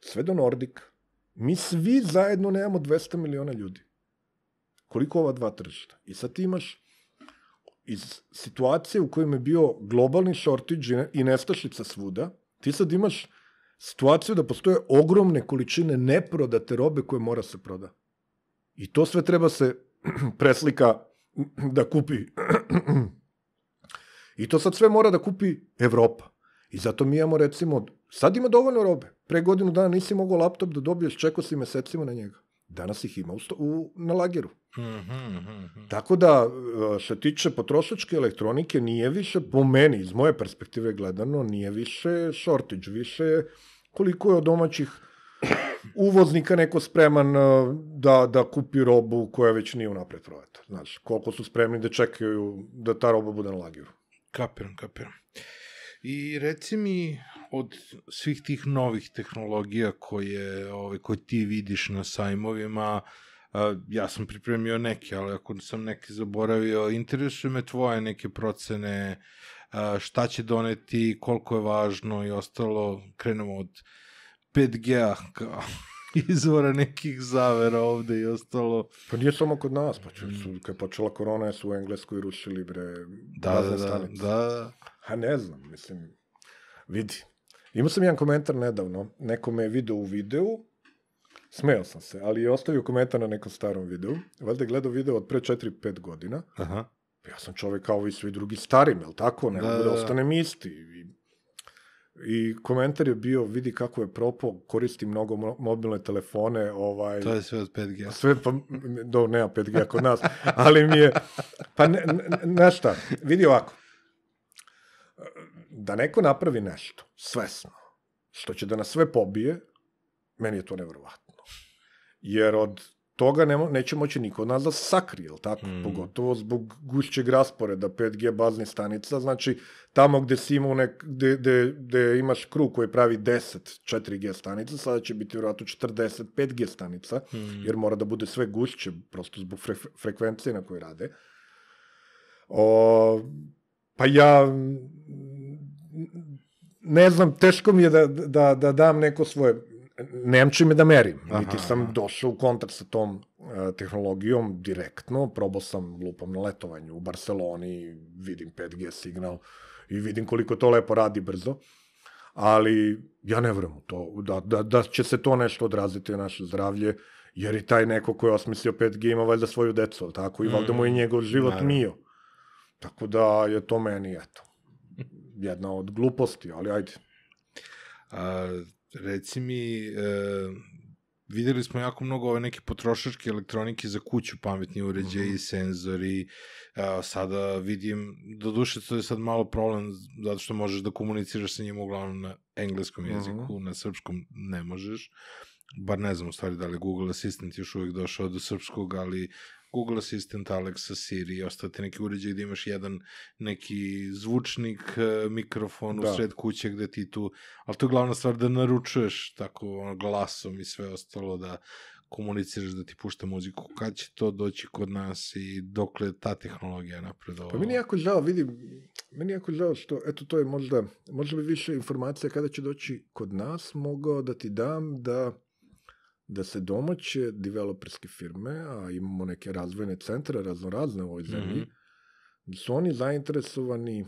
sve do Nordika. Mi svi zajedno nemamo 200 miliona ljudi. koliko ova dva tržišta. I sad ti imaš iz situacije u kojem je bio globalni shortage i nestašica svuda, ti sad imaš situaciju da postoje ogromne količine neprodate robe koje mora se proda. I to sve treba se preslika da kupi. I to sad sve mora da kupi Evropa. I zato mi imamo, recimo, sad ima dovoljno robe. Pre godinu dana nisi mogao laptop da dobiješ, čekao si mesecima na njega. Danas ih ima na lageru. Tako da, što tiče potrošačke elektronike, nije više, po meni, iz moje perspektive gledano, nije više shortage, više koliko je od domaćih uvoznika neko spreman da kupi robu koja već nije unapred prodata. Znači, koliko su spremni da čekaju da ta roba bude na lageru. Kapiram. I reci mi, od svih tih novih tehnologija koje ti vidiš na sajmovima, ja sam pripremio neke, ali ako sam neke zaboravio, interesuje me tvoje neke procene, šta će doneti, koliko je važno i ostalo. Krenemo od 5G-a kao izvora nekih zavera ovde i ostalo. Pa nije samo kod nas, kada je počela korona, su u Engleskoj rušili razne stanice. Da. A ne znam, mislim, vidi. Imao sam jedan komentar nedavno, neko me je video u videu, smeo sam se, ali je ostavio komentar na nekom starom videu, valjda je gledao video od pre 4-5 godina, ja sam čovek kao i svi drugi starim, je li tako, ne mogu da ostanem isti. I komentar je bio, vidi kako je propao, koristi mnogo mobilne telefone, To je sve od 5G. Sve, pa, nema 5G kod nas, ali mi je, pa ne šta, vidi ovako. Da neko napravi nešto, svesno, što će da nas sve pobije, meni je to nevjerovatno. Jer od toga neće moći niko od nas da se sakrije, ili tako? Pogotovo zbog gušćeg rasporeda 5G baznih stanica, znači tamo gde imaš krug koji pravi 10 4G stanica, sada će biti vjerojatno 40 5G stanica, jer mora da bude sve gušće, prosto zbog frekvencije na koje rade. Pa ja ne znam, teško mi je da dam neko svoje, nemam čime da merim, niti sam došao u kontakt sa tom tehnologijom direktno, probao sam, lupam, na letovanju u Barceloni, vidim 5G signal i vidim koliko to lepo radi brzo, ali ja ne vjerujem u to, da će se to nešto odraziti na naše zdravlje, jer i taj neko koji je osmislio 5G ima valjda svoju decu, tako, i valjda mu je njegov život mio. Tako da je to meni, eto, jedna od gluposti, ali ajde. Reci mi, videli smo jako mnogo ove neke potrošačke elektronike za kuću, pametni uređaji, senzori, sada vidim, doduše to je sad malo problem, zato što možeš da komuniciraš sa njim uglavnom na engleskom jeziku, na srpskom ne možeš, bar ne znam u stvari da li je Google Assistant još uvijek došao do srpskog, ali Google Assistant, Alexa, Siri i ostate neki uređaj gde imaš jedan neki zvučnik, mikrofon u sred kuće gde ti tu, ali to je glavna stvar da naručuješ tako glasom i sve ostalo, da komuniciraš, da ti pušta muziku. Kad će to doći kod nas i dokle ta tehnologija napredovala? Pa meni je jako žao što, eto to je možda bi više informacija kada će doći kod nas, mogao da ti dam da se domaće developerske firme, a imamo neke razvojne centre, raznorazne u ovoj zemlji, su oni zainteresovani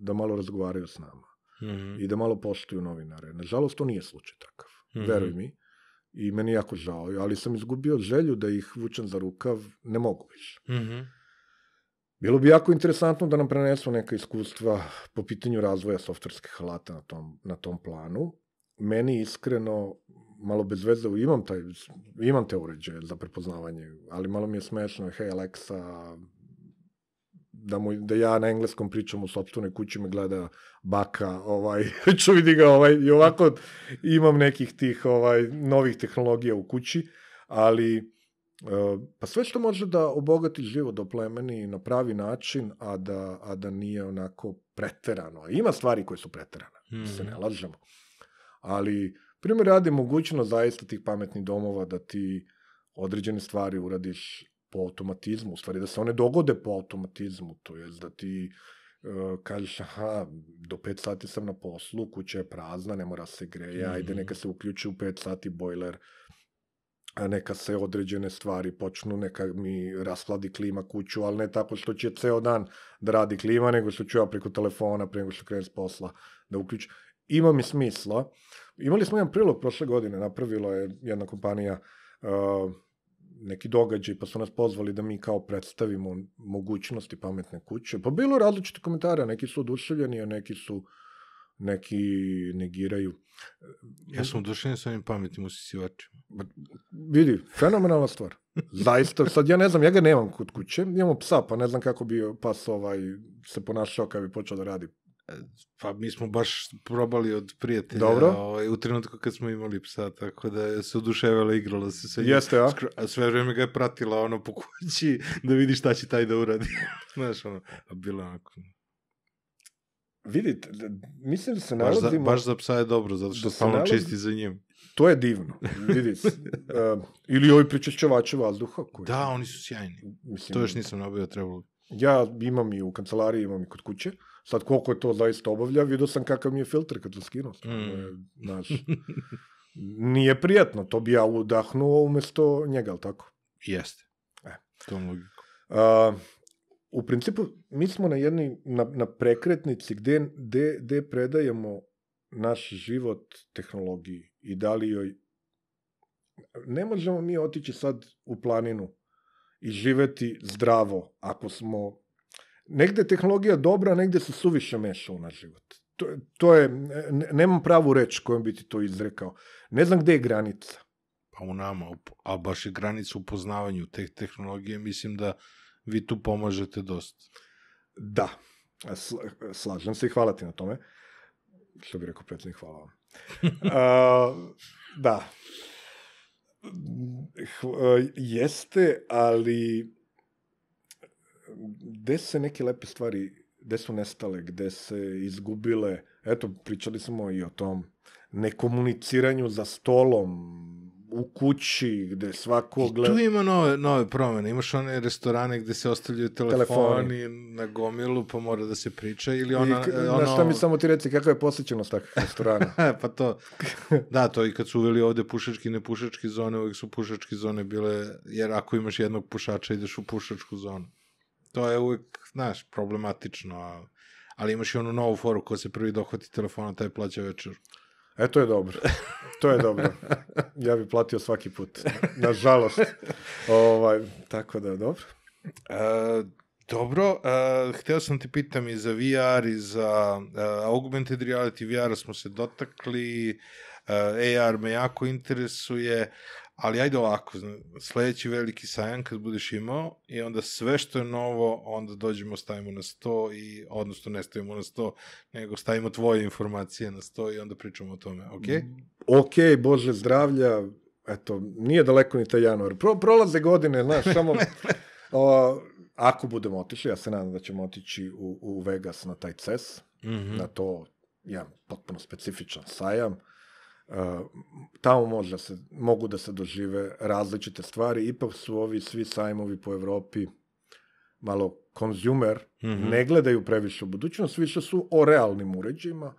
da malo razgovaraju s nama i da malo poštuju novinare. Nažalost, to nije slučaj takav, veruj mi, i meni je jako žao, ali sam izgubio želju da ih vučem za rukav, ne mogu više. Bilo bi jako interesantno da nam prenesu neka iskustva po pitanju razvoja softverskih alata na tom planu. Meni iskreno, malo bez veze, imam te uređaje za prepoznavanje, ali malo mi je smešno, hej Alexa, da ja na engleskom pričam u sopstvenoj kući, me gleda baka, ću vidi ga, i ovako imam nekih tih novih tehnologija u kući, ali pa sve što može da obogati život, oplemeni na pravi način, a da nije onako preterano. Ima stvari koje su preterane, da se ne lažemo, ali primjer radi mogućnost zaista tih pametnih domova da ti određene stvari uradiš po automatizmu, u stvari da se one dogode po automatizmu, to je da ti kažeš, aha, do 5 sati sam na poslu, kuća je prazna, ne mora se greje, ajde neka se uključi u 5 sati bojler, neka se određene stvari počnu, neka mi rashladi klima kuću, ali ne tako što će ceo dan da radi klima, nego što ću ja preko telefona, prije nego što krenem s posla da uključim. Ima mi smisla. Imali smo jedan prilog prošle godine, napravila je jedna kompanija neki događaj, pa su nas pozvali da mi kao predstavimo mogućnosti pametne kuće. Pa bilo različite komentare, neki su oduševljeni, a neki negiraju. Ja sam oduševljen sa ovim pametnim usisivačima. Vidi, fenomenalna stvar. Zaista, sad ja ne znam, ja ga nemam kod kuće, imamo psa, pa ne znam kako bi pas se ponašao kada bi počeo da radi. Pa mi smo baš probali od prijatelja u trenutku kad smo imali psa, tako da se oduševila, igrala se sa njim. Jeste, ja? Sve vreme ga je pratila ono po kući da vidi šta će taj da uradi. Znaš, ono, a bilo onako... Vidite, mislim da se nalazimo... Baš za psa je dobro, zato što stalno čisti za njim. To je divno, vidite. Ili ovi prečišćevače vazduha. Da, oni su sjajni. To još nisam nabavio, trebalo. Ja imam i u kancelariji, imam i kod kuće. Sad, koliko je to zaista obavlja, vidio sam kakav mi je filtr kad sam skinuo. Nije prijatno, to bi ja udahnuo umesto njega, ali tako? Jeste. To mu logiku. U principu, mi smo na prekretnici gde predajemo naš život tehnologiji i da li joj... Ne možemo mi otići sad u planinu i živeti zdravo ako smo... Negde je tehnologija dobra, a negde se suviše meša u naš život. To je... Nemam pravu reč kojom bi ti to izrekao. Ne znam gde je granica. Pa u nama, a baš je granica u poznavanju te tehnologije, mislim da vi tu pomažete dosta. Da, slažem se i hvala ti na tome. Što bi rekao prethodnik, hvala vam. Da. Jeste, ali... Gde se neke lepe stvari, gde su nestale, gde se izgubile, eto, pričali smo i o tom nekomuniciranju za stolom, u kući, gde svako gleda... I tu ima nove promene, imaš one restorane gde se ostavljaju telefoni na gomilu, pa mora da se priča, ili ona... Znaš šta mi samo ti reci, kakva je posjećenost takvih restorana? Pa to, da, to i kad su uveli ovde pušački, ne pušački zone, uvek su pušački zone bile, jer ako imaš jednog pušača, ideš u pušačku zonu. To je uvek, znaš, problematično, ali imaš i onu novu foru koja se prvi dohvati telefona, taj plaća večer. E, to je dobro. To je dobro. Ja bih platio svaki put. Nažalost. Tako da je dobro. Dobro, hteo sam ti pitam i za VR i za augmented reality. VR-a smo se dotakli, AR me jako interesuje, ali ajde ovako, sledeći veliki sajam kad budeš imao i onda sve što je novo, onda dođemo, stavimo na sto i, odnosno ne stavimo na sto, nego stavimo tvoje informacije na sto i onda pričamo o tome, okej? Okej, Bože zdravlja, eto, nije daleko ni taj januar. Prolaze godine, znaš, samo... Ako budemo otišli, ja se nadam da ćemo otići u Vegas na taj CES, na to jedan potpuno specifičan sajam. Tamo mogu da se dožive različite stvari, ipak su ovi svi sajmovi po Evropi malo konzumer, ne gledaju previše u budućnost, više su o realnim uređajima.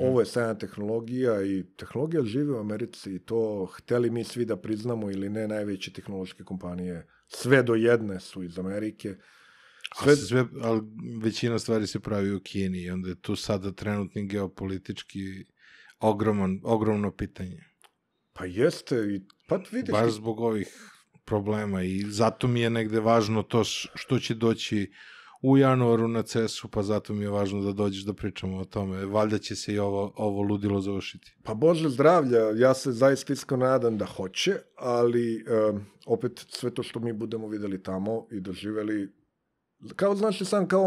Ovo je sajam tehnologija i tehnologija žive u Americi i to hteli mi svi da priznamo ili ne, najveće tehnološke kompanije sve do jedne su iz Amerike. Ali većina stvari se pravi u Kini i onda je tu sada trenutni geopolitički ogromno pitanje. Pa jeste. Baš zbog ovih problema i zato mi je negde važno to što će doći u januaru na CES-u, pa zato mi je važno da dođeš da pričamo o tome. Valjda će se i ovo ludilo završiti. Pa Bože zdravlja, ja se zaista iskreno nadam da hoće, ali opet sve to što mi budemo videli tamo i doživeli, kao znači sam kao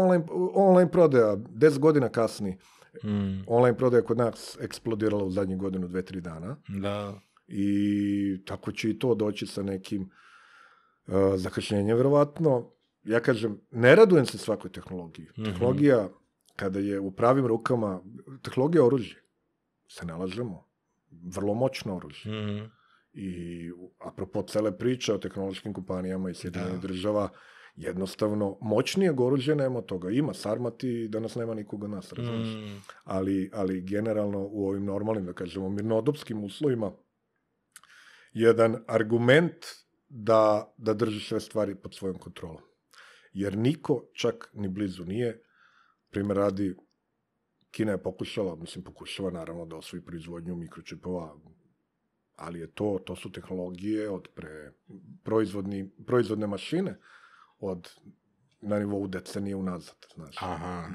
online prodaja, 10 godina kasnije. Online prodaja kod nas eksplodirala u zadnjih godinu, 2-3 dana. Da. I tako će i to doći sa nekim zakašnjenjem, verovatno. Ja kažem, ne radujem se svakoj tehnologiji. Tehnologija, kada je u pravim rukama, tehnologija je oružje. Se ne lažemo. Vrlo moćno oružje. I apropo cele priče o tehnološkim kompanijama i Sjedinjenih država, jednostavno, moćnijeg oružja nema toga. Ima sarmati i danas nema nikoga nas, razumiješ. Ali generalno u ovim normalnim, da kažemo, mirnodopskim uslovima jedan argument da držiš sve stvari pod svojom kontrolom. Jer niko čak ni blizu nije. Primjer radi, Kina je pokušava naravno da osvoji proizvodnju mikročipova, ali je to su tehnologije od proizvodne mašine na nivou decenije unazad. Znači,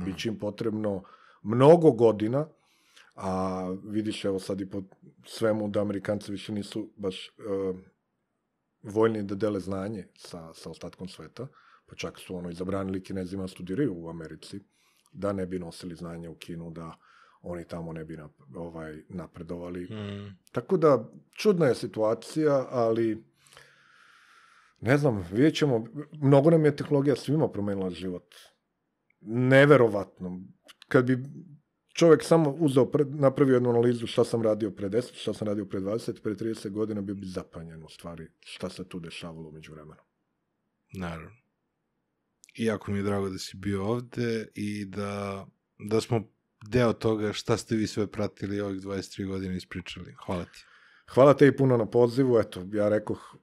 biće im potrebno mnogo godina, a vidiš evo sad i po svemu da Amerikanci više nisu baš voljni da dele znanje sa ostatkom sveta, pa čak su i zabranili Kinezima studiraju u Americi, da ne bi nosili znanje u Kinu, da oni tamo ne bi napredovali. Tako da, čudna je situacija, ali ne znam, vidjet ćemo, mnogo nam je tehnologija svima promenila život. Neverovatno. Kad bi čovjek samo napravio jednu analizu šta sam radio pre 10, šta sam radio pre 20, pre 30 godina, bio bi zapanjen u stvari šta se tu dešavalo među vremenu. Naravno. Jako mi je drago da si bio ovde i da smo deo toga šta ste vi sve pratili ovih 23 godine ispričali. Hvala ti. Hvala te i puno na pozivu. Eto, ja rekoh,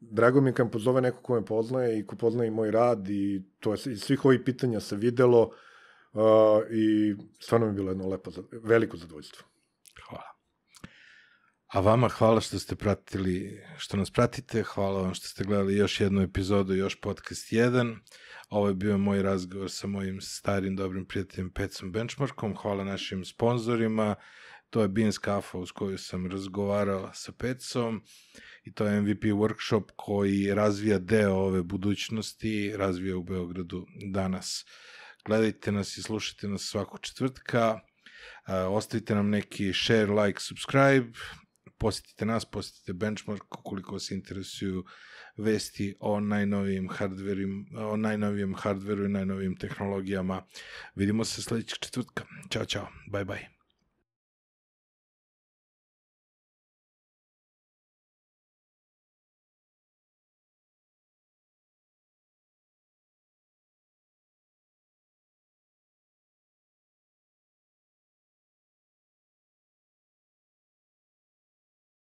drago mi je kad me pozove neko ko me poznaje i ko poznaje i moj rad i to je iz svih ovih pitanja se videlo i stvarno mi je bilo jedno lepo, veliko zadovoljstvo. Hvala. A vama hvala što ste pratili, što nas pratite. Hvala vam što ste gledali još jednu epizodu, još podcast 1. Ovo je bio moj razgovor sa mojim starim dobrim prijateljem Pecom Benchmarkom. Hvala našim sponzorima. To je Beanz kafa uz koju sam razgovarao sa Pecom i to je MVP Workshop koji razvija deo ove budućnosti, razvija u Beogradu danas. Gledajte nas i slušajte nas svakog četvrtka. Ostavite nam neki share, like, subscribe. Posjetite nas, posjetite Benchmark ukoliko vas interesuju vesti o najnovijem hardveru i najnovijim tehnologijama. Vidimo se sledećeg četvrtka. Ćao, čao. Bye, bye.